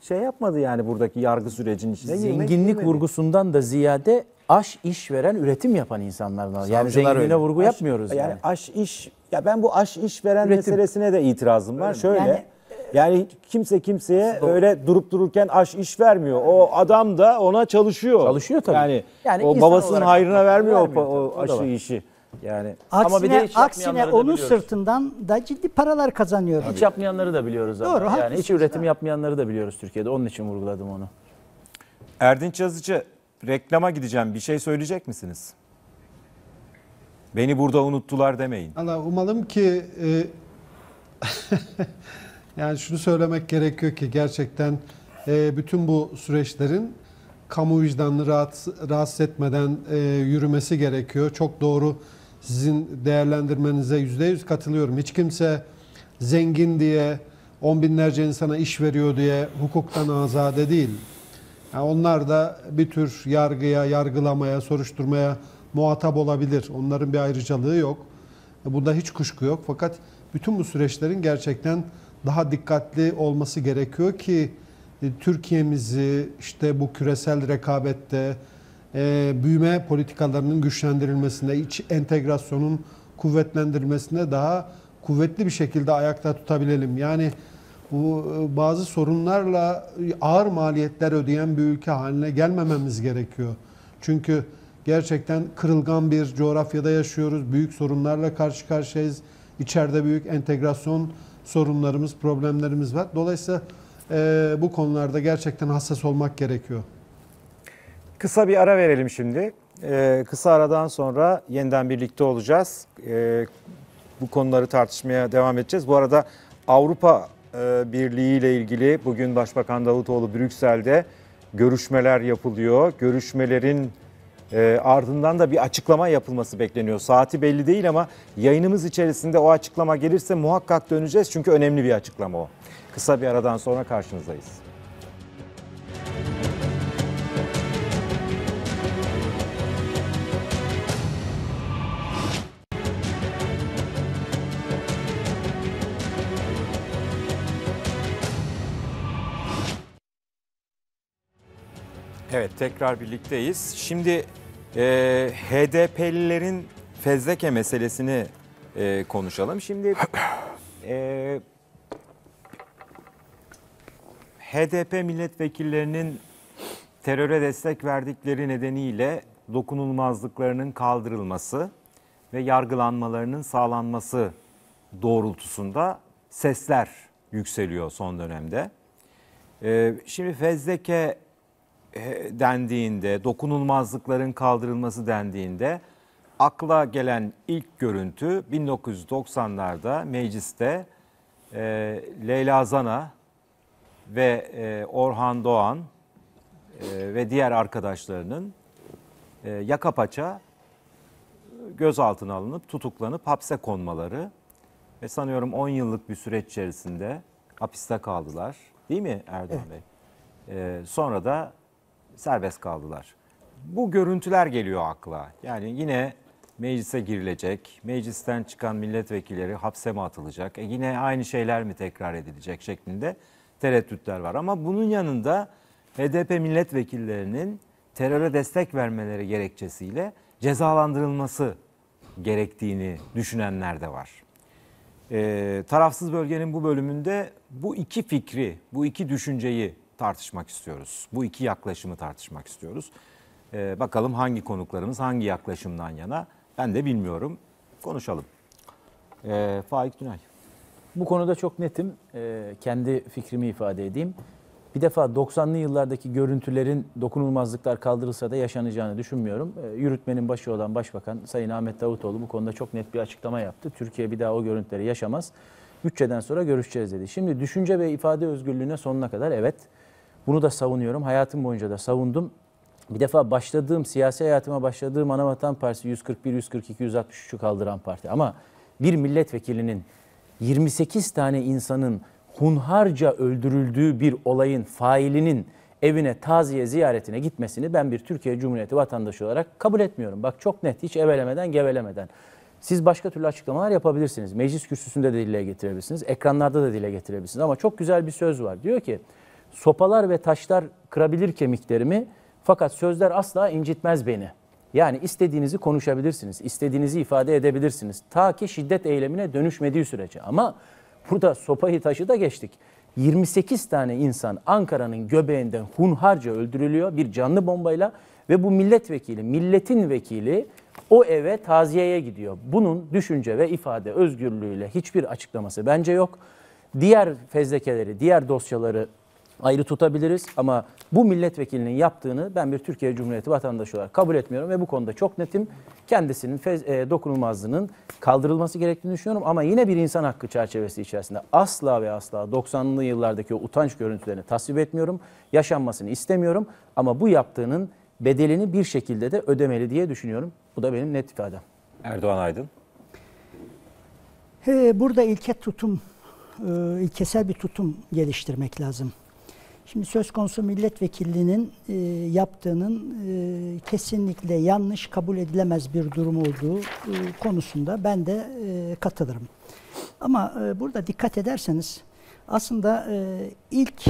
şey yapmadı yani buradaki yargı sürecinin içinde. Zenginlik vurgusundan da ziyade aş iş veren, üretim yapan insanlardan. Yani zenginliğine vurgu yapmıyoruz. Yani aş iş, ya ben bu aş iş veren üretim meselesine de itirazım var. Şöyle. Yani, Yani kimse kimseye öyle durup dururken aş iş vermiyor. O adam da ona çalışıyor. Çalışıyor tabii. Yani o babasının hayrına vermiyor o aşı işi. Yani aksine, ama bir de aksine onun sırtından da ciddi paralar kazanıyor. Hiç yapmayanları da biliyoruz. Doğru, yani hiç üretim yapmayanları da biliyoruz Türkiye'de. Onun için vurguladım onu. Erdinç Yazıcı, reklama gideceğim. Bir şey söyleyecek misiniz? Beni burada unuttular demeyin. Allah, umalım ki yani şunu söylemek gerekiyor ki gerçekten bütün bu süreçlerin kamu vicdanını rahatsız etmeden yürümesi gerekiyor. Çok doğru, sizin değerlendirmenize %100 katılıyorum. Hiç kimse zengin diye, on binlerce insana iş veriyor diye hukuktan azade değil. Yani onlar da bir tür yargıya, yargılamaya, soruşturmaya muhatap olabilir. Onların bir ayrıcalığı yok. Bunda hiç kuşku yok. Fakat bütün bu süreçlerin gerçekten daha dikkatli olması gerekiyor ki Türkiye'mizi işte bu küresel rekabette büyüme politikalarının güçlendirilmesinde, iç entegrasyonun kuvvetlendirilmesinde daha kuvvetli bir şekilde ayakta tutabilelim. Yani bu bazı sorunlarla ağır maliyetler ödeyen bir ülke haline gelmememiz gerekiyor. Çünkü gerçekten kırılgan bir coğrafyada yaşıyoruz. Büyük sorunlarla karşı karşıyayız. İçeride büyük entegrasyon sorunlarımız, problemlerimiz var. Dolayısıyla bu konularda gerçekten hassas olmak gerekiyor. Kısa bir ara verelim şimdi. Kısa aradan sonra yeniden birlikte olacağız. Bu konuları tartışmaya devam edeceğiz. Bu arada Avrupa Birliği ile ilgili bugün Başbakan Davutoğlu Brüksel'de görüşmeler yapılıyor. Görüşmelerin ardından da bir açıklama yapılması bekleniyor. Saati belli değil ama yayınımız içerisinde o açıklama gelirse muhakkak döneceğiz. Çünkü önemli bir açıklama o. Kısa bir aradan sonra karşınızdayız. Evet, tekrar birlikteyiz. Şimdi HDP'lilerin fezleke meselesini konuşalım. Şimdi HDP milletvekillerinin teröre destek verdikleri nedeniyle dokunulmazlıklarının kaldırılması ve yargılanmalarının sağlanması doğrultusunda sesler yükseliyor son dönemde. Şimdi fezleke dendiğinde, dokunulmazlıkların kaldırılması dendiğinde akla gelen ilk görüntü 1990'larda mecliste Leyla Zana ve Orhan Doğan ve diğer arkadaşlarının yaka paça gözaltına alınıp tutuklanıp hapse konmaları ve sanıyorum 10 yıllık bir süreç içerisinde hapiste kaldılar. Değil mi Erdoğan Bey? Sonra da serbest kaldılar. Bu görüntüler geliyor akla. Yani yine meclise girilecek, meclisten çıkan milletvekilleri hapse mi atılacak, yine aynı şeyler mi tekrar edilecek şeklinde tereddütler var. Ama bunun yanında HDP milletvekillerinin teröre destek vermeleri gerekçesiyle cezalandırılması gerektiğini düşünenler de var. Tarafsız Bölgenin bu bölümünde bu iki fikri, bu iki düşünceyi tartışmak istiyoruz. Bu iki yaklaşımı tartışmak istiyoruz. Bakalım hangi konuklarımız hangi yaklaşımdan yana, ben de bilmiyorum. Konuşalım. Faik Tünay. Bu konuda çok netim. Kendi fikrimi ifade edeyim. Bir defa 90'lı yıllardaki görüntülerin dokunulmazlıklar kaldırılsa da yaşanacağını düşünmüyorum. Yürütmenin başı olan Başbakan Sayın Ahmet Davutoğlu bu konuda çok net bir açıklama yaptı. Türkiye bir daha o görüntüleri yaşamaz. Bütçeden sonra görüşeceğiz dedi. Şimdi düşünce ve ifade özgürlüğüne sonuna kadar evet. Bunu da savunuyorum. Hayatım boyunca da savundum. Bir defa başladığım, siyasi hayatıma başladığım Anavatan Partisi 141, 142, 163'ü kaldıran parti. Ama bir milletvekilinin 28 tane insanın hunharca öldürüldüğü bir olayın failinin evine taziye ziyaretine gitmesini ben bir Türkiye Cumhuriyeti vatandaşı olarak kabul etmiyorum. Bak çok net, hiç evelemeden, gevelemeden. Siz başka türlü açıklamalar yapabilirsiniz. Meclis kürsüsünde de dile getirebilirsiniz. Ekranlarda da dile getirebilirsiniz. Ama çok güzel bir söz var. Diyor ki, sopalar ve taşlar kırabilir kemiklerimi fakat sözler asla incitmez beni. Yani istediğinizi konuşabilirsiniz, istediğinizi ifade edebilirsiniz. Ta ki şiddet eylemine dönüşmediği sürece. Ama burada sopayı taşı da geçtik. 28 tane insan Ankara'nın göbeğinden hunharca öldürülüyor bir canlı bombayla ve bu milletvekili, milletin vekili o eve taziyeye gidiyor. Bunun düşünce ve ifade özgürlüğüyle hiçbir açıklaması bence yok. Diğer fezlekeleri, diğer dosyaları ayrı tutabiliriz ama bu milletvekilinin yaptığını ben bir Türkiye Cumhuriyeti vatandaşı olarak kabul etmiyorum ve bu konuda çok netim. Kendisinin dokunulmazlığının kaldırılması gerektiğini düşünüyorum ama yine bir insan hakkı çerçevesi içerisinde asla ve asla 90'lı yıllardaki o utanç görüntülerini tasvip etmiyorum, yaşanmasını istemiyorum ama bu yaptığının bedelini bir şekilde de ödemeli diye düşünüyorum. Bu da benim net ifadem. Erdoğan Aydın. Burada ilkesel bir tutum geliştirmek lazım. Şimdi söz konusu milletvekilliğinin yaptığının kesinlikle yanlış, kabul edilemez bir durum olduğu konusunda ben de katılırım. Ama burada dikkat ederseniz aslında ilk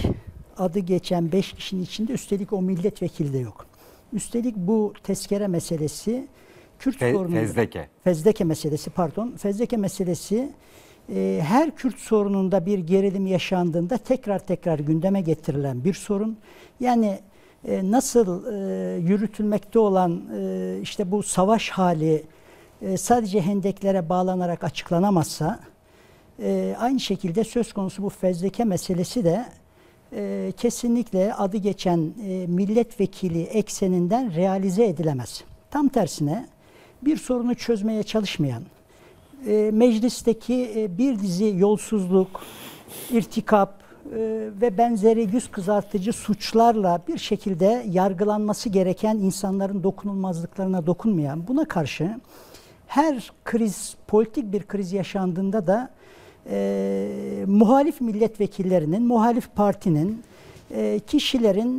adı geçen 5 kişinin içinde üstelik o milletvekili de yok. Üstelik bu tezkere meselesi, Kürt sorunu, fezleke meselesi pardon, fezleke meselesi her Kürt sorununda bir gerilim yaşandığında tekrar gündeme getirilen bir sorun. Yani nasıl yürütülmekte olan işte bu savaş hali sadece hendeklere bağlanarak açıklanamazsa aynı şekilde söz konusu bu fezleke meselesi de kesinlikle adı geçen milletvekili ekseninden realize edilemez. Tam tersine bir sorunu çözmeye çalışmayan, meclisteki bir dizi yolsuzluk, irtikap ve benzeri yüz kızartıcı suçlarla bir şekilde yargılanması gereken insanların dokunulmazlıklarına dokunmayan, buna karşı her kriz, politik bir kriz yaşandığında da muhalif milletvekillerinin, muhalif partinin, kişilerin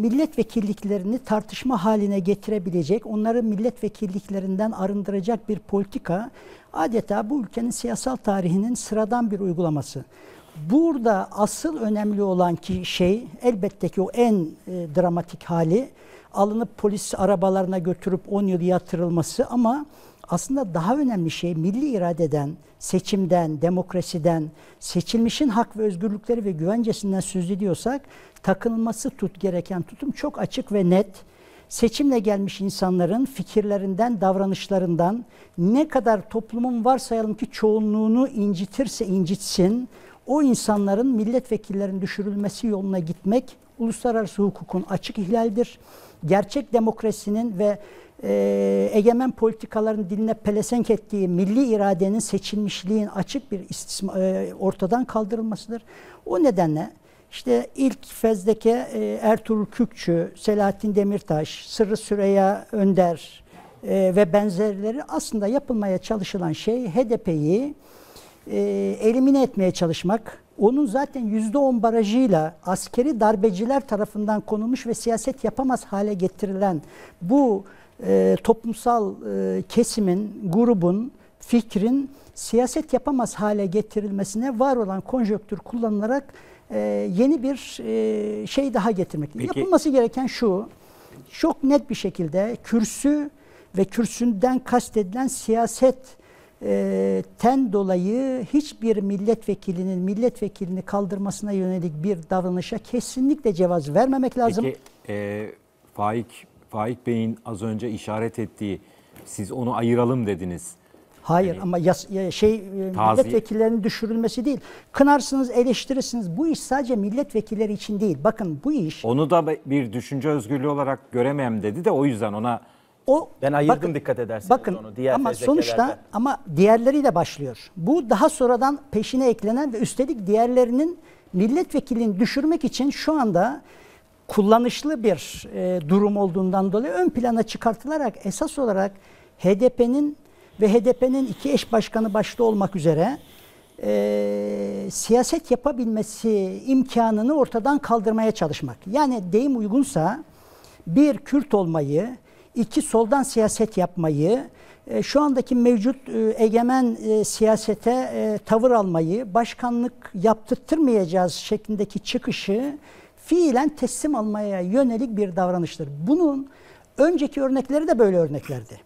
milletvekilliklerini tartışma haline getirebilecek, onları milletvekilliklerinden arındıracak bir politika adeta bu ülkenin siyasal tarihinin sıradan bir uygulaması. Burada asıl önemli olan şey elbette ki o en dramatik hali alınıp polis arabalarına götürüp 10 yıl yatırılması ama aslında daha önemli şey milli iradeden, seçimden, demokrasiden, seçilmişin hak ve özgürlükleri ve güvencesinden söz ediyorsak takınılması gereken tutum çok açık ve net. Seçimle gelmiş insanların fikirlerinden, davranışlarından ne kadar toplumun varsayalım ki çoğunluğunu incitirse incitsin, o insanların milletvekillerinin düşürülmesi yoluna gitmek uluslararası hukukun açık ihlalidir. Gerçek demokrasinin ve egemen politikaların diline pelesenk ettiği milli iradenin, seçilmişliğin açık bir ortadan kaldırılmasıdır. O nedenle işte ilk fezleke Ertuğrul Kükçü, Selahattin Demirtaş, Sırrı Süreyya Önder ve benzerleri aslında yapılmaya çalışılan şey HDP'yi elimine etmeye çalışmak. Onun zaten %10 barajıyla askeri darbeciler tarafından konulmuş ve siyaset yapamaz hale getirilen bu toplumsal kesimin, grubun, fikrin siyaset yapamaz hale getirilmesine var olan konjonktür kullanılarak yeni bir şey daha getirmek. Peki. Yapılması gereken şu, çok net bir şekilde kürsü ve kürsünden kastedilen siyasetten dolayı hiçbir milletvekilinin milletvekilini kaldırmasına yönelik bir davranışa kesinlikle cevaz vermemek lazım. Peki, Faik Bey'in az önce işaret ettiği, siz onu ayıralım dediniz. Hayır yani, ama milletvekillerinin düşürülmesi değil. Kınarsınız, eleştirirsiniz. Bu iş sadece milletvekilleri için değil. Bakın bu iş... Onu da bir düşünce özgürlüğü olarak göremem dedi de o yüzden ona... Ben ayırdım bakın, dikkat edersiniz bakın, onu. Diğer ama sonuçta ama diğerleriyle başlıyor. Bu daha sonradan peşine eklenen ve üstelik diğerlerinin milletvekilini düşürmek için şu anda... kullanışlı bir durum olduğundan dolayı ön plana çıkartılarak esas olarak HDP'nin ve HDP'nin iki eş başkanı başta olmak üzere siyaset yapabilmesi imkanını ortadan kaldırmaya çalışmak. Yani deyim uygunsa bir Kürt olmayı, iki soldan siyaset yapmayı, şu andaki mevcut egemen siyasete tavır almayı, başkanlık yaptırtmayacağız şeklindeki çıkışı fiilen teslim almaya yönelik bir davranıştır. Bunun önceki örnekleri de böyle örneklerdi.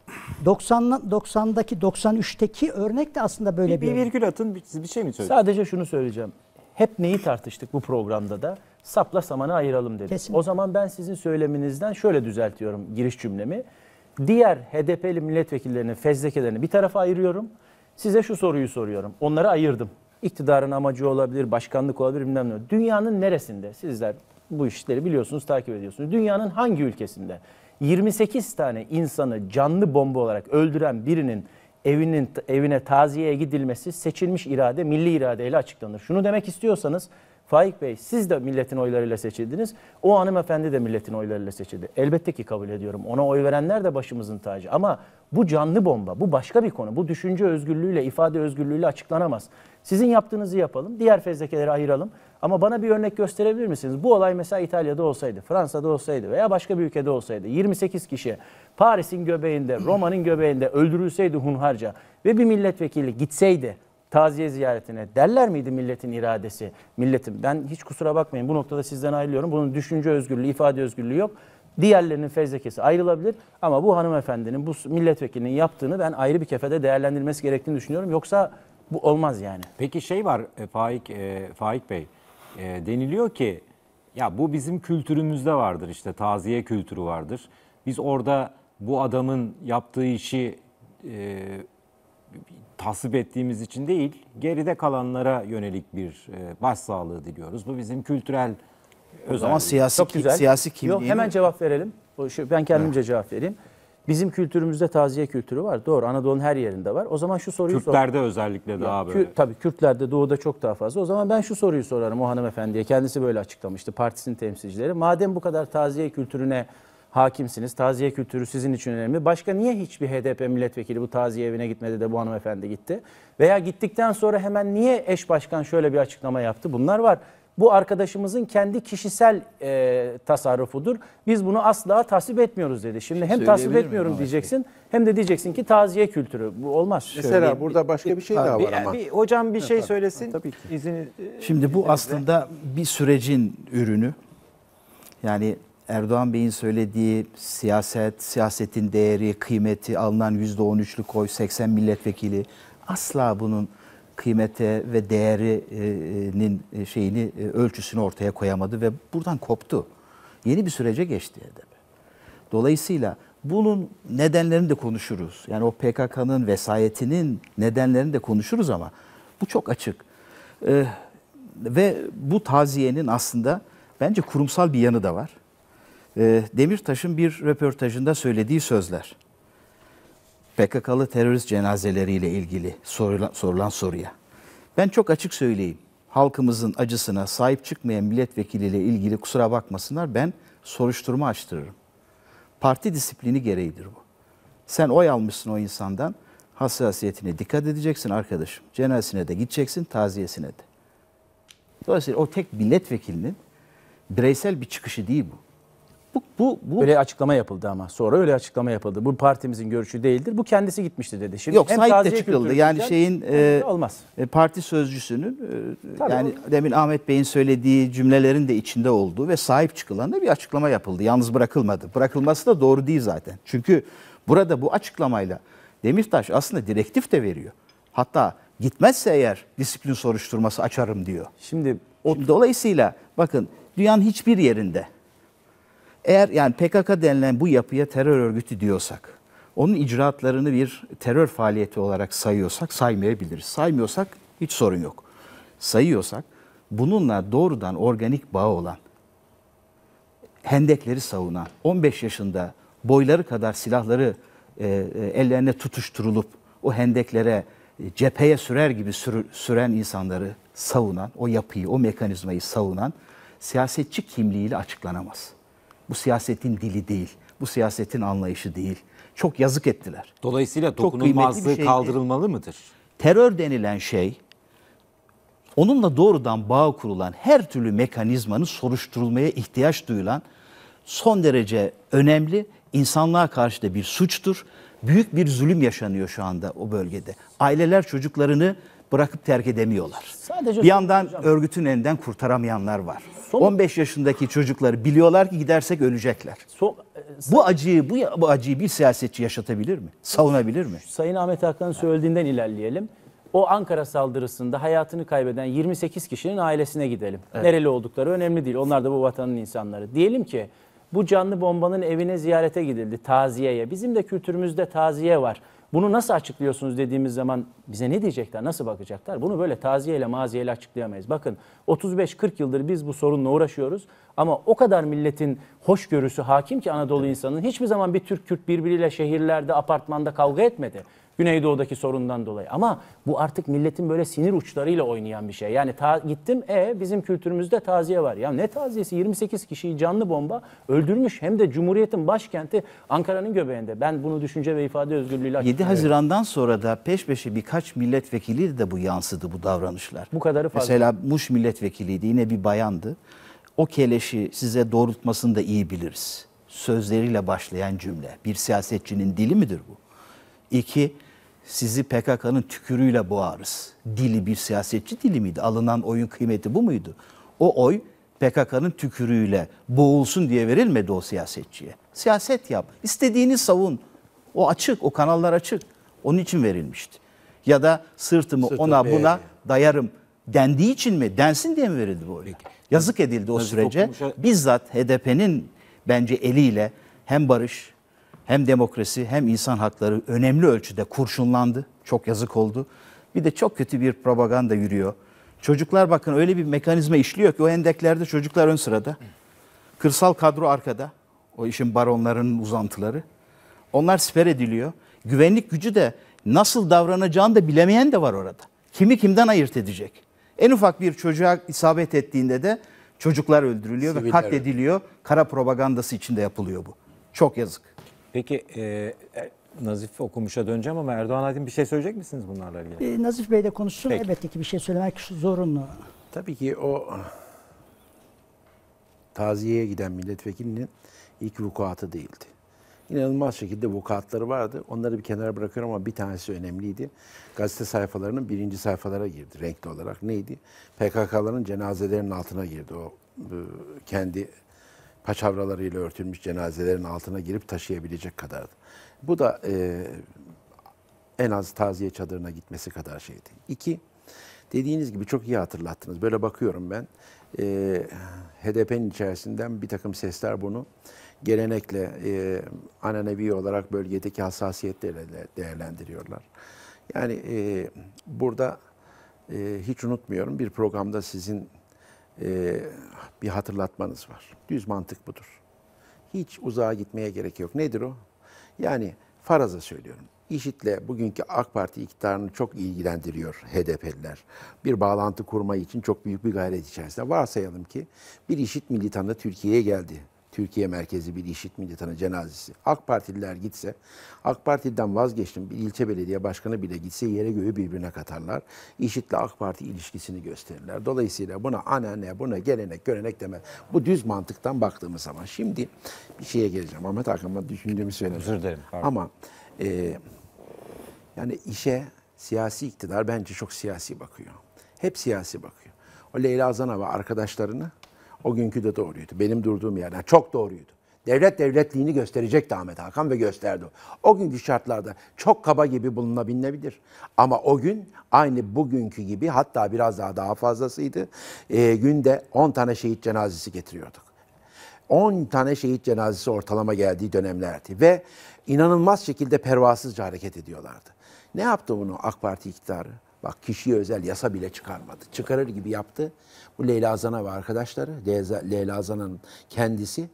93'teki örnek de aslında böyle bir örnek. Bir virgül atın, siz bir şey mi söyleyeceksiniz? Sadece şunu söyleyeceğim. hep neyi tartıştık bu programda da? Sapla samanı ayıralım dedik. Kesinlikle. O zaman ben sizin söyleminizden şöyle düzeltiyorum giriş cümlemi. Diğer HDP'li milletvekillerinin fezlekelerini bir tarafa ayırıyorum. Size şu soruyu soruyorum. Onları ayırdım. İktidarın amacı olabilir, başkanlık olabilir, bilmem ne. Dünyanın neresinde? Sizler bu işleri biliyorsunuz, takip ediyorsunuz. Dünyanın hangi ülkesinde 28 tane insanı canlı bomba olarak öldüren birinin evine taziyeye gidilmesi seçilmiş irade, milli iradeyle açıklanır? Şunu demek istiyorsanız, Faik Bey, siz de milletin oylarıyla seçildiniz. O hanımefendi de milletin oylarıyla seçildi. Elbette ki kabul ediyorum. Ona oy verenler de başımızın tacı. Ama bu canlı bomba, bu başka bir konu. Bu düşünce özgürlüğüyle, ifade özgürlüğüyle açıklanamaz. Sizin yaptığınızı yapalım, diğer fezlekeleri ayıralım. Ama bana bir örnek gösterebilir misiniz? Bu olay mesela İtalya'da olsaydı, Fransa'da olsaydı veya başka bir ülkede olsaydı, 28 kişi Paris'in göbeğinde, Roma'nın göbeğinde öldürülseydi hunharca ve bir milletvekili gitseydi taziye ziyaretine, derler miydi milletin iradesi? Milletim, ben hiç kusura bakmayın bu noktada sizden ayrılıyorum. Bunun düşünce özgürlüğü, ifade özgürlüğü yok. Diğerlerinin fezlekesi ayrılabilir ama bu hanımefendinin, bu milletvekilinin yaptığını ben ayrı bir kefede değerlendirilmesi gerektiğini düşünüyorum. Yoksa bu olmaz yani. Peki şey var Faik Bey, deniliyor ki ya bu bizim kültürümüzde vardır, işte taziye kültürü vardır. Biz orada bu adamın yaptığı işi tasvip ettiğimiz için değil, geride kalanlara yönelik bir başsağlığı diliyoruz. Bu bizim kültürel özellik. O zaman siyasi kimliği. Yok, hemen cevap verelim. Ben kendimce cevap vereyim. Bizim kültürümüzde taziye kültürü var. Doğru, Anadolu'nun her yerinde var. O zaman şu soruyu sorarım. Kürtlerde özellikle daha böyle. Tabii Kürtlerde, Doğu'da çok daha fazla. O zaman ben şu soruyu sorarım o hanımefendiye. Kendisi böyle açıklamıştı, partisinin temsilcileri. Madem bu kadar taziye kültürüne hakimsiniz, taziye kültürü sizin için önemli, başka niye hiçbir HDP milletvekili bu taziye evine gitmedi de bu hanımefendi gitti? Veya gittikten sonra hemen niye eş başkan şöyle bir açıklama yaptı? Bunlar var. Bu arkadaşımızın kendi kişisel tasarrufudur. Biz bunu asla tasvip etmiyoruz dedi. Şimdi hem tasvip etmiyorum diyeceksin, hem de diyeceksin ki taziye kültürü. Bu olmaz. Mesela şöyle, burada başka bir şey daha var ama. Hocam bir şey söylesin. Tabii ki. Şimdi bu aslında bir sürecin ürünü. Yani Erdoğan Bey'in söylediği siyaset, siyasetin değeri, kıymeti, alınan %13'lü koy, 80 milletvekili, asla bunun kıymete ve değerinin şeyini, ölçüsünü ortaya koyamadı ve buradan koptu. Yeni bir sürece geçti HDP. Dolayısıyla bunun nedenlerini de konuşuruz. Yani o PKK'nın vesayetinin nedenlerini de konuşuruz ama bu çok açık. Ve bu taziyenin aslında bence kurumsal bir yanı da var. Demirtaş'ın bir röportajında söylediği sözler. PKK'lı terörist cenazeleriyle ilgili sorulan soruya. Ben çok açık söyleyeyim. Halkımızın acısına sahip çıkmayan milletvekiliyle ilgili kusura bakmasınlar, ben soruşturma açtırırım. Parti disiplini gereğidir bu. Sen oy almışsın o insandan, hassasiyetine dikkat edeceksin arkadaşım. Cenazesine de gideceksin, taziyesine de. Dolayısıyla o tek milletvekilinin bireysel bir çıkışı değil bu. Öyle açıklama yapıldı ama. Sonra öyle açıklama yapıldı. Bu partimizin görüşü değildir. Bu kendisi gitmişti dedi. Şimdi yok, sahip de çıkıldı. Yani şeyin olmaz. Parti sözcüsünün yani demin Ahmet Bey'in söylediği cümlelerin de içinde olduğu ve sahip çıkılanla bir açıklama yapıldı. Yalnız bırakılmadı. Bırakılması da doğru değil zaten. Çünkü burada bu açıklamayla Demirtaş aslında direktif de veriyor. Hatta gitmezse eğer disiplin soruşturması açarım diyor. Şimdi dolayısıyla bakın, dünyanın hiçbir yerinde eğer yani PKK denilen bu yapıya terör örgütü diyorsak, onun icraatlarını bir terör faaliyeti olarak sayıyorsak, saymayabiliriz. Saymıyorsak hiç sorun yok. Sayıyorsak, bununla doğrudan organik bağı olan, hendekleri savunan, 15 yaşında boyları kadar silahları ellerine tutuşturulup o hendeklere, cepheye sürer gibi süren insanları savunan, o yapıyı, o mekanizmayı savunan siyasetçi kimliğiyle açıklanamaz. Bu siyasetin dili değil. Bu siyasetin anlayışı değil. Çok yazık ettiler. Dolayısıyla dokunulmazlığı kaldırılmalı mıdır? Terör denilen şey, onunla doğrudan bağ kurulan her türlü mekanizmanın soruşturulmaya ihtiyaç duyulan son derece önemli, insanlığa karşı da bir suçtur. Büyük bir zulüm yaşanıyor şu anda o bölgede. Aileler çocuklarını bırakıp terk edemiyorlar. Sadece bir yandan örgütün elinden kurtaramayanlar var. 15 yaşındaki çocukları biliyorlar ki gidersek ölecekler. Bu acıyı bir siyasetçi yaşatabilir mi? Savunabilir mi? Sayın Ahmet Hakan'ın söylediğinden ilerleyelim. O Ankara saldırısında hayatını kaybeden 28 kişinin ailesine gidelim. Evet. Nereli oldukları önemli değil. Onlar da bu vatanın insanları. Diyelim ki bu canlı bombanın evine ziyarete gidildi, taziyeye. Bizim de kültürümüzde taziye var. Bunu nasıl açıklıyorsunuz dediğimiz zaman bize ne diyecekler, nasıl bakacaklar? Bunu böyle taziyeyle maziyeyle açıklayamayız. Bakın 35-40 yıldır biz bu sorunla uğraşıyoruz ama o kadar milletin hoşgörüsü hakim ki Anadolu insanının hiçbir zaman bir Türk-Kürt birbiriyle şehirlerde, apartmanda kavga etmedi. Güneydoğu'daki sorundan dolayı. Ama bu artık milletin böyle sinir uçlarıyla oynayan bir şey. Yani bizim kültürümüzde taziye var. Ya ne taziyesi? 28 kişiyi canlı bomba öldürmüş. Hem de Cumhuriyet'in başkenti Ankara'nın göbeğinde. Ben bunu düşünce ve ifade özgürlüğüyle açıklıyorum. 7 Haziran'dan sonra da peş peşe birkaç milletvekili de bu yansıdı, bu davranışlar. Bu kadarı fazla. Mesela Muş milletvekiliydi, yine bir bayandı. O keleşi size doğrultmasını da iyi biliriz. Sözleriyle başlayan cümle. Bir siyasetçinin dili midir bu? 2. Sizi PKK'nın tükürüğüyle boğarız. Dili bir siyasetçi dili miydi? Alınan oyun kıymeti bu muydu? O oy PKK'nın tükürüğüyle boğulsun diye verilmedi o siyasetçiye. Siyaset yap. İstediğini savun. O açık, o kanallar açık. Onun için verilmişti. Ya da sırtımı ona buna dayarım dendiği için mi? Densin diye mi verildi bu oyun? Yazık edildi o sürece. Bizzat HDP'nin bence eliyle hem barış, hem demokrasi hem insan hakları önemli ölçüde kurşunlandı. Çok yazık oldu. Bir de çok kötü bir propaganda yürüyor. Çocuklar bakın öyle bir mekanizma işliyor ki o endeklerde çocuklar ön sırada. Kırsal kadro arkada. O işin baronlarının uzantıları. Onlar siper ediliyor. Güvenlik gücü de nasıl davranacağını da bilemeyen de var orada. Kimi kimden ayırt edecek? En ufak bir çocuğa isabet ettiğinde de çocuklar öldürülüyor ve katlediliyor. Kara propagandası içinde yapılıyor bu. Çok yazık. Peki Nazif Okumuş'a döneceğim ama Erdoğan Aydın bir şey söyleyecek misiniz bunlarla ilgili? Nazif Bey de konuşsun. Peki. Elbette ki bir şey söylemek zorunlu. Tabii ki o taziyeye giden milletvekilinin ilk vukuatı değildi. İnanılmaz şekilde vukuatları vardı. Onları bir kenara bırakıyorum ama bir tanesi önemliydi. Gazete sayfalarının birinci sayfalara girdi renkli olarak. Neydi? PKK'ların cenazelerinin altına girdi. O kendi paçavralarıyla örtülmüş cenazelerin altına girip taşıyabilecek kadardı. Bu da en az taziye çadırına gitmesi kadar şeydi. 2, dediğiniz gibi çok iyi hatırlattınız. Böyle bakıyorum ben. HDP'nin içerisinden bir takım sesler bunu gelenekle, ananevi olarak bölgedeki hassasiyetlerle değerlendiriyorlar. Yani burada hiç unutmuyorum bir programda sizin bir hatırlatmanız var. Düz mantık budur. Hiç uzağa gitmeye gerek yok. Nedir o? Yani faraza söylüyorum. IŞİD'le bugünkü AK Parti iktidarını çok ilgilendiriyor HDP'liler. Bir bağlantı kurma için çok büyük bir gayret içerisinde. Varsayalım ki bir IŞİD militanı Türkiye'ye geldi. Türkiye merkezi bir IŞİD militanı cenazesi. AK Partililer gitse, AK Parti'den vazgeçtim bir ilçe belediye başkanı bile gitse yere göğü birbirine katarlar. IŞİD'le AK Parti ilişkisini gösterirler. Dolayısıyla buna anneanne, buna gelenek, görenek demez. Bu düz mantıktan baktığımız zaman. Şimdi bir şeye geleceğim. Ahmet Hakan'la düşündüğümü söyleyeceğim. Özür dilerim. Ama yani işe siyasi iktidar bence çok siyasi bakıyor. Hep siyasi bakıyor. O Leyla Zana ve arkadaşlarını o günkü de doğruydu. Benim durduğum yerden çok doğruydu. Devlet devletliğini gösterecekti Ahmet Hakan ve gösterdi. O günkü şartlarda çok kaba gibi bulunabilebilir. Ama o gün aynı bugünkü gibi hatta biraz daha fazlasıydı. Günde 10 tane şehit cenazesi getiriyorduk. 10 tane şehit cenazesi ortalama geldiği dönemlerdi. Ve inanılmaz şekilde pervasızca hareket ediyorlardı. Ne yaptı bunu AK Parti iktidarı? Bak kişiye özel yasa bile çıkarmadı. Çıkarır gibi yaptı. Bu Leyla Zana ve arkadaşları, Leyla Zana'nın kendisi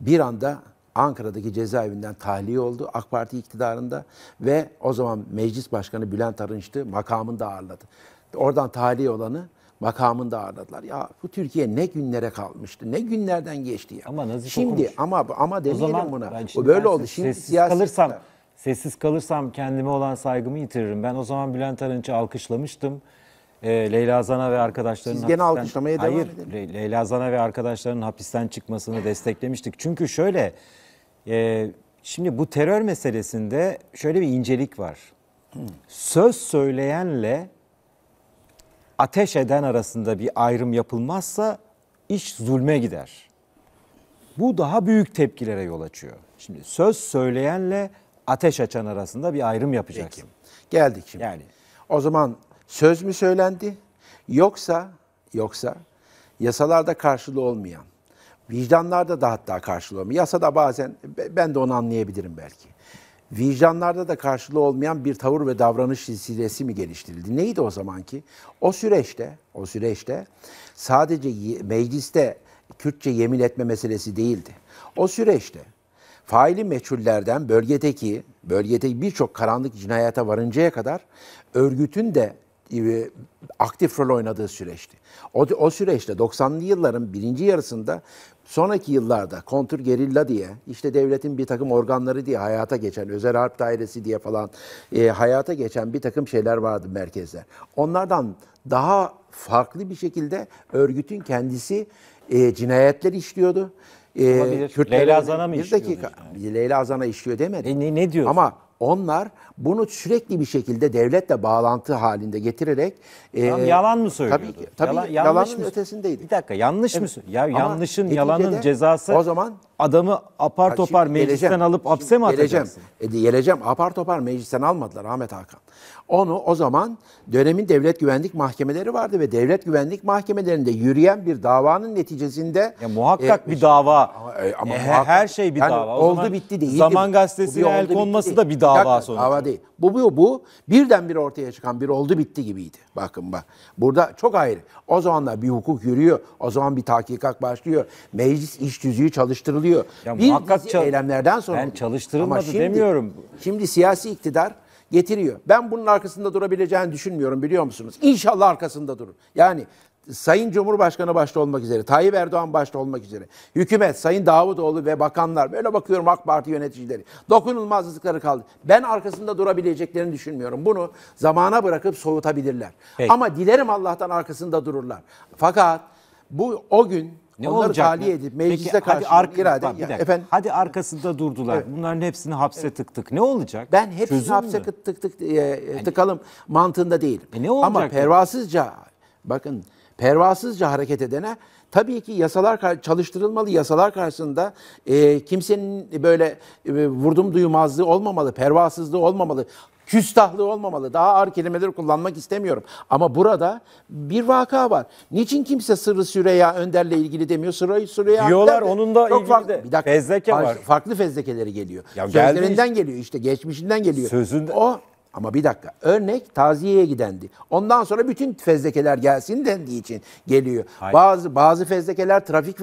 bir anda Ankara'daki cezaevinden tahliye oldu AK Parti iktidarında ve o zaman Meclis Başkanı Bülent Arınç'tı, makamında ağırladı. Oradan tahliye olanı makamında ağırladılar. Ya bu Türkiye ne günlere kalmıştı, ne günlerden geçti ya. Ama Nazif şimdi okumuş. Ama demeyelim buna. O böyle oldu. Şimdi sessiz kalırsam kendime olan saygımı yitiririm. Ben o zaman Bülent Arınç'ı alkışlamıştım. Leyla Zana ve arkadaşlarının Leyla Zana ve arkadaşlarının hapisten çıkmasını desteklemiştik. Çünkü şöyle, şimdi bu terör meselesinde şöyle bir incelik var. Söz söyleyenle ateş eden arasında bir ayrım yapılmazsa iş zulme gider. Bu daha büyük tepkilere yol açıyor. Şimdi söz söyleyenle ateş açan arasında bir ayrım yapacaksın. Peki. Geldik şimdi. Yani O zaman söz mü söylendi? Yoksa yasalarda karşılığı olmayan, vicdanlarda da hatta karşılığı olmayan, yasada bazen ben de onu anlayabilirim belki. Vicdanlarda da karşılığı olmayan bir tavır ve davranış silsilesi mi geliştirildi? Neydi o zamanki? O süreçte sadece mecliste Kürtçe yemin etme meselesi değildi. O süreçte faili meçhullerden bölgedeki birçok karanlık cinayete varıncaya kadar örgütün de aktif rol oynadığı süreçti. O süreçte 90'lı yılların birinci yarısında sonraki yıllarda kontrgerilla diye, işte devletin bir takım organları diye hayata geçen, özel harp dairesi diye falan hayata geçen bir takım şeyler vardı, merkezler. Onlardan daha farklı bir şekilde örgütün kendisi cinayetler işliyordu. Leyla Azan'a mı işliyordu? Bir dakika, işte? Leyla Azan'a işliyor demedi. Ne diyorsun? Ama onlar bunu sürekli bir şekilde devletle bağlantı halinde getirerek... yalan mı söylüyordu? Tabii, yanlış mı? Ötesindeydi. Bir dakika, yanlış mı? Yalanın cezası... O zaman... Adamı apar topar meclisten alıp hapse mi atacaksın? Geleceğim. Apar topar meclisten almadılar Ahmet Hakan. Onu o zaman dönemin devlet güvenlik mahkemeleri vardı ve devlet güvenlik mahkemelerinde yürüyen bir davanın neticesinde... muhakkak bir dava. Her şey bir dava. O zaman, oldu bitti değil. Zaman Gazetesi'ne el konması da bir dava sonucu. Dava değil. Bu birdenbire ortaya çıkan bir oldu bitti gibiydi. Bakın bak. Burada çok ayrı. O zamanlar bir hukuk yürüyor. O zaman bir tahkikat başlıyor. Meclis iş tüzüğü çalıştırılıyor. Bir eylemlerden sonra ben çalıştırılmadı demiyorum. Şimdi siyasi iktidar getiriyor. Ben bunun arkasında durabileceğini düşünmüyorum, biliyor musunuz? İnşallah arkasında durur. Yani Sayın Cumhurbaşkanı başta olmak üzere, Tayyip Erdoğan başta olmak üzere, hükümet, Sayın Davutoğlu ve bakanlar, böyle bakıyorum AK Parti yöneticileri, dokunulmazlıkları kaldı. Ben arkasında durabileceklerini düşünmüyorum. Bunu zamana bırakıp soğutabilirler. Peki. Ama dilerim Allah'tan arkasında dururlar. Fakat bu o gün... Ne onları tahliye edip meclise karşı irade... Hadi arkasında durdular. Evet. Bunların hepsini hapse tıktık. Ne olacak? Ben hepsini hapse tıkalım mantığında değilim. Ne olacak? Ama pervasızca, bakın, pervasızca hareket edene tabii ki yasalar çalıştırılmalı. Yasalar karşısında kimsenin böyle vurdum duymazlığı olmamalı, pervasızlığı olmamalı, küstahlığı olmamalı. Daha ağır kelimeleri kullanmak istemiyorum. Ama burada bir vaka var. Niçin kimse Sırrı Süreyya Önder'le ilgili demiyor? Süreyya diyorlar, onun da ilgili farklı, bir dakika, fezleke var. Farklı fezlekeleri geliyor. Sözlerinden geliyor işte, geçmişinden geliyor. Ama bir dakika, örnek taziyeye gidendi. Ondan sonra bütün fezlekeler gelsin dendiği için geliyor. Hayır. Bazı fezlekeler trafik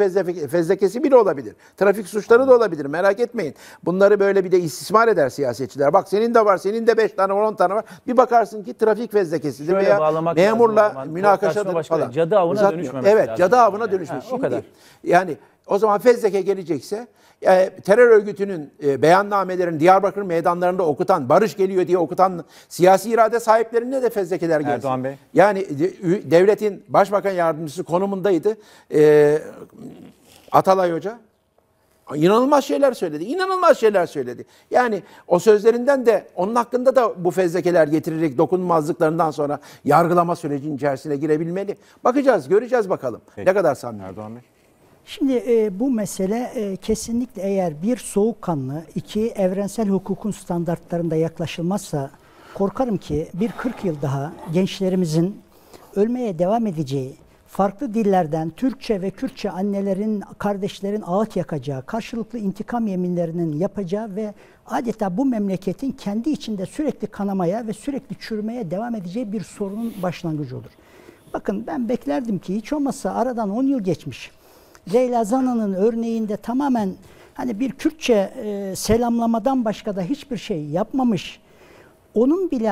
fezlekesi bile olabilir. Trafik suçları da olabilir, merak etmeyin. Bunları böyle bir de istismar eder siyasetçiler. Bak senin de var, senin de 5 tane, 10 tane var. Bir bakarsın ki trafik fezlekesidir veya memurla münakaşadır falan. Cadı avına dönüşmemesi lazım. Evet, cadı avına dönüşmüş. O kadar. Yani o zaman fezleke gelecekse, terör örgütünün beyannamelerini Diyarbakır meydanlarında okutan, barış geliyor diye okutan siyasi irade sahiplerine de fezlekeler gelsin. Erdoğan Bey. Yani devletin başbakan yardımcısı konumundaydı Atalay Hoca. İnanılmaz şeyler söyledi. Yani o sözlerinden de, onun hakkında da bu fezlekeler getirerek dokunulmazlıklarından sonra yargılama sürecinin içerisine girebilmeli. Bakacağız, göreceğiz bakalım. Peki. Ne kadar samimi. Erdoğan Bey. Şimdi bu mesele kesinlikle eğer bir soğukkanlı, iki evrensel hukukun standartlarında yaklaşılmazsa korkarım ki bir 40 yıl daha gençlerimizin ölmeye devam edeceği, farklı dillerden Türkçe ve Kürtçe annelerin, kardeşlerin ağıt yakacağı, karşılıklı intikam yeminlerinin yapacağı ve adeta bu memleketin kendi içinde sürekli kanamaya ve sürekli çürümeye devam edeceği bir sorunun başlangıcı olur. Bakın ben beklerdim ki hiç olmazsa aradan 10 yıl geçmiş. Leyla Zana'nın örneğinde tamamen hani bir Kürtçe selamlamadan başka da hiçbir şey yapmamış. Ona bile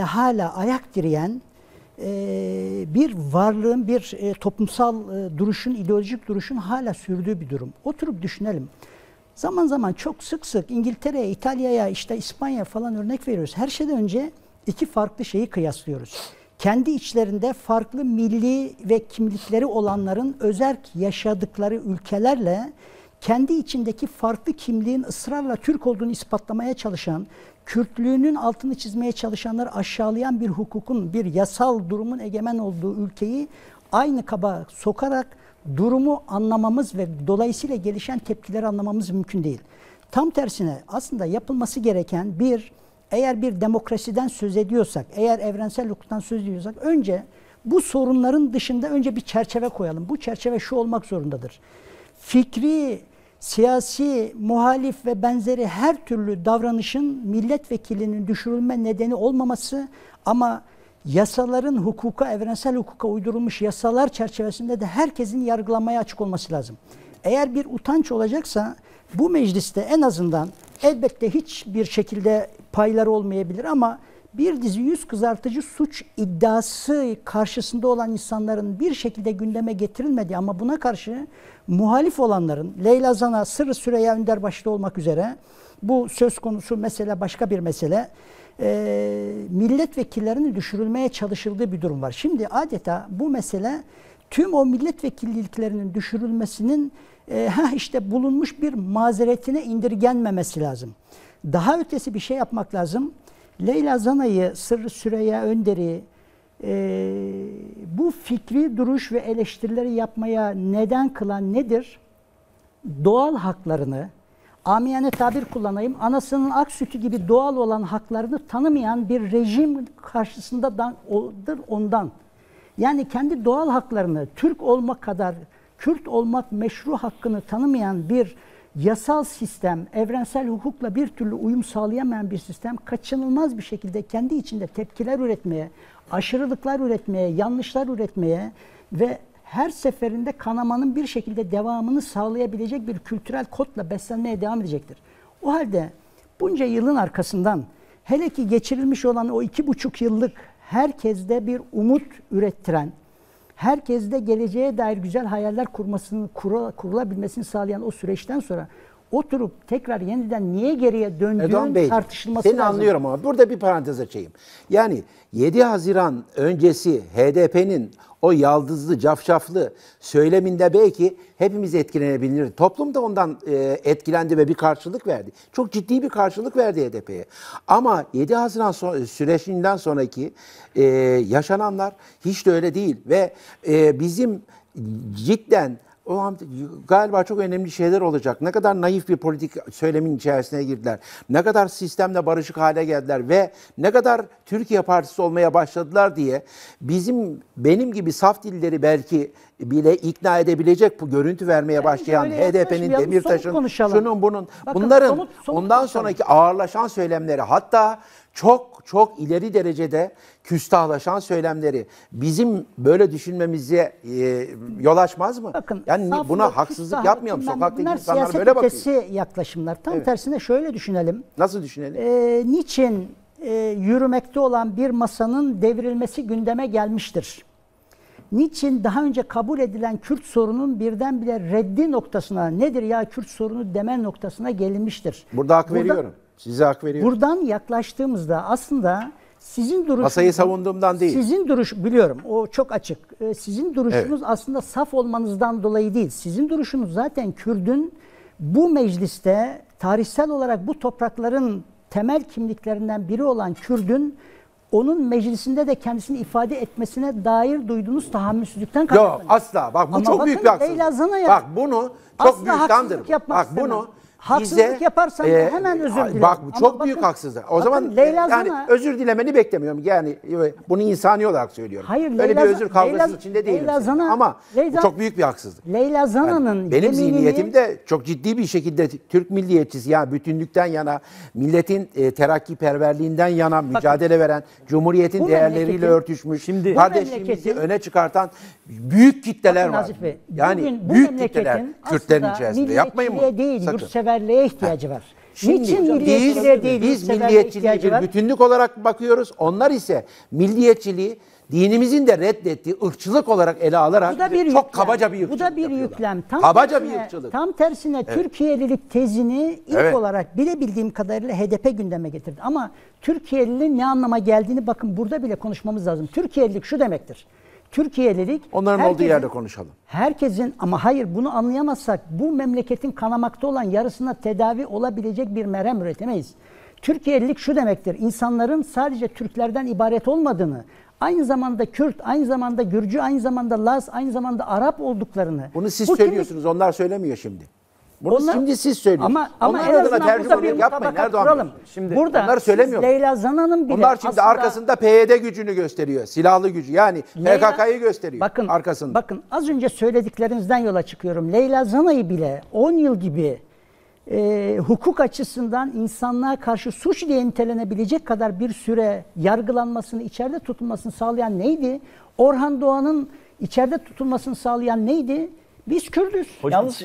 hala ayak direyen bir varlığın, bir toplumsal duruşun, ideolojik duruşun hala sürdüğü bir durum. Oturup düşünelim. Zaman zaman çok sık İngiltere'ye, İtalya'ya, işte İspanya'ya falan örnek veriyoruz. Her şeyden önce iki farklı şeyi kıyaslıyoruz. Kendi içlerinde farklı milli ve kimlikleri olanların özerk yaşadıkları ülkelerle kendi içindeki farklı kimliğin ısrarla Türk olduğunu ispatlamaya çalışan, Kürtlüğünün altını çizmeye çalışanları aşağılayan bir hukukun, bir yasal durumun egemen olduğu ülkeyi aynı kaba sokarak durumu anlamamız ve dolayısıyla gelişen tepkileri anlamamız mümkün değil. Tam tersine aslında yapılması gereken bir eğer bir demokrasiden söz ediyorsak, eğer evrensel hukuktan söz ediyorsak önce bu sorunların dışında önce bir çerçeve koyalım. Bu çerçeve şu olmak zorundadır. Fikri, siyasi, muhalif ve benzeri her türlü davranışın milletvekilinin düşürülme nedeni olmaması ama yasaların hukuka, evrensel hukuka uydurulmuş yasalar çerçevesinde de herkesin yargılanmaya açık olması lazım. Eğer bir utanç olacaksa bu mecliste en azından elbette hiçbir şekilde payları olmayabilir ama bir dizi yüz kızartıcı suç iddiası karşısında olan insanların bir şekilde gündeme getirilmediği ama buna karşı muhalif olanların, Leyla Zana, Sırrı Süreyya Önder başta olmak üzere bu söz konusu mesele başka bir mesele, milletvekillerinin düşürülmeye çalışıldığı bir durum var. Şimdi adeta bu mesele tüm o milletvekilliklerinin düşürülmesinin işte bulunmuş bir mazeretine indirgenmemesi lazım. Daha ötesi bir şey yapmak lazım. Leyla Zana'yı, Sırrı Süreyya Önder'i bu fikri duruş ve eleştirileri yapmaya neden kılan nedir? Doğal haklarını, amiyane tabir kullanayım, anasının ak sütü gibi doğal olan haklarını tanımayan bir rejim karşısındadır ondan. Yani kendi doğal haklarını, Türk olmak kadar Kürt olmak meşru hakkını tanımayan bir yasal sistem, evrensel hukukla bir türlü uyum sağlayamayan bir sistem kaçınılmaz bir şekilde kendi içinde tepkiler üretmeye, aşırılıklar üretmeye, yanlışlar üretmeye ve her seferinde kanamanın bir şekilde devamını sağlayabilecek bir kültürel kodla beslenmeye devam edecektir. O halde bunca yılın arkasından, hele ki geçirilmiş olan o 2,5 yıllık herkeste bir umut ürettiren, herkeste geleceğe dair güzel hayaller kurulabilmesini sağlayan o süreçten sonra oturup tekrar yeniden niye geriye döndüğün tartışılması lazım. Seni anlıyorum ama burada bir parantez açayım. Yani 7 Haziran öncesi HDP'nin o yaldızlı, cafcaflı söyleminde belki hepimiz etkilenebilir. Toplum da ondan etkilendi ve bir karşılık verdi. Çok ciddi bir karşılık verdi HDP'ye. Ama 7 Haziran sürecinden sonraki yaşananlar hiç de öyle değil. Ve bizim cidden galiba çok önemli şeyler olacak. Ne kadar naif bir politik söylemin içerisine girdiler. Ne kadar sistemle barışık hale geldiler ve ne kadar Türkiye Partisi olmaya başladılar diye benim gibi saf dilleri belki bile ikna edebilecek bu görüntü vermeye başlayan HDP'nin, Demirtaş'ın, şunun bunun, bakın, bunların somut ondan konuşalım. Sonraki ağırlaşan söylemleri, hatta çok ileri derecede küstahlaşan söylemleri bizim böyle düşünmemize yol açmaz mı? Bakın, yani buna haksızlık yapmayalım. Sokaktaki insanlar böyle bakıyor. Siyaset yaklaşımlar. Tam tersine şöyle düşünelim. Nasıl düşünelim? Niçin yürümekte olan bir masanın devrilmesi gündeme gelmiştir? Niçin daha önce kabul edilen Kürt sorunun birdenbire reddi noktasına, nedir ya Kürt sorunu deme noktasına gelinmiştir? Burada hak veriyorum. Size hak veriyorum. Buradan yaklaştığımızda aslında sizin duruşunuz... Masayı savunduğumdan değil. Sizin duruş, biliyorum o çok açık. Sizin duruşunuz aslında saf olmanızdan dolayı değil. Sizin duruşunuz zaten Kürt'ün bu mecliste tarihsel olarak bu toprakların temel kimliklerinden biri olan Kürt'ün onun meclisinde de kendisini ifade etmesine dair duyduğunuz tahammülsüzlükten kaynaklanıyor. Yok asla. Bak bu ama çok büyük bir haksızlık. Bak bunu çok büyük kandırır. Bak bunu... Haksızlık bize, yaparsan hemen özür dilerim. Bak bu çok büyük haksızlık. O zaman Leyla Zana, yani özür dilemeni beklemiyorum. Yani bunu insani olarak söylüyorum. Hayır, öyle bir özür kavgası içinde değilim. Ama bu çok büyük bir haksızlık. Leyla Zana'nın yani benim zihniyetim de çok ciddi bir şekilde Türk milliyetçisi, yani bütünlükten yana, milletin terakkiperverliğinden yana mücadele veren, Cumhuriyet'in değerleriyle örtüşmüş, şimdi kardeşliğimizi öne çıkartan büyük kitleler var. Bey, yani bugün, büyük kitleler Kürtlerin içerisinde. Yapmayın mı? Değil, yurtseverliğe ihtiyacı var. Şimdi, niçin milliyetçiliğe değil, biz milliyetçiliğe bir bütünlük olarak bakıyoruz. Onlar ise milliyetçiliği dinimizin de reddettiği ırkçılık olarak ele alarak çok kabaca bir ırkçılık yapıyorlar. Bu da bir yüklem. Tam tersine Türkiye'lilik tezini ilk olarak bilebildiğim kadarıyla HDP gündeme getirdi. Ama Türkiye'liliğin ne anlama geldiğini bakın burada bile konuşmamız lazım. Türkiye'lilik şu demektir. Türkiye'lilik onların herkesin, olduğu yerde konuşalım. Herkesin ama hayır bunu anlayamazsak bu memleketin kanamakta olan yarısına tedavi olabilecek bir merhem üretemeyiz. Türkiye'lilik şu demektir. İnsanların sadece Türklerden ibaret olmadığını, aynı zamanda Kürt, aynı zamanda Gürcü, aynı zamanda Laz, aynı zamanda Arap olduklarını. Bunu siz söylüyorsunuz. Onlar söylemiyor şimdi. Bunu şimdi siz söylüyorsunuz. Ama en adına tercümanlık yapmayın Erdoğan. Şimdi burada bunları söylemiyor. Leyla Zanan'ın bile bunlar şimdi arkasında PYD gücünü gösteriyor. Silahlı gücü yani PKK'yı gösteriyor bakın, arkasında. Bakın az önce söylediklerinizden yola çıkıyorum. Leyla Zana'yı bile 10 yıl gibi hukuk açısından insanlığa karşı suç diye nitelenebilecek kadar bir süre yargılanmasını, içeride tutulmasını sağlayan neydi? Orhan Doğan'ın içeride tutulmasını sağlayan neydi? Biz Kürdüz.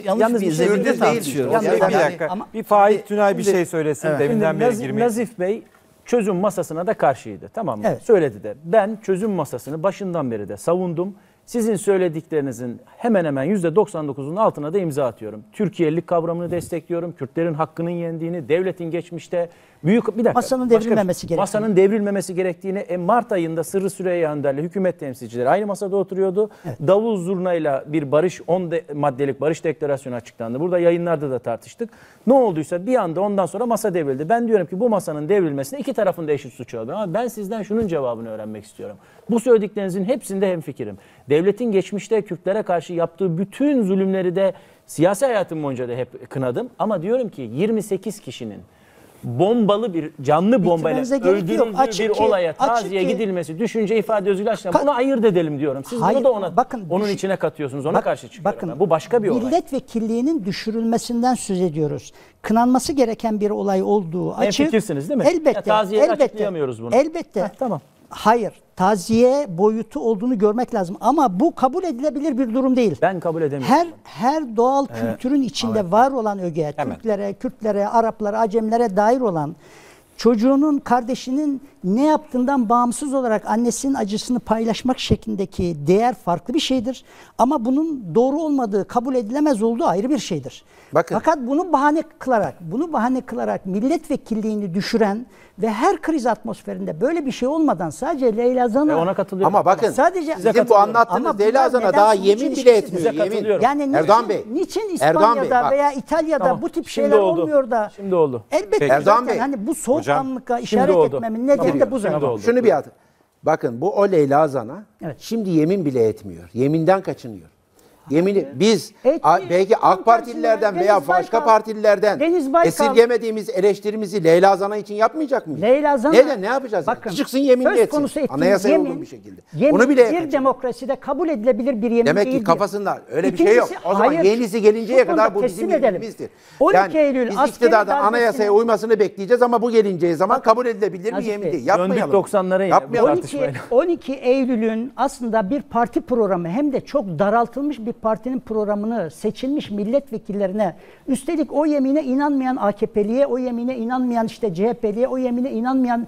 Yalnız biz Kürdüz tartışıyoruz. Bir dakika. Ama, bir Faik Tünay bir şey söylesin evet. Deminden beri girmeyin. Nazif Bey çözüm masasına da karşıydı. Tamam mı? Evet. Söyledi de. Ben çözüm masasını başından beri de savundum. Sizin söylediklerinizin hemen hemen %99'un altına da imza atıyorum. Türkiye'lilik kavramını destekliyorum. Kürtlerin hakkının yendiğini, devletin geçmişte büyük bir dakika. Masanın devrilmemesi gerektiğini. Masanın devrilmemesi gerektiğini. Mart ayında Sırrı Süreyya Önder'le hükümet temsilcileri aynı masada oturuyordu. Evet. Davul zurnayla bir barış 10 maddelik barış deklarasyonu açıklandı. Burada yayınlarda da tartıştık. Ne olduysa bir anda ondan sonra masa devrildi. Ben diyorum ki bu masanın devrilmesine iki tarafın da eşit suçu oldu. Ama ben sizden şunun cevabını öğrenmek istiyorum. Bu söylediklerinizin hepsinde hemfikirim. Devletin geçmişte Kürtlere karşı yaptığı bütün zulümleri de siyasi hayatım boyunca da hep kınadım. Ama diyorum ki 28 kişinin bombalı bir canlı bombayla öldürüldüğü bir olaya taziye gidilmesi, düşünce ifade özgürlüğü açısından bunu ayırt edelim diyorum. Siz hayır, bunu da ona, bakın, onun içine katıyorsunuz, ona karşı çıkıyorum. Bakın, bu başka bir olay. Milletvekilliğinin düşürülmesinden söz ediyoruz. Kınanması gereken bir olay olduğu açık. Hemfikirsiniz değil mi? Elbette. Elbette, açıklayamıyoruz bunu. Elbette. Heh, tamam. Hayır, taziye boyutu olduğunu görmek lazım ama bu kabul edilebilir bir durum değil. Ben kabul edemiyorum. Her doğal kültürün içinde evet. Var olan öge, evet. Türklere, Kürtlere, Araplara, Acemlere dair olan çocuğunun, kardeşinin ne yaptığından bağımsız olarak annesinin acısını paylaşmak şeklindeki değer farklı bir şeydir. Ama bunun doğru olmadığı, kabul edilemez olduğu ayrı bir şeydir. Bakın. Fakat bunu bahane kılarak milletvekilliğini düşüren ve her kriz atmosferinde böyle bir şey olmadan sadece Leyla Zana ona katılıyorum. Ama bakın sadece sizin bu anlattığınız Leyla Zana daha yemin bile etmiyor. Yemin. Yani niçin, Erdoğan Bey. Niçin İspanya'da veya İtalya'da tamam. Bu tip şeyler olmuyor da? Şimdi oldu. Elbette Erdoğan Bey. Hani bu soğukkanlıkla işaret etmemin nedeni de bu zaten. Şunu bir atın. Bakın bu o Leyla Zana evet. Şimdi yemin bile etmiyor. Yeminden kaçınıyor. Yemini biz belki AK Partililerden veya başka partililerden esirgemediğimiz eleştirimizi Leyla Zana için yapmayacak mıyız? Leyla Zana. Ne yapacağız? Bakın, çıksın yeminli etsin. Anayasaya uygun bir şekilde. Bunu bile yapacağız. Bir demokraside kabul edilebilir bir yemin değildir. Demek ki kafasında öyle bir şey yok. O zaman yenisi gelinceye kadar bu bizim yeminimizdir. 12 Eylül biz iktidardan anayasaya uymasını bekleyeceğiz ama bu gelinceye zaman kabul edilebilir bir yemin değil. Yapmayalım. 90'lara yapmayalım. 12 Eylül'ün aslında bir parti programı hem de çok daraltılmış bir partinin programını seçilmiş milletvekillerine, üstelik o yemine inanmayan AKP'liye, o yemine inanmayan işte CHP'liye, o yemine inanmayan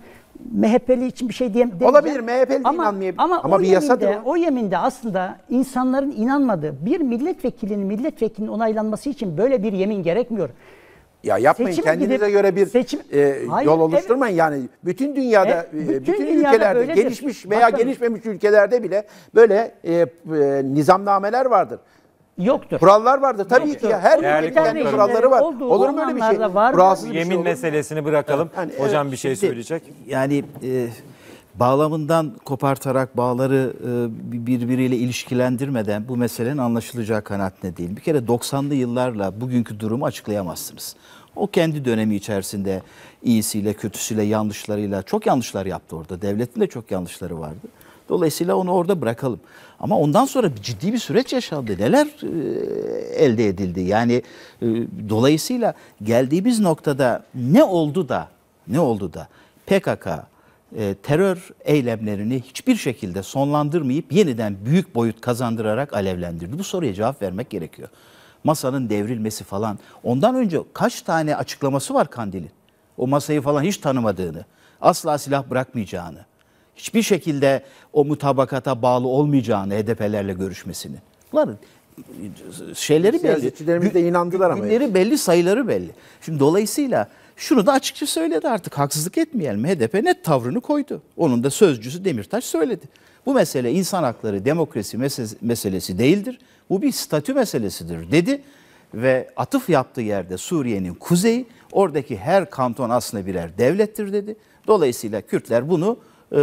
MHP'li için bir şey diyemem. Olabilir MHP'li inanmayabilir ama bir yasadır. O yeminde aslında insanların inanmadığı bir milletvekilinin onaylanması için böyle bir yemin gerekmiyor. Ya yapmayın seçime kendinize gidip, göre bir yol oluşturmayın yani bütün dünyada bütün ülkelerde öyledir. Gelişmiş veya bakın, gelişmemiş ülkelerde bile böyle nizamnameler vardır. Yoktur. Kurallar vardır tabii yoktur. Ki ya, her ülkenin kuralları var. Olur mu öyle bir şey? Kuralsız yemin şey meselesini bırakalım. Yani, hocam bir şey söyleyecek. Yani bağlamından kopartarak bağları birbiriyle ilişkilendirmeden bu meselenin anlaşılacağı kanaat ne değil? Bir kere 90'lı yıllarla bugünkü durumu açıklayamazsınız. O kendi dönemi içerisinde iyisiyle, kötüsüyle, yanlışlarıyla çok yanlışlar yaptı orada. Devletin de çok yanlışları vardı. Dolayısıyla onu orada bırakalım. Ama ondan sonra ciddi bir süreç yaşandı. Neler elde edildi? Yani dolayısıyla geldiğimiz noktada ne oldu da PKK terör eylemlerini hiçbir şekilde sonlandırmayıp yeniden büyük boyut kazandırarak alevlendirdi. Bu soruya cevap vermek gerekiyor. Masanın devrilmesi falan. Ondan önce kaç tane açıklaması var Kandil'in? O masayı falan hiç tanımadığını, asla silah bırakmayacağını, hiçbir şekilde o mutabakata bağlı olmayacağını HDP'lerle görüşmesini. Bunların şeyleri belli. Siyasetçilerimiz de inandılar ama. Günleri belli, sayıları belli. Şimdi dolayısıyla şunu da açıkça söyledi artık. Haksızlık etmeyelim. HDP net tavrını koydu. Onun da sözcüsü Demirtaş söyledi. Bu mesele insan hakları, demokrasi meselesi değildir. Bu bir statü meselesidir dedi. Ve atıf yaptığı yerde Suriye'nin kuzeyi, oradaki her kanton aslında birer devlettir dedi. Dolayısıyla Kürtler bunu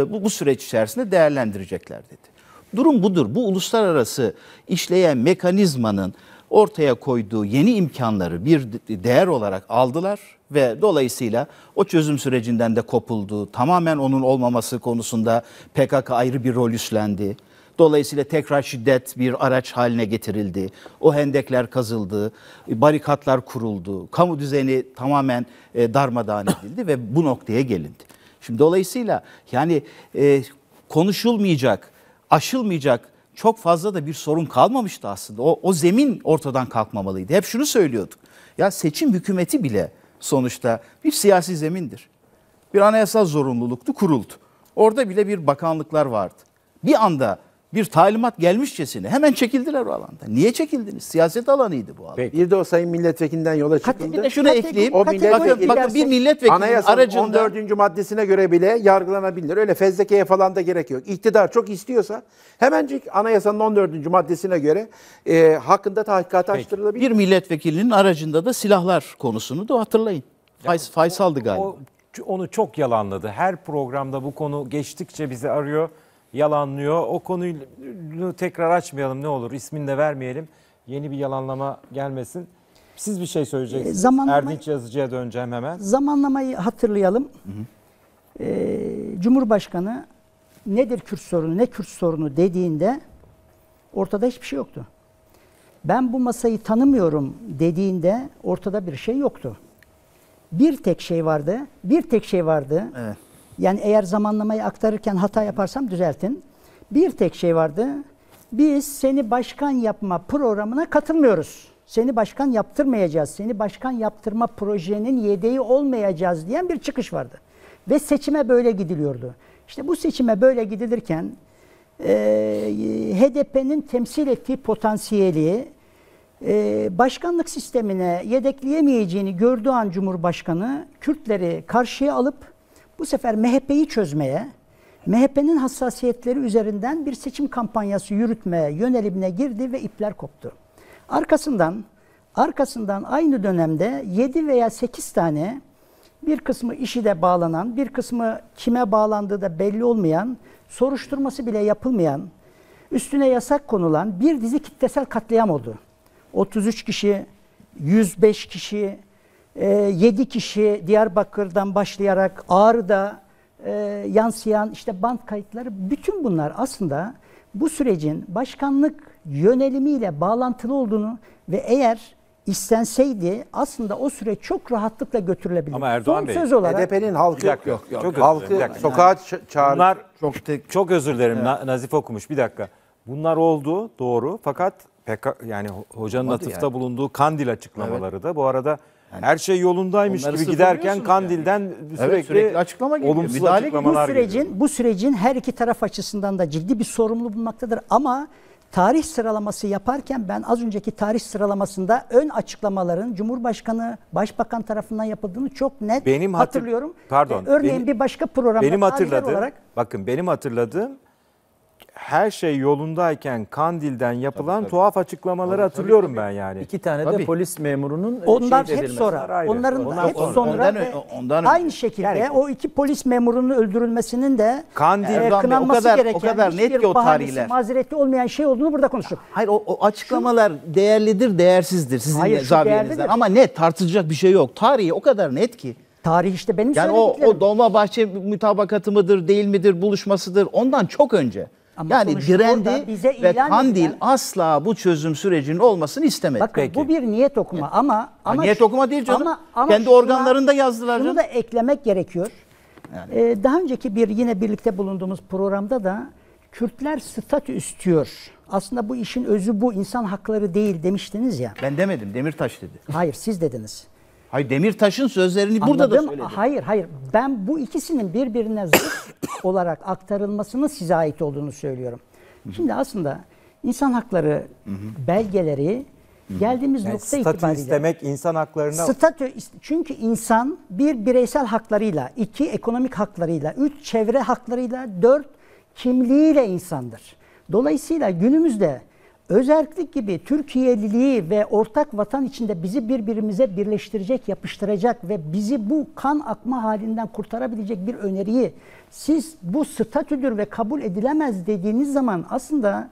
bu süreç içerisinde değerlendirecekler dedi. Durum budur. Bu uluslararası işleyen mekanizmanın ortaya koyduğu yeni imkanları bir değer olarak aldılar ve dolayısıyla o çözüm sürecinden de kopuldu. Tamamen onun olmaması konusunda PKK ayrı bir rol üstlendi. Dolayısıyla tekrar şiddet bir araç haline getirildi. O hendekler kazıldı, barikatlar kuruldu, kamu düzeni tamamen darmadağın edildi ve bu noktaya gelindi. Şimdi dolayısıyla yani konuşulmayacak, aşılmayacak çok fazla da bir sorun kalmamıştı aslında. O zemin ortadan kalkmamalıydı. Hep şunu söylüyorduk. Ya seçim hükümeti bile sonuçta bir siyasi zemindir. Bir anayasal zorunluluktu, kuruldu. Orada bile bir bakanlıklar vardı. Bir anda bir talimat gelmişçesine hemen çekildiler o alanda. Niye çekildiniz? Siyaset alanıydı bu alan. Peki. Bir de o sayın milletvekilinden yola çıkıldı. Bir de şunu ekleyeyim. Bakın bir milletvekilinin aracında 14. maddesine göre bile yargılanabilir. Öyle fezlekeye falan da gerek yok. İktidar çok istiyorsa hemencik anayasanın 14. maddesine göre hakkında tahkikata açtırılabilir. Bir milletvekilinin aracında da silahlar konusunu da hatırlayın. Faysal'dı galiba. Onu çok yalanladı. Her programda bu konu geçtikçe bizi arıyor. Yalanlıyor. O konuyu tekrar açmayalım ne olur. İsmini de vermeyelim. Yeni bir yalanlama gelmesin. Siz bir şey söyleyeceksiniz. Erdinç Yazıcı'ya döneceğim hemen. Zamanlamayı hatırlayalım. Hı hı. Cumhurbaşkanı nedir Kürt sorunu, ne Kürt sorunu dediğinde ortada hiçbir şey yoktu. Ben bu masayı tanımıyorum dediğinde ortada bir şey yoktu. Bir tek şey vardı. Bir tek şey vardı. Evet. Yani eğer zamanlamayı aktarırken hata yaparsam düzeltin. Bir tek şey vardı. Biz seni başkan yapma programına katılmıyoruz. Seni başkan yaptırmayacağız. Seni başkan yaptırma projenin yedeği olmayacağız diyen bir çıkış vardı. Ve seçime böyle gidiliyordu. İşte bu seçime böyle gidilirken HDP'nin temsil ettiği potansiyeli başkanlık sistemine yedekleyemeyeceğini gördüğü an Cumhurbaşkanı Kürtleri karşıya alıp bu sefer MHP'yi çözmeye, MHP'nin hassasiyetleri üzerinden bir seçim kampanyası yürütmeye yönelimine girdi ve ipler koptu. Arkasından aynı dönemde 7 veya 8 tane bir kısmı IŞİD'e bağlanan, bir kısmı kime bağlandığı da belli olmayan, soruşturması bile yapılmayan, üstüne yasak konulan bir dizi kitlesel katliam oldu. 33 kişi, 105 kişi, 7 kişi Diyarbakır'dan başlayarak Ağrı'da yansıyan işte band kayıtları, bütün bunlar aslında bu sürecin başkanlık yönelimiyle bağlantılı olduğunu ve eğer istenseydi aslında o süreç çok rahatlıkla götürülebilir. Ama Erdoğan Bey, HDP'nin halkı yok. Halkı sokağa çağırdı. Bunlar çok özür dilerim, evet. Nazif okumuş bir dakika. Bunlar oldu doğru fakat yani hocanın atıfta bulunduğu Kandil açıklamaları da bu arada yani her şey yolundaymış gibi giderken Kandil'den yani sürekli açıklama geliyor. Olumsuz açıklamalar geliyor. Bu sürecin her iki taraf açısından da ciddi bir sorumlu bulmaktadır. Ama tarih sıralaması yaparken ben az önceki tarih sıralamasında ön açıklamaların Cumhurbaşkanı, Başbakan tarafından yapıldığını çok net hatırlıyorum. Pardon. Örneğin bir başka programda benim hatırladığım her şey yolundayken Kandil'den yapılan tuhaf açıklamaları hatırlıyorum ben yani. İki tane de polis memurunun ondan hep sonra aynı şekilde yani, o iki polis memurunun öldürülmesinin de kınanması gereken o bahanesi, mazereti olmayan şey olduğunu burada konuştuk. Hayır o açıklamalar değerlidir, değersizdir sizin zaviyenizden ama net tartışacak bir şey yok. Tarihi o kadar net ki. Tarih işte benim söylediklerim. Yani o Dolmabahçe mütabakatı mıdır, değil midir, buluşmasıdır ondan çok önce. Ama yani direndi ve Kandil asla bu çözüm sürecinin olmasını istemedi. Bakın bu bir niyet okuma ama niyet okuma değil canım. Kendi organlarında yazdılar canım. Bunu da eklemek gerekiyor. Yani. Daha önceki yine birlikte bulunduğumuz programda da Kürtler statü istiyor. Aslında bu işin özü bu, insan hakları değil demiştiniz ya. Ben demedim, Demirtaş dedi. Hayır siz dediniz. Hayır Demirtaş'ın sözlerini burada da söyledim. Hayır. Ben bu ikisinin birbirine zıt olarak aktarılmasının size ait olduğunu söylüyorum. Şimdi aslında insan hakları belgeleri geldiğimiz nokta itibariyle. Statü istemek insan haklarına. Statü çünkü insan bir bireysel haklarıyla, 2 ekonomik haklarıyla, 3 çevre haklarıyla, 4 kimliğiyle insandır. Dolayısıyla günümüzde özerklik gibi Türkiye'liliği ve ortak vatan içinde bizi birbirimize birleştirecek, yapıştıracak ve bizi bu kan akma halinden kurtarabilecek bir öneriyi siz bu statüdür ve kabul edilemez dediğiniz zaman aslında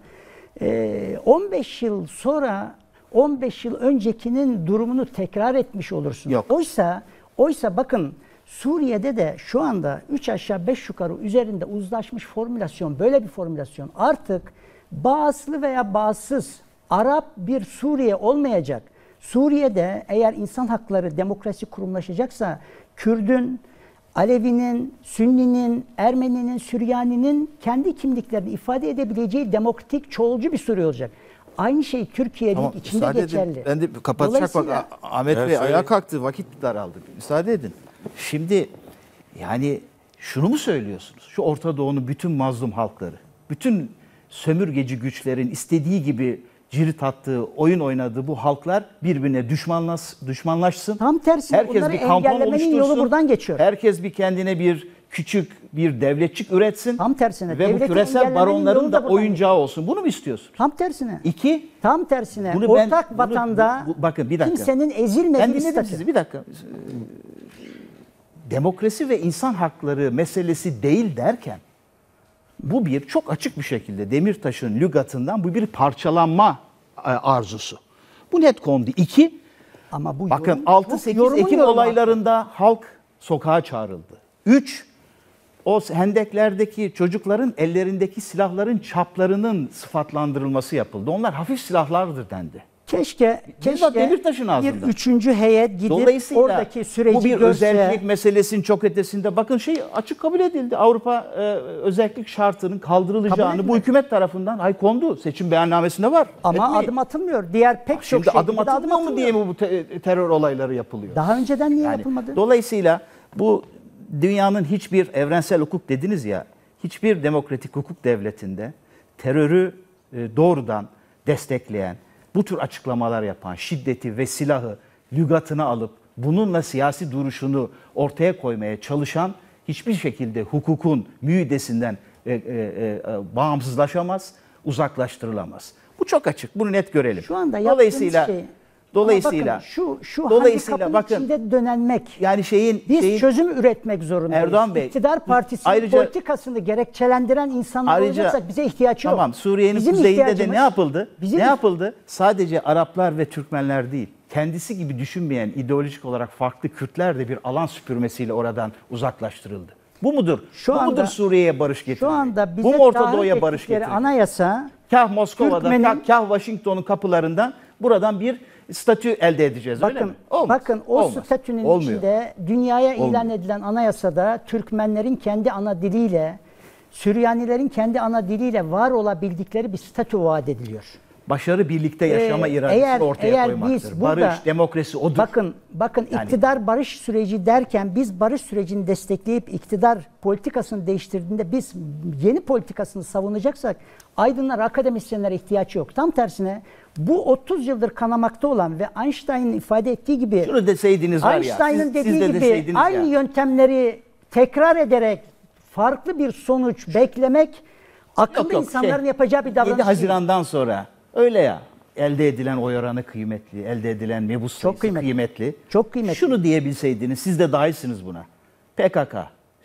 15 yıl sonra 15 yıl öncekinin durumunu tekrar etmiş olursunuz. Yok. Oysa bakın Suriye'de de şu anda 3 aşağı 5 yukarı üzerinde uzlaşmış formülasyon, böyle bir formülasyon artık bağımsız veya bağımsız Arap bir Suriye olmayacak. Suriye'de eğer insan hakları, demokrasi kurumlaşacaksa Kürdün, Alevinin, Sünninin, Ermeninin, Süryaninin kendi kimliklerini ifade edebileceği demokratik, çoğulcu bir Suriye olacak. Aynı şey Türkiye'nin içinde geçerli. Ben de kapatacak bak Ahmet Bey ayağa kalktı, vakit daraldı. Müsaade edin. Şimdi yani şunu mu söylüyorsunuz? Şu Orta Doğu'nun bütün mazlum halkları, bütün sömürgeci güçlerin istediği gibi cirit attığı, oyun oynadığı bu halklar birbirine düşmanlaşsın. Tam tersine herkes bir kampon oluştursun. Yolu buradan geçiyor. Herkes bir kendine bir küçük bir devletçik üretsin. Tam tersine. Ve bu küresel baronların da oyuncağı olsun. Bunu mu istiyorsun? Tam tersine. Tam tersine. Bunu ortak vatanda bakın, bir dakika. Kimsenin ezilmediğini statü. Bir dakika. Demokrasi ve insan hakları meselesi değil derken bu bir çok açık bir şekilde Demirtaş'ın lügatından bu bir parçalanma arzusu. Bu net kondu. İki, ama bu bakın 6-8 Ekim olaylarında halk sokağa çağrıldı. 3, o hendeklerdeki çocukların ellerindeki silahların çaplarının sıfatlandırılması yapıldı. Onlar hafif silahlardır dendi. Keşke Demirtaş'ın ağzından. Bir üçüncü heyet gidip oradaki süreci görse. Bu bir özellik meselesinin çok ötesinde. Bakın açık kabul edildi. Avrupa özellik şartının kaldırılacağını bu hükümet tarafından kondu. Seçim beyannamesinde var. Ama adım atılmıyor. Diğer pek çok şeyde adım atılmıyor mu diye mi bu terör olayları yapılıyor? Daha önceden niye yapılmadı? Dolayısıyla bu dünyanın hiçbir evrensel hukuk dediniz ya, hiçbir demokratik hukuk devletinde terörü doğrudan destekleyen, bu tür açıklamalar yapan, şiddeti ve silahı lügatına alıp bununla siyasi duruşunu ortaya koymaya çalışan hiçbir şekilde hukukun müydesinden bağımsızlaşamaz, uzaklaştırılamaz. Bu çok açık. Bunu net görelim. Şu anda dolayısıyla bakın, şu handikapın içinde dönenmek. Yani biz çözüm üretmek zorundayız. Erdoğan Bey, İktidar Partisi'nin politikasını gerekçelendiren insanlar olacaksak bize ihtiyaç yok. Tamam, Suriye'nin kuzeyinde de ne yapıldı? Sadece Araplar ve Türkmenler değil, kendisi gibi düşünmeyen ideolojik olarak farklı Kürtler de bir alan süpürmesiyle oradan uzaklaştırıldı. Bu mudur? Bu mudur Suriye'ye barış getiren? Şu anda bize Orta Doğu'ya barış getiren anayasa, kah Moskova'da, kah Washington'un kapılarından buradan bir statü elde edeceğiz. Bakın, öyle mi? Bakın statünün içinde dünyaya ilan edilen anayasada Türkmenlerin kendi ana diliyle, Süryanilerin kendi ana diliyle var olabildikleri bir statü vaat ediliyor. Başarı birlikte yaşama iradesini ortaya koymaktır. Barış, demokrasi odur. Bakın iktidar barış süreci derken biz barış sürecini destekleyip iktidar politikasını değiştirdiğinde biz yeni politikasını savunacaksak aydınlara, akademisyenlere ihtiyaç yok. Tam tersine bu 30 yıldır kanamakta olan ve Einstein'ın ifade ettiği gibi Einstein'ın dediği gibi aynı yöntemleri tekrar ederek farklı bir sonuç beklemek akıllı insanların yapacağı bir davranış. 7 Haziran'dan sonra öyle ya, elde edilen oy oranı kıymetli, elde edilen mebus sayısı çok kıymetli. Şunu diyebilseydiniz, siz de dahilsiniz buna. PKK,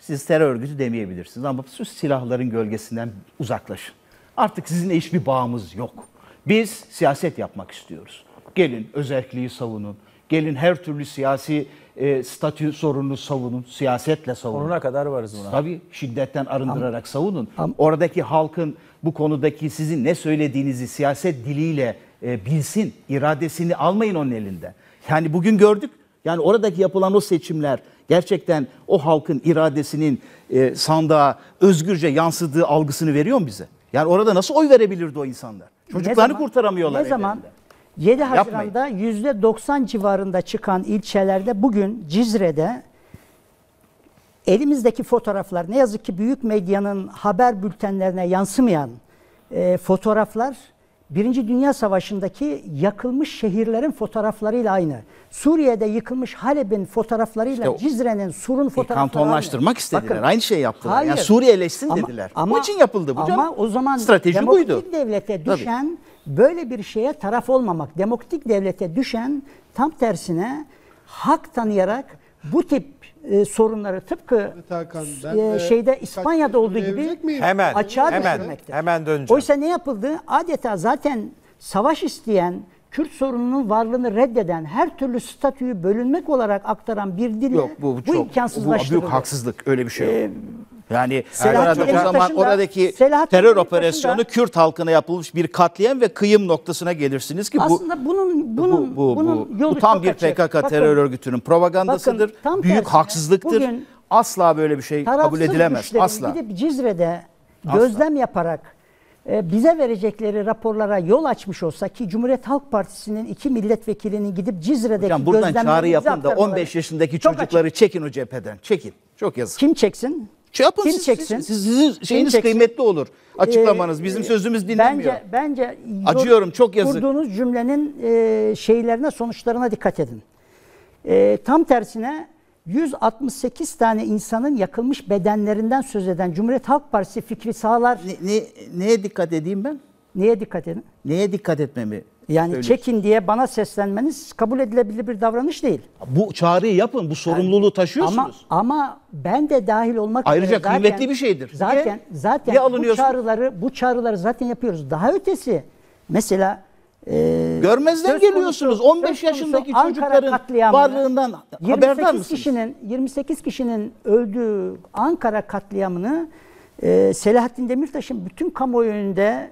siz terör örgütü demeyebilirsiniz ama siz silahların gölgesinden uzaklaşın. Artık sizinle hiçbir bağımız yok. Biz siyaset yapmak istiyoruz. Gelin özerkliği savunun. Gelin her türlü siyasi statü sorununu savunun. Siyasetle savunun. Sonuna kadar varız buna. Tabii şiddetten arındırarak savunun. Oradaki halkın bu konudaki sizin ne söylediğinizi siyaset diliyle bilsin. İradesini almayın onun elinden. Yani bugün gördük. Yani oradaki yapılan o seçimler gerçekten o halkın iradesinin sandığa özgürce yansıdığı algısını veriyor mu bize? Yani orada nasıl oy verebilirdi o insanlar? Çocuklarını kurtaramıyorlar. Ne zaman? 7 Haziran'da %90 civarında çıkan ilçelerde bugün Cizre'de elimizdeki fotoğraflar, ne yazık ki büyük medyanın haber bültenlerine yansımayan fotoğraflar 1. Dünya Savaşı'ndaki yakılmış şehirlerin fotoğraflarıyla aynı. Suriye'de yıkılmış Halep'in fotoğraflarıyla Cizre'nin, Sur'un fotoğrafları kantonlaştırmak istediler. Bakın, aynı şey yaptılar. Hayır, yani Suriyeleşsin dediler. Ama, bunun için yapıldı bu canım. Ama o zaman strateji demokratik buydu. Devlete düşen böyle bir şeye taraf olmamak. Demokratik devlete düşen tam tersine hak tanıyarak bu tip sorunları tıpkı İspanya'da olduğu gibi açığa düşürmektir. Oysa ne yapıldı? Adeta zaten savaş isteyen Kürt sorununun varlığını reddeden, her türlü statüyü bölünmek olarak aktaran bir dille bu imkansızlaştırılır. Bu büyük haksızlık, öyle bir şey yok. Yani o zaman oradaki terör operasyonu Kürt halkına yapılmış bir katliam ve kıyım noktasına gelirsiniz ki bu aslında bunun yolu tam bir PKK terör örgütünün propagandasıdır. Büyük haksızlıktır. Asla böyle bir şey kabul edilemez. Asla. Gidip Cizre'de gözlem yaparak bize verecekleri raporlara yol açmış olsa, ki Cumhuriyet Halk Partisi'nin 2 milletvekilinin gidip Cizre'deki gözlemleri... Buradan çağrı yapın da 15 yaşındaki çocukları çekin o cepheden. Çekin. Çok yazık. Kim çeksin? Kim çeksin? Sizin şeyiniz kıymetli olur. Açıklamanız. Bizim sözümüz dinlenmiyor. Bence acıyorum, çok yazık. Kurduğunuz cümlenin şeylerine, sonuçlarına dikkat edin. Tam tersine 168 tane insanın yakılmış bedenlerinden söz eden Cumhuriyet Halk Partisi Fikri Sağlar... Neye dikkat edeyim ben? Neye dikkat edin? Neye dikkat etmemi? Yani çekin diye bana seslenmeniz kabul edilebilir bir davranış değil. Bu çağrıyı yapın, bu sorumluluğu taşıyorsunuz. Ama ben de dahil olmak üzere... Ayrıca kıymetli bir şeydir. Zaten bu çağrıları zaten yapıyoruz. Daha ötesi mesela... Görmezden geliyorsunuz. 15 yaşındaki çocukların varlığından haberdar mısınız? 28 kişinin öldüğü Ankara katliamını Selahattin Demirtaş'ın bütün kamuoyu önünde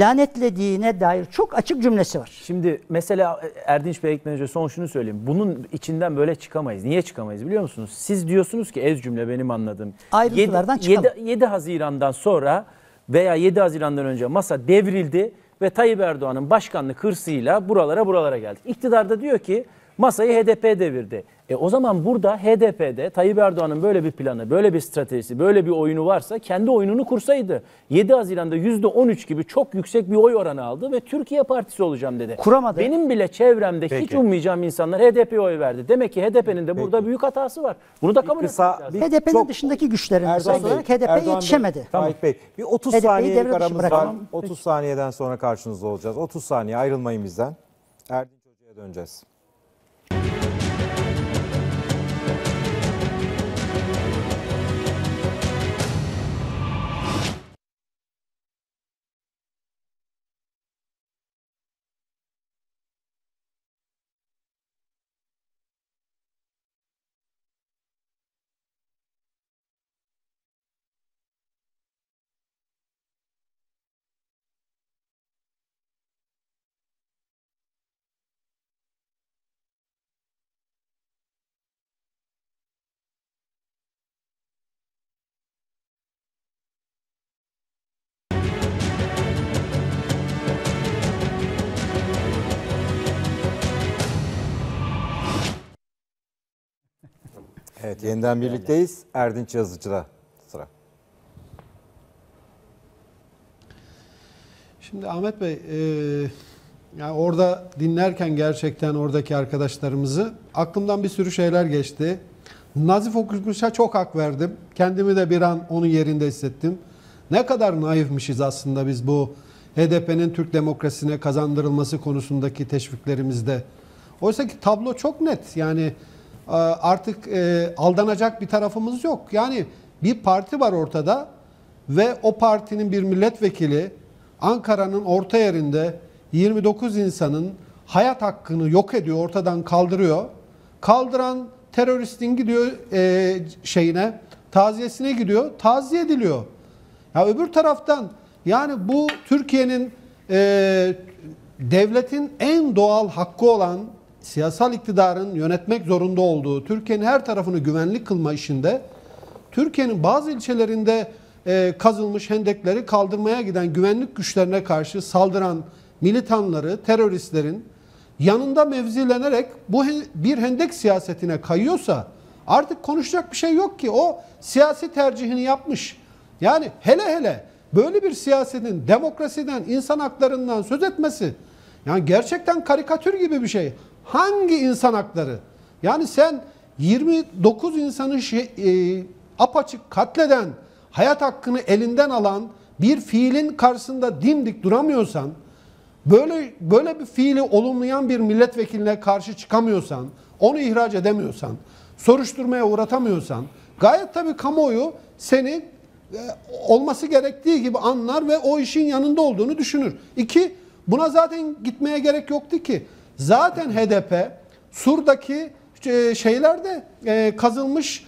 lanetlediğine dair çok açık cümlesi var. Şimdi mesela Erdinç Bey, ekmenize son şunu söyleyeyim. Bunun içinden böyle çıkamayız. Niye çıkamayız biliyor musunuz? Siz diyorsunuz ki, ez cümle benim anladığım, 7 Haziran'dan sonra veya 7 Haziran'dan önce masa devrildi ve Tayyip Erdoğan'ın başkanlık hırsıyla buralara geldik. İktidarda diyor ki masayı HDP devirdi. O zaman burada HDP'de Tayyip Erdoğan'ın böyle bir planı, böyle bir stratejisi, böyle bir oyunu varsa kendi oyununu kursaydı. 7 Haziran'da %13 gibi çok yüksek bir oy oranı aldı ve Türkiye Partisi olacağım dedi. Kuramadı. Benim bile çevremde hiç ummayacağım insanlar HDP'ye oy verdi. Demek ki HDP'nin de burada büyük hatası var. Bunu da kabul etmemiz lazım. HDP'nin dışındaki güçlerin olarak HDP'ye yetişemedi. Tamam. Bey, bir 30 saniyelik aramız var. 30 saniyeden sonra karşınızda olacağız. 30 saniye, ayrılmayın bizden. Erdinç Hoca'ya döneceğiz. Evet, yeniden birlikteyiz. Erdinç Yazıcı'da sıra. Şimdi Ahmet Bey, yani orada dinlerken gerçekten oradaki arkadaşlarımızı aklımdan bir sürü şeyler geçti. Nazif Okuş'a çok hak verdim. Kendimi de bir an onun yerinde hissettim. Ne kadar naifmişiz aslında biz bu HDP'nin Türk demokrasisine kazandırılması konusundaki teşviklerimizde. Oysa ki tablo çok net. Yani artık aldanacak bir tarafımız yok. Yani bir parti var ortada ve o partinin bir milletvekili Ankara'nın orta yerinde 29 insanın hayat hakkını yok ediyor, ortadan kaldırıyor. Kaldıran teröristin gidiyor taziyesine gidiyor, taziye ediliyor. Ya öbür taraftan yani bu Türkiye'nin devletin en doğal hakkı olan siyasal iktidarın yönetmek zorunda olduğu, Türkiye'nin her tarafını güvenlik kılma işinde, Türkiye'nin bazı ilçelerinde kazılmış hendekleri kaldırmaya giden güvenlik güçlerine karşı saldıran militanları, teröristlerin yanında mevzilenerek bu bir hendek siyasetine kayıyorsa artık konuşacak bir şey yok ki. O siyasi tercihini yapmış. Yani hele böyle bir siyasetin demokrasiden, insan haklarından söz etmesi yani gerçekten karikatür gibi bir şey. Hangi insan hakları? Yani sen 29 insanı apaçık katleden, hayat hakkını elinden alan bir fiilin karşısında dimdik duramıyorsan, böyle bir fiili olumlayan bir milletvekiline karşı çıkamıyorsan, onu ihraç edemiyorsan, soruşturmaya uğratamıyorsan, gayet tabii kamuoyu seni olması gerektiği gibi anlar ve o işin yanında olduğunu düşünür. İki, Buna zaten gitmeye gerek yoktu ki. Zaten HDP Sur'daki şeylerde kazılmış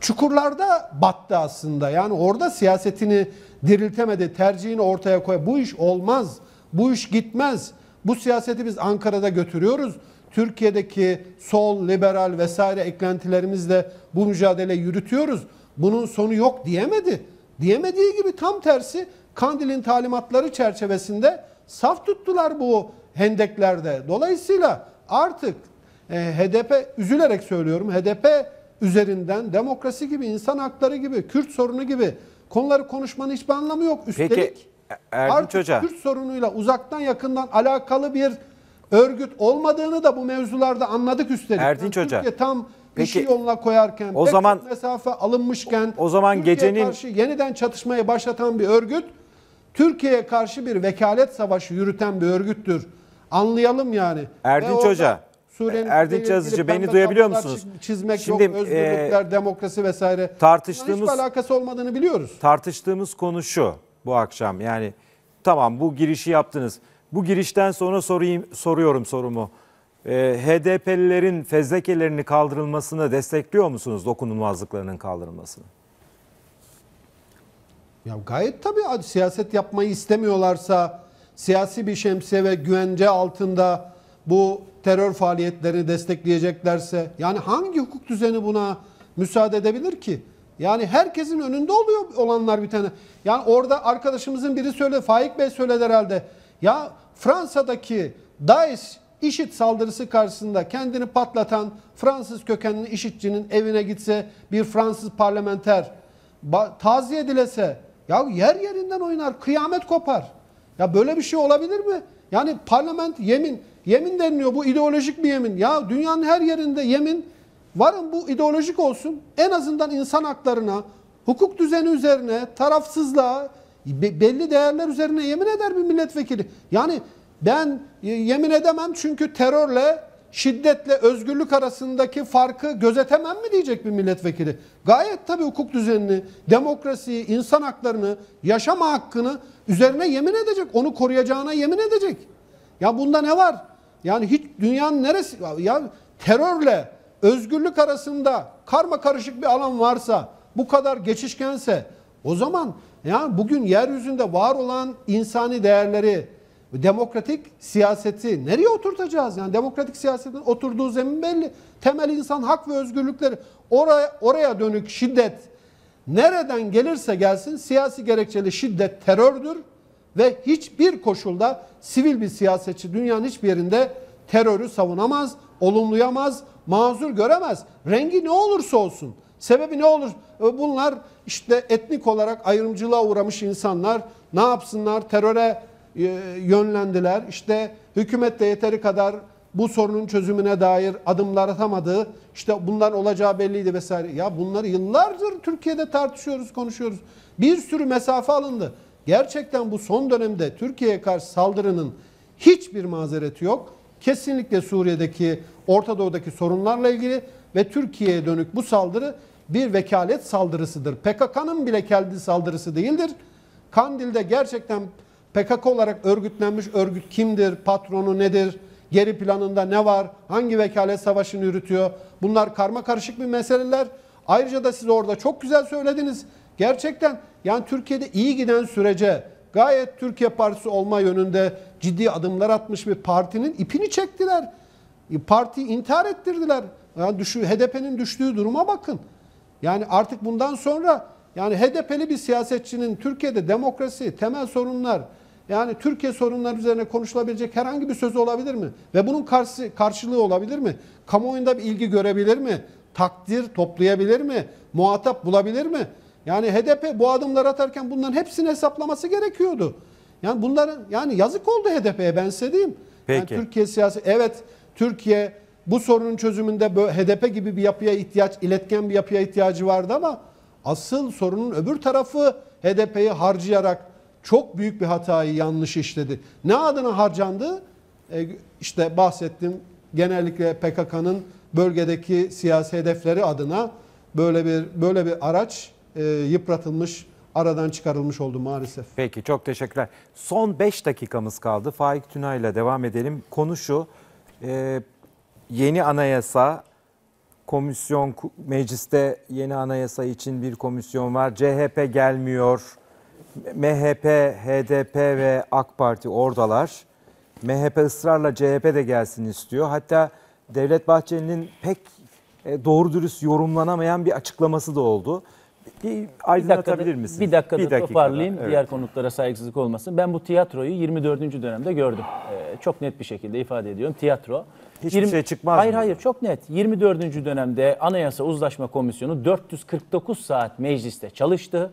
çukurlarda battı aslında. Yani orada siyasetini diriltemedi, tercihini ortaya koy. Bu iş olmaz, bu iş gitmez. Bu siyaseti biz Ankara'da götürüyoruz. Türkiye'deki sol, liberal vesaire eklentilerimizle bu mücadele yürütüyoruz. Bunun sonu yok diyemedi. Diyemediği gibi tam tersi Kandil'in talimatları çerçevesinde saf tuttular bu hendeklerde. Dolayısıyla artık HDP, üzülerek söylüyorum, HDP üzerinden demokrasi gibi, insan hakları gibi, Kürt sorunu gibi konuları konuşmanın hiçbir anlamı yok. Üstelik peki, artık Hoca, Kürt sorunuyla uzaktan yakından alakalı bir örgüt olmadığını da bu mevzularda anladık üstelik. Erdinç Hoca, Türkiye tam işi yoluna koyarken, o zaman mesafe alınmışken, o zaman Türkiye'ye karşı yeniden çatışmayı başlatan bir örgüt, Türkiye'ye karşı bir vekalet savaşı yürüten bir örgüttür. Anlayalım yani. Erdinç Hoca, Erdinç Yazıcı, beni duyabiliyor musunuz? Çizmek şimdi, yok, özgürlükler, demokrasi vesaire. Tartıştığımız, hiçbir alakası olmadığını biliyoruz. Tartıştığımız konu şu bu akşam. Yani tamam, bu girişi yaptınız. Bu girişten sonra soruyorum sorumu. HDP'lilerin fezlekelerinin kaldırılmasını destekliyor musunuz? Dokunulmazlıklarının kaldırılmasını. Ya gayet tabii, siyaset yapmayı istemiyorlarsa, siyasi bir şemsiye ve güvence altında bu terör faaliyetlerini destekleyeceklerse, yani hangi hukuk düzeni buna müsaade edebilir ki? Yani herkesin önünde oluyor olanlar bir tane. Yani orada arkadaşımızın biri söyledi, Faik Bey söyledi herhalde. Ya Fransa'daki DAEŞ IŞİD saldırısı karşısında kendini patlatan Fransız kökenli IŞİD'cinin evine gitse bir Fransız parlamenter, taziye dilese, ya yer yerinden oynar, kıyamet kopar. Ya böyle bir şey olabilir mi? Yani parlament, yemin deniliyor, bu ideolojik bir yemin. Ya dünyanın her yerinde yemin varın, bu ideolojik olsun. En azından insan haklarına, hukuk düzeni üzerine, tarafsızlığa, belli değerler üzerine yemin eder bir milletvekili. Yani ben yemin edemem çünkü terörle, şiddetle özgürlük arasındaki farkı gözetemem mi diyecek bir milletvekili? Gayet tabii hukuk düzenini, demokrasiyi, insan haklarını, yaşama hakkını üzerine yemin edecek. Onu koruyacağına yemin edecek. Ya bunda ne var? Yani hiç dünyanın neresi? Ya terörle özgürlük arasında karma karışık bir alan varsa, bu kadar geçişkense, o zaman yani bugün yeryüzünde var olan insani değerleri, demokratik siyaseti nereye oturtacağız? Yani demokratik siyasetin oturduğu zemin belli. Temel insan hak ve özgürlükleri, oraya dönük şiddet nereden gelirse gelsin siyasi gerekçeli şiddet terördür ve hiçbir koşulda sivil bir siyasetçi dünyanın hiçbir yerinde terörü savunamaz, olumlayamaz, mazur göremez. Rengi ne olursa olsun, sebebi ne olur? Bunlar işte etnik olarak ayrımcılığa uğramış insanlar, ne yapsınlar? Teröre yönlendiler. İşte hükümet de yeteri kadar bu sorunun çözümüne dair adımlar atamadı. İşte bunlar olacağı belliydi vesaire. Ya bunları yıllardır Türkiye'de tartışıyoruz, konuşuyoruz. Bir sürü mesafe alındı. Gerçekten bu son dönemde Türkiye'ye karşı saldırının hiçbir mazereti yok. Kesinlikle Suriye'deki, Orta Doğu'daki sorunlarla ilgili ve Türkiye'ye dönük bu saldırı bir vekalet saldırısıdır. PKK'nın bile kendi saldırısı değildir. Kandil'de gerçekten PKK olarak örgütlenmiş örgüt kimdir, patronu nedir, geri planında ne var, hangi vekalet savaşını yürütüyor? Bunlar karma karışık bir meseleler. Ayrıca da siz orada çok güzel söylediniz. Gerçekten yani Türkiye'de iyi giden sürece, gayet Türkiye Partisi olma yönünde ciddi adımlar atmış bir partinin ipini çektiler. Partiyi intihar ettirdiler. Yani HDP'nin düştüğü duruma bakın. Yani artık bundan sonra yani HDP'li bir siyasetçinin Türkiye'de demokrasi, temel sorunlar, yani Türkiye sorunları üzerine konuşulabilecek herhangi bir sözü olabilir mi? Ve bunun karşılığı olabilir mi? Kamuoyunda bir ilgi görebilir mi? Takdir toplayabilir mi? Muhatap bulabilir mi? Yani HDP bu adımları atarken bunların hepsini hesaplaması gerekiyordu. Yani bunların, yani yazık oldu HDP'ye, ben size diyeyim. Yani Türkiye siyaseti, evet Türkiye bu sorunun çözümünde böyle HDP gibi bir yapıya ihtiyaç, iletken bir yapıya ihtiyacı vardı ama asıl sorunun öbür tarafı HDP'yi harcayarak çok büyük bir hatayı, yanlış işledi. Ne adına harcandı? İşte bahsettiğim genellikle PKK'nın bölgedeki siyasi hedefleri adına böyle bir araç yıpratılmış, aradan çıkarılmış oldu maalesef. Peki, çok teşekkürler. Son 5 dakikamız kaldı. Faik Tünay ile devam edelim. Konu şu, yeni anayasa, komisyon, mecliste yeni anayasa için bir komisyon var. CHP gelmiyor. MHP, HDP ve AK Parti oradalar. MHP ısrarla CHP de gelsin istiyor. Hatta Devlet Bahçeli'nin pek doğru dürüst yorumlanamayan bir açıklaması da oldu. Bir aydınlatabilir misiniz? Bir dakikada toparlayayım. Evet. Diğer konuklara saygısızlık olmasın. Ben bu tiyatroyu 24. dönemde gördüm. Çok net bir şekilde ifade ediyorum. Tiyatro. Hiçbir şey çıkmaz. Hayır, çok net. 24. dönemde Anayasa Uzlaşma Komisyonu 449 saat mecliste çalıştı.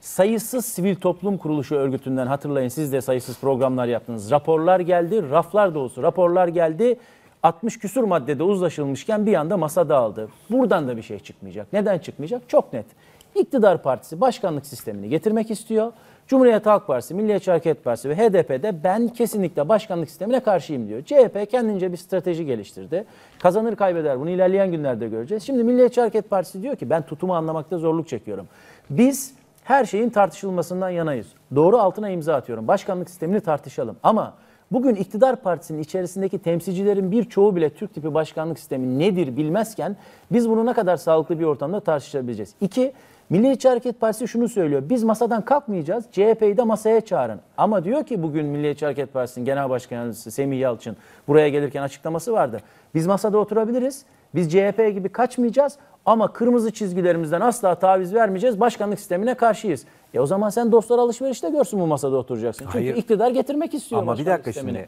Sayısız sivil toplum kuruluşu örgütünden, hatırlayın siz de sayısız programlar yaptınız. Raporlar geldi, raflar dolusu raporlar geldi. 60 küsur maddede uzlaşılmışken bir anda masa dağıldı. Buradan da bir şey çıkmayacak. Neden çıkmayacak? Çok net. İktidar partisi başkanlık sistemini getirmek istiyor. Cumhuriyet Halk Partisi, Milliyetçi Hareket Partisi ve HDP'de ben kesinlikle başkanlık sistemine karşıyım diyor. CHP kendince bir strateji geliştirdi. Kazanır kaybeder, bunu ilerleyen günlerde göreceğiz. Şimdi Milliyetçi Hareket Partisi diyor ki ben tutumu anlamakta zorluk çekiyorum. Biz her şeyin tartışılmasından yanayız. Doğru, altına imza atıyorum. Başkanlık sistemini tartışalım. Ama bugün iktidar partisinin içerisindeki temsilcilerin birçoğu bile Türk tipi başkanlık sistemi nedir bilmezken biz bunu ne kadar sağlıklı bir ortamda tartışabileceğiz? 2. Milliyetçi Hareket Partisi şunu söylüyor. Biz masadan kalkmayacağız. CHP'yi de masaya çağırın. Ama diyor ki bugün Milliyetçi Hareket Partisi'nin Genel Başkan Yardımcısı Semih Yalçın buraya gelirken açıklaması vardı. Biz masada oturabiliriz. Biz CHP gibi kaçmayacağız. Ama kırmızı çizgilerimizden asla taviz vermeyeceğiz. Başkanlık sistemine karşıyız. O zaman sen dostlar alışverişte görsün, bu masada oturacaksın. Çünkü hayır, iktidar getirmek istiyor. Ama bir dakika sistemine.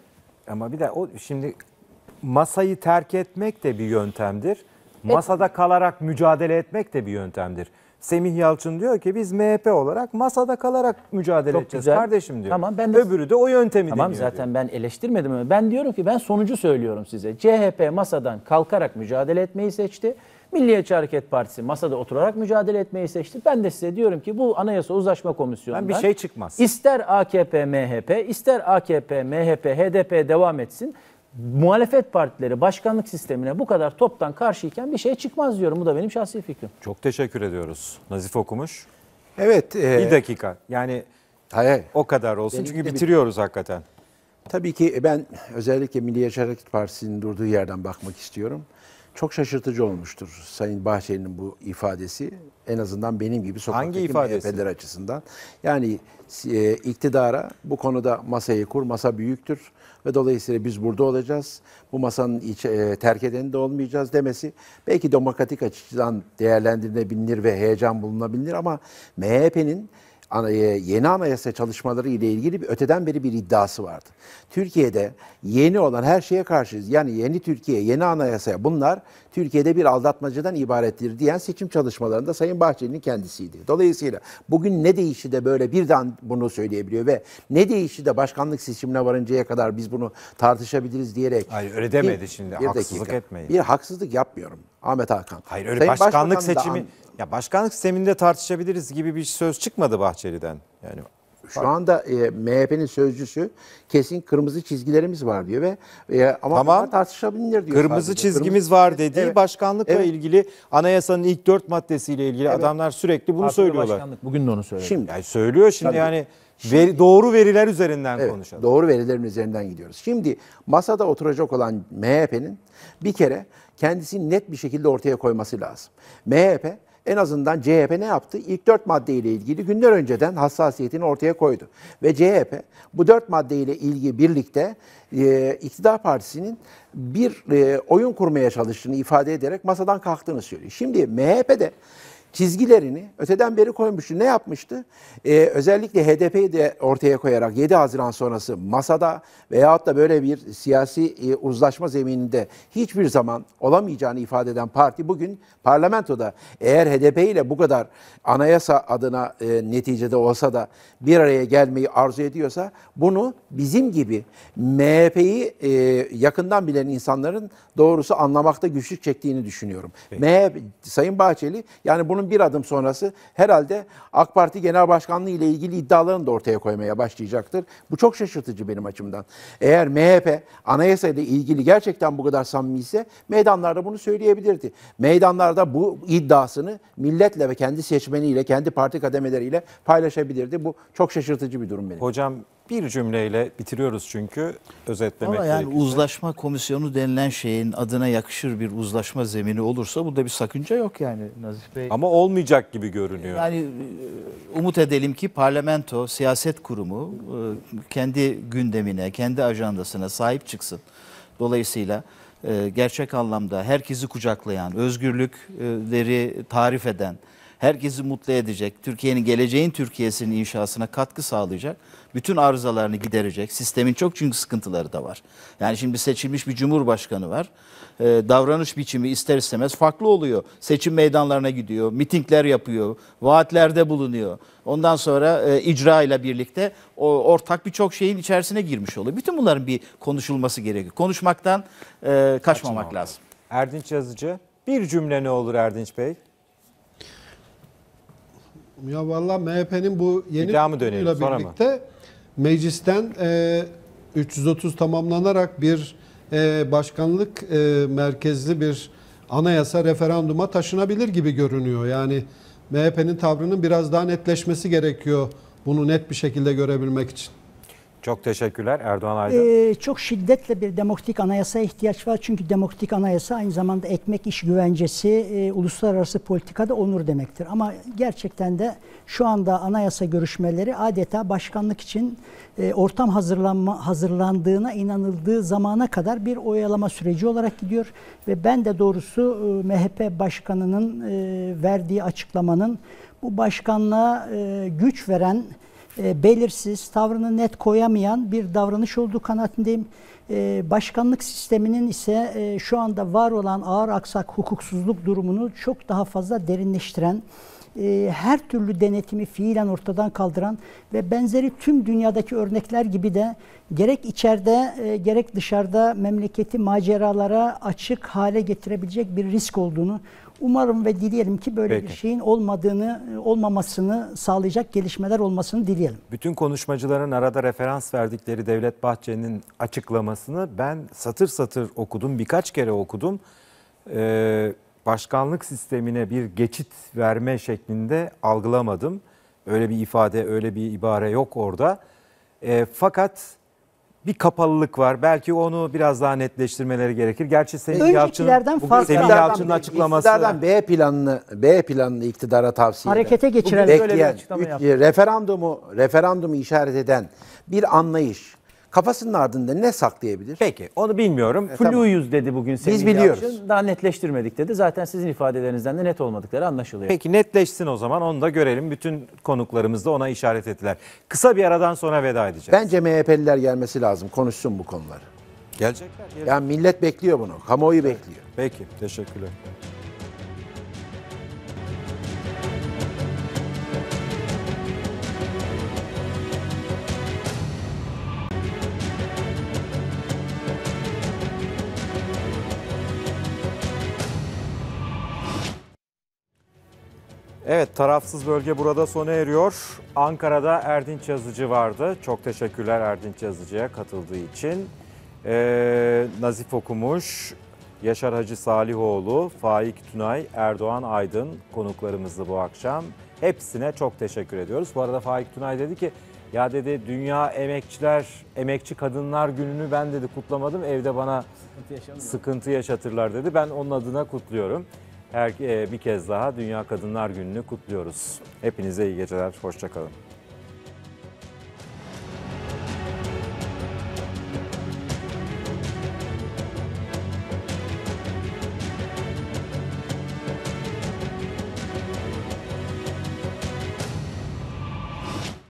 Şimdi masayı terk etmek de bir yöntemdir. Masada kalarak mücadele etmek de bir yöntemdir. Semih Yalçın diyor ki biz MHP olarak masada kalarak mücadele edeceğiz kardeşim diyor. Tamam, ben de, öbürü de o yöntemi deniyor. Zaten diyor. Ben eleştirmedim ama ben diyorum ki ben sonucu söylüyorum size. CHP masadan kalkarak mücadele etmeyi seçti. Milliyetçi Hareket Partisi masada oturarak mücadele etmeyi seçti. Ben de size diyorum ki bu Anayasa Uzlaşma Komisyonu'ndan bir şey çıkmaz. İster AKP, MHP, ister AKP, MHP, HDP devam etsin. Muhalefet partileri başkanlık sistemine bu kadar toptan karşıyken bir şey çıkmaz diyorum. Bu da benim şahsi fikrim. Çok teşekkür ediyoruz. Nazif Okumuş. Evet. Bir dakika. Yani o kadar olsun. Çünkü bitiriyoruz hakikaten. Tabii ki ben özellikle Milliyetçi Hareket Partisi'nin durduğu yerden bakmak istiyorum. Çok şaşırtıcı olmuştur Sayın Bahçeli'nin bu ifadesi. En azından benim gibi sokaktaki MHP'ler açısından. Yani iktidara bu konuda masayı kur, masa büyüktür ve dolayısıyla biz burada olacağız. Bu masanın terk edeni de olmayacağız demesi belki demokratik açıdan değerlendirilebilir ve heyecan bulunabilir ama MHP'nin yeni anayasa çalışmaları ile ilgili öteden beri bir iddiası vardı. Türkiye'de yeni olan her şeye karşıyız. Yani yeni Türkiye, yeni anayasaya, bunlar Türkiye'de bir aldatmacadan ibarettir diyen seçim çalışmalarında Sayın Bahçeli'nin kendisiydi. Dolayısıyla bugün ne değişti de böyle birden bunu söyleyebiliyor ve ne değişti de başkanlık seçimine varıncaya kadar biz bunu tartışabiliriz diyerek. Hayır, öyle demedi şimdi. Haksızlık etmeyin. Bir haksızlık yapmıyorum Ahmet Hakan. Hayır, öyle başkanlık seçimi... Ya başkanlık sisteminde tartışabiliriz gibi bir söz çıkmadı Bahçeli'den. Yani şu anda MHP'nin sözcüsü kesin kırmızı çizgilerimiz var diyor ve ama tamam, tartışabilir diyor. Kırmızı sadece çizgimiz var dediği, evet, başkanlıkla ilgili, anayasanın ilk 4 maddesiyle ilgili, evet, adamlar sürekli bunu söylüyorlar. Başkanlık bugün de onu söylüyor. Şimdi söylüyor şimdi. Tabii. Yani doğru veriler üzerinden konuşalım. Doğru verilerin üzerinden gidiyoruz. Şimdi masada oturacak olan MHP'nin bir kere kendisini net bir şekilde ortaya koyması lazım. MHP en azından CHP ne yaptı? İlk 4 maddeyle ilgili günler önceden hassasiyetini ortaya koydu. Ve CHP bu 4 maddeyle ilgili birlikte iktidar partisinin bir oyun kurmaya çalıştığını ifade ederek masadan kalktığını söylüyor. Şimdi MHP'de çizgilerini öteden beri koymuştu. Ne yapmıştı? Özellikle HDP'yi de ortaya koyarak 7 Haziran sonrası masada veyahut da böyle bir siyasi uzlaşma zemininde hiçbir zaman olamayacağını ifade eden parti bugün parlamentoda eğer HDP ile bu kadar anayasa adına neticede olsa da bir araya gelmeyi arzu ediyorsa bunu bizim gibi MHP'yi yakından bilen insanların doğrusu anlamakta güçlük çektiğini düşünüyorum. Sayın Bahçeli yani bunu Bunun bir adım sonrası herhalde AK Parti Genel Başkanlığı ile ilgili iddialarını da ortaya koymaya başlayacaktır. Bu çok şaşırtıcı benim açımdan. Eğer MHP anayasayla ilgili gerçekten bu kadar samimi ise meydanlarda bunu söyleyebilirdi. Meydanlarda bu iddiasını milletle ve kendi seçmeniyle, kendi parti kademeleriyle paylaşabilirdi. Bu çok şaşırtıcı bir durum benim. Hocam, bir cümleyle bitiriyoruz çünkü özetlemek gerekirse. Yani uzlaşma komisyonu denilen şeyin adına yakışır bir uzlaşma zemini olursa burada bir sakınca yok yani Nazif Bey. Ama olmayacak gibi görünüyor. Yani umut edelim ki parlamento, siyaset kurumu kendi gündemine, kendi ajandasına sahip çıksın. Dolayısıyla gerçek anlamda herkesi kucaklayan, özgürlükleri tarif eden, herkesi mutlu edecek, Türkiye'nin geleceğin Türkiye'sinin inşasına katkı sağlayacak, bütün arızalarını giderecek. Sistemin çok çünkü sıkıntıları da var. Yani şimdi seçilmiş bir cumhurbaşkanı var. Davranış biçimi ister istemez farklı oluyor. Seçim meydanlarına gidiyor, mitingler yapıyor, vaatlerde bulunuyor. Ondan sonra icra ile birlikte ortak birçok şeyin içerisine girmiş oluyor. Bütün bunların bir konuşulması gerekiyor. Konuşmaktan kaçmamak lazım. Erdinç Yazıcı, bir cümle ne olur Erdinç Bey? Ya vallahi MHP'nin bu yeni ile birlikte meclisten 330 tamamlanarak bir başkanlık merkezli bir anayasa referanduma taşınabilir gibi görünüyor. Yani MHP'nin tavrının biraz daha netleşmesi gerekiyor bunu net bir şekilde görebilmek için. Çok teşekkürler Erdoğan Aydın. Çok şiddetle bir demokratik anayasaya ihtiyaç var. Çünkü demokratik anayasa aynı zamanda ekmek iş güvencesi, uluslararası politikada onur demektir. Ama gerçekten de şu anda anayasa görüşmeleri adeta başkanlık için ortam hazırlandığına inanıldığı zamana kadar bir oyalama süreci olarak gidiyor. Ve ben de doğrusu MHP başkanının verdiği açıklamanın bu başkanlığa güç veren, belirsiz, tavrını net koyamayan bir davranış olduğu kanaatindeyim. Başkanlık sisteminin ise şu anda var olan ağır aksak hukuksuzluk durumunu çok daha fazla derinleştiren, her türlü denetimi fiilen ortadan kaldıran ve benzeri tüm dünyadaki örnekler gibi de gerek içeride gerek dışarıda memleketi maceralara açık hale getirebilecek bir risk olduğunu umarım ve dileyelim ki böyle bir şeyin olmamasını sağlayacak gelişmeler olmasını dileyelim. Bütün konuşmacıların arada referans verdikleri Devlet Bahçeli'nin açıklamasını ben satır satır okudum, birkaç kere okudum. Başkanlık sistemine bir geçit verme şeklinde algılamadım. Öyle bir ifade, öyle bir ibare yok orada. Fakat bir kapalılık var. Belki onu biraz daha netleştirmeleri gerekir. Gerçi Semih Yalçın'ın açıklaması. B planını iktidara tavsiye eden. Harekete geçiren, bekleyen, referandumu işaret eden bir anlayış. Kafasının ardında ne saklayabilir? Peki, onu bilmiyorum. Fluyuz dedi bugün Semih Yalçın. Biz biliyoruz. Daha netleştirmedik dedi. Zaten sizin ifadelerinizden de net olmadıkları anlaşılıyor. Peki netleşsin o zaman, onu da görelim. Bütün konuklarımız da ona işaret ettiler. Kısa bir aradan sonra veda edeceğiz. Bence MHP'liler gelmesi lazım. Konuşsun bu konuları. Gelecekler. Yani millet bekliyor bunu. Kamuoyu bekliyor. Peki, teşekkürler. Evet, tarafsız bölge burada sona eriyor. Ankara'da Erdinç Yazıcı vardı. Çok teşekkürler Erdinç Yazıcı'ya katıldığı için. Nazif Okumuş, Yaşar Hacı Salihoğlu, Faik Tunay, Erdoğan Aydın konuklarımızdı bu akşam. Hepsine çok teşekkür ediyoruz. Bu arada Faik Tunay dedi ki, ya dedi Dünya Emekçi Kadınlar Günü'nü ben dedi kutlamadım. Evde bana sıkıntı yaşatırlar dedi. Ben onun adına kutluyorum. Bir kez daha Dünya Kadınlar Günü'nü kutluyoruz. Hepinize iyi geceler, hoşça kalın.